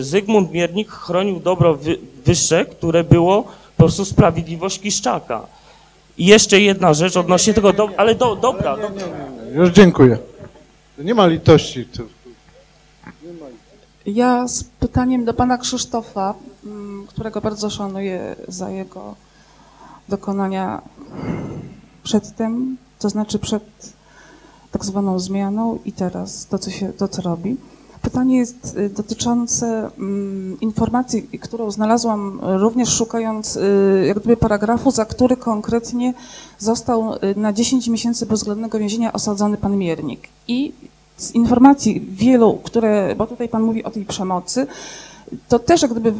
Zygmunt Miernik chronił dobro wyższe, które było po prostu sprawiedliwość Kiszczaka. I jeszcze jedna rzecz odnośnie tego, do, ale do, dobra. Ale nie, nie, nie, nie. Już dziękuję. Nie ma litości tu. Ja z pytaniem do pana Krzysztofa, którego bardzo szanuję za jego dokonania przedtem, to znaczy przed tak zwaną zmianą i teraz to, co się, to, co robi. Pytanie jest dotyczące informacji, którą znalazłam również szukając jak gdyby paragrafu, za który konkretnie został na dziesięć miesięcy bezwzględnego więzienia osadzony pan Miernik. I z informacji wielu, które, bo tutaj pan mówi o tej przemocy, to też jak gdyby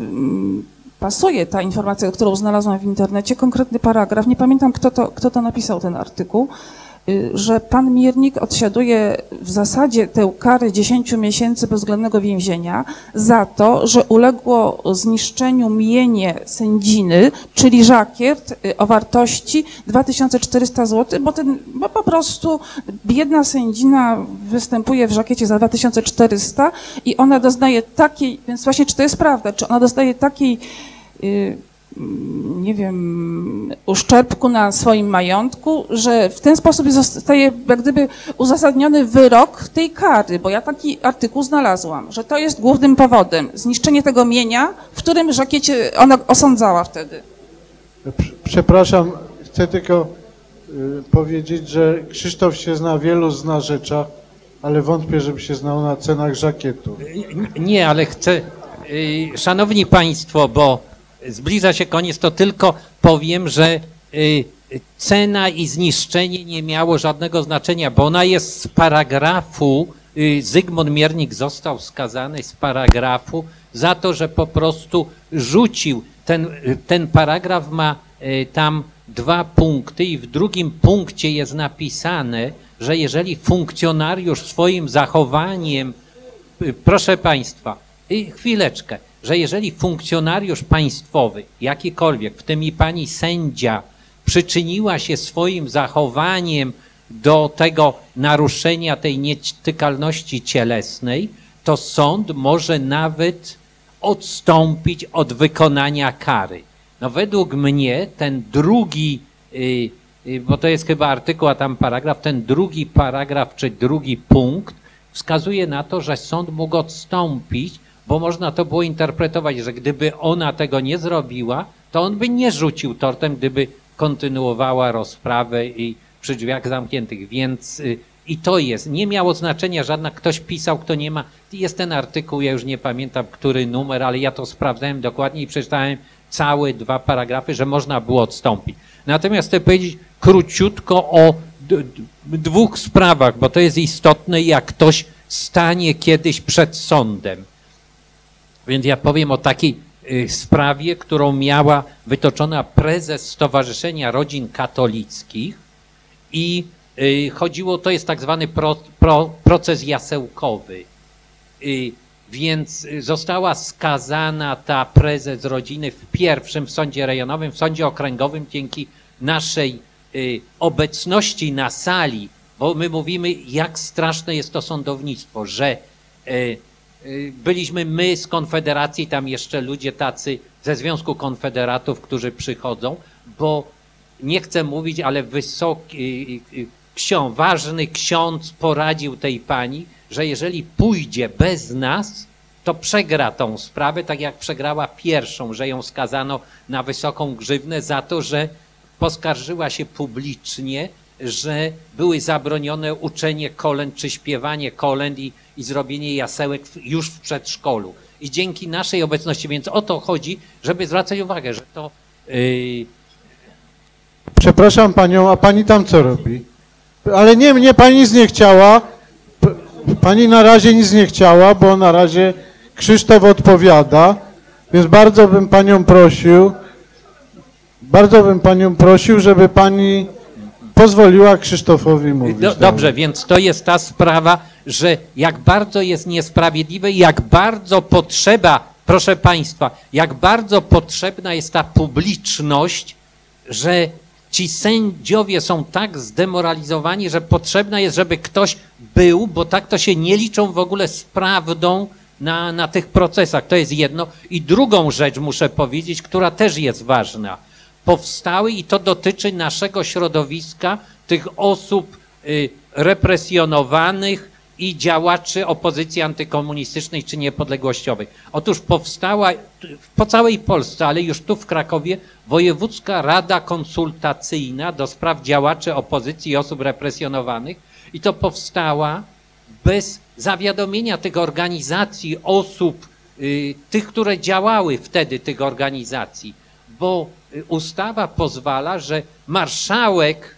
pasuje ta informacja, którą znalazłam w internecie, konkretny paragraf, nie pamiętam kto to, kto to napisał ten artykuł, że pan Miernik odsiaduje w zasadzie tę karę dziesięć miesięcy bezwzględnego więzienia za to, że uległo zniszczeniu mienie sędziny, czyli żakiert o wartości dwa tysiące czterysta złotych, bo, ten, bo po prostu biedna sędzina występuje w żakiecie za dwa tysiące czterysta i ona doznaje takiej, więc właśnie czy to jest prawda, czy ona dostaje takiej... Yy, nie wiem, uszczerbku na swoim majątku, że w ten sposób zostaje jak gdyby uzasadniony wyrok tej kary, bo ja taki artykuł znalazłam, że to jest głównym powodem, zniszczenie tego mienia, w którym żakiecie ona osądzała wtedy. Przepraszam, chcę tylko powiedzieć, że Krzysztof się zna, wielu zna rzeczach, ale wątpię, żeby się znał na cenach żakietu. Nie, ale chcę, szanowni państwo, bo zbliża się koniec, to tylko powiem, że cena i zniszczenie nie miało żadnego znaczenia, bo ona jest z paragrafu, Zygmunt Miernik został skazany z paragrafu za to, że po prostu rzucił. Ten, ten paragraf ma tam dwa punkty i w drugim punkcie jest napisane, że jeżeli funkcjonariusz swoim zachowaniem, proszę państwa, chwileczkę, że jeżeli funkcjonariusz państwowy, jakikolwiek, w tym i pani sędzia, przyczyniła się swoim zachowaniem do tego naruszenia tej nietykalności cielesnej, to sąd może nawet odstąpić od wykonania kary. No według mnie ten drugi, bo to jest chyba artykuł, a tam paragraf, ten drugi paragraf czy drugi punkt wskazuje na to, że sąd mógł odstąpić, bo można to było interpretować, że gdyby ona tego nie zrobiła, to on by nie rzucił tortem, gdyby kontynuowała rozprawę i przy drzwiach zamkniętych, więc i to jest, nie miało znaczenia żadna, ktoś pisał, kto nie ma, jest ten artykuł, ja już nie pamiętam, który numer, ale ja to sprawdzałem dokładnie i przeczytałem całe dwa paragrafy, że można było odstąpić. Natomiast chcę powiedzieć króciutko o dwóch sprawach, bo to jest istotne, jak ktoś stanie kiedyś przed sądem. Więc ja powiem o takiej sprawie, którą miała wytoczona prezes Stowarzyszenia Rodzin Katolickich i chodziło, to jest tak zwany pro, pro, proces jasełkowy, więc została skazana ta prezes rodziny w pierwszym w sądzie rejonowym, w sądzie okręgowym dzięki naszej obecności na sali, bo my mówimy, jak straszne jest to sądownictwo, że byliśmy my z Konfederacji, tam jeszcze ludzie tacy ze Związku Konfederatów, którzy przychodzą, bo nie chcę mówić, ale wysoki ksiądz, ważny ksiądz poradził tej pani, że jeżeli pójdzie bez nas, to przegra tą sprawę, tak jak przegrała pierwszą, że ją skazano na wysoką grzywnę za to, że poskarżyła się publicznie, że były zabronione uczenie kolęd czy śpiewanie kolęd i, i zrobienie jasełek już w przedszkolu. I dzięki naszej obecności, więc o to chodzi, żeby zwracać uwagę, że to... Yy... Przepraszam panią, a pani tam co robi? Ale nie, nie, pani nic nie chciała. Pani na razie nic nie chciała, bo na razie Krzysztof odpowiada, więc bardzo bym panią prosił, bardzo bym panią prosił, żeby pani pozwoliła Krzysztofowi mówić. Do, dobrze, więc to jest ta sprawa, że jak bardzo jest niesprawiedliwe, jak bardzo potrzeba, proszę państwa, jak bardzo potrzebna jest ta publiczność, że ci sędziowie są tak zdemoralizowani, że potrzebna jest, żeby ktoś był, bo tak to się nie liczą w ogóle z prawdą na, na tych procesach. To jest jedno. I drugą rzecz muszę powiedzieć, która też jest ważna. Powstały, i to dotyczy naszego środowiska, tych osób y, represjonowanych i działaczy opozycji antykomunistycznej czy niepodległościowej. Otóż powstała po całej Polsce, ale już tu w Krakowie, Wojewódzka Rada Konsultacyjna do spraw działaczy opozycji i osób represjonowanych, i to powstała bez zawiadomienia tych organizacji, osób, y, tych, które działały wtedy, tych organizacji, bo ustawa pozwala, że marszałek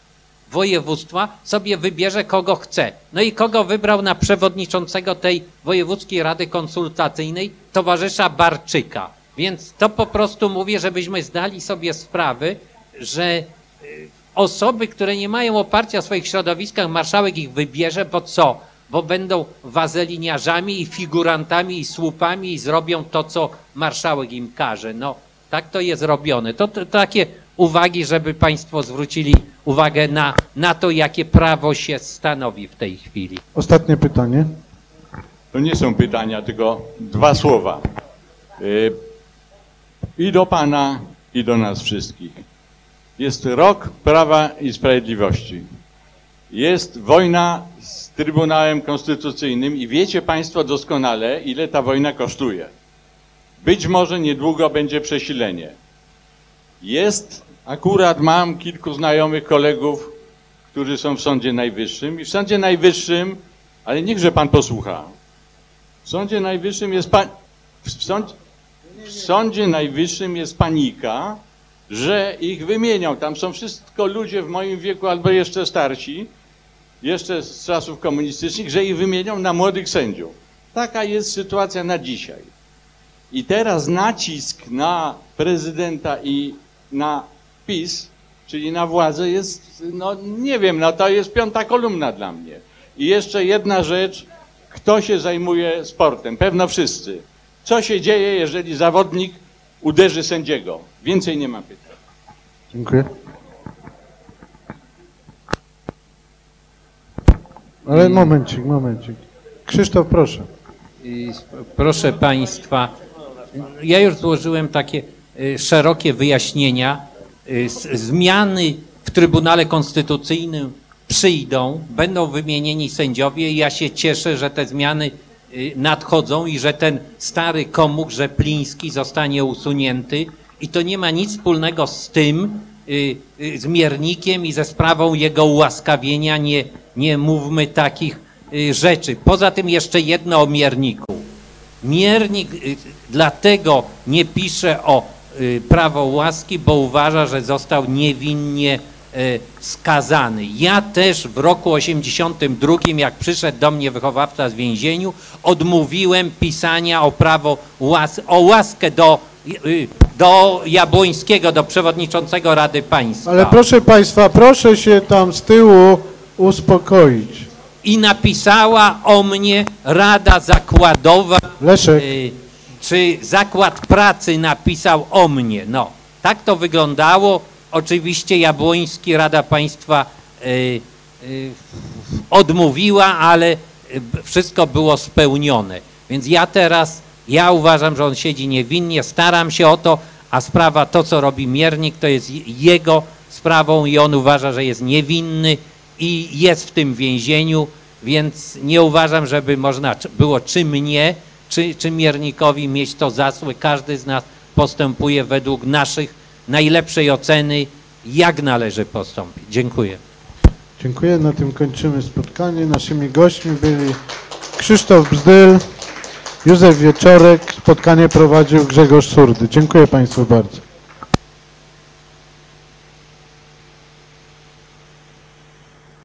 województwa sobie wybierze, kogo chce. No i kogo wybrał na przewodniczącego tej Wojewódzkiej Rady Konsultacyjnej? Towarzysza Barczyka. Więc to po prostu mówię, żebyśmy zdali sobie sprawy, że osoby, które nie mają oparcia w swoich środowiskach, marszałek ich wybierze, bo co? Bo będą wazeliniarzami i figurantami i słupami i zrobią to, co marszałek im każe. No. Tak to jest robione. To, to takie uwagi, żeby państwo zwrócili uwagę na, na to, jakie prawo się stanowi w tej chwili. Ostatnie pytanie. To nie są pytania, tylko dwa słowa. Yy, I do pana, i do nas wszystkich. Jest rok Prawa i Sprawiedliwości. Jest wojna z Trybunałem Konstytucyjnym i wiecie państwo doskonale, ile ta wojna kosztuje. Być może niedługo będzie przesilenie. Jest, akurat mam kilku znajomych kolegów, którzy są w Sądzie Najwyższym i w Sądzie Najwyższym, ale niechże pan posłucha, w Sądzie Najwyższym jest pan, w, sąd, w Sądzie Najwyższym jest panika, że ich wymienią. Tam są wszystko ludzie w moim wieku albo jeszcze starsi, jeszcze z czasów komunistycznych, że ich wymienią na młodych sędziów. Taka jest sytuacja na dzisiaj. I teraz nacisk na prezydenta i na PiS, czyli na władzę jest, no nie wiem, no to jest piąta kolumna dla mnie. I jeszcze jedna rzecz, kto się zajmuje sportem? Pewno wszyscy. Co się dzieje, jeżeli zawodnik uderzy sędziego? Więcej nie ma pytań. Dziękuję. Ale momencik, momencik. Krzysztof, proszę. I, proszę państwa, ja już złożyłem takie y, szerokie wyjaśnienia. Y, z, zmiany w Trybunale Konstytucyjnym przyjdą, będą wymienieni sędziowie i ja się cieszę, że te zmiany y, nadchodzą i że ten stary komuch Rzepliński zostanie usunięty i to nie ma nic wspólnego z tym, y, y, z Miernikiem i ze sprawą jego ułaskawienia. Nie, nie mówmy takich y, rzeczy. Poza tym jeszcze jedno o Mierniku. Miernik dlatego nie pisze o y, prawo łaski, bo uważa, że został niewinnie y, skazany. Ja też w roku osiemdziesiątym drugim, jak przyszedł do mnie wychowawca z więzieniu, odmówiłem pisania o prawo łas o łaskę do, y, do Jabłońskiego, do przewodniczącego Rady Państwa. Ale proszę państwa, proszę się tam z tyłu uspokoić. I napisała o mnie Rada Zakładowa, y, czy Zakład Pracy napisał o mnie. No, tak to wyglądało. Oczywiście Jabłoński, Rada Państwa y, y, odmówiła, ale wszystko było spełnione. Więc ja teraz, ja uważam, że on siedzi niewinnie, staram się o to, a sprawa, to co robi Miernik, to jest jego sprawą i on uważa, że jest niewinny. I jest w tym więzieniu, więc nie uważam, żeby można było czy mnie, czy, czy Miernikowi mieć to za złe. Każdy z nas postępuje według naszych najlepszej oceny, jak należy postąpić. Dziękuję. Dziękuję. Na tym kończymy spotkanie. Naszymi gośćmi byli Krzysztof Bzdyl, Józef Wieczorek. Spotkanie prowadził Grzegorz Surdy. Dziękuję państwu bardzo.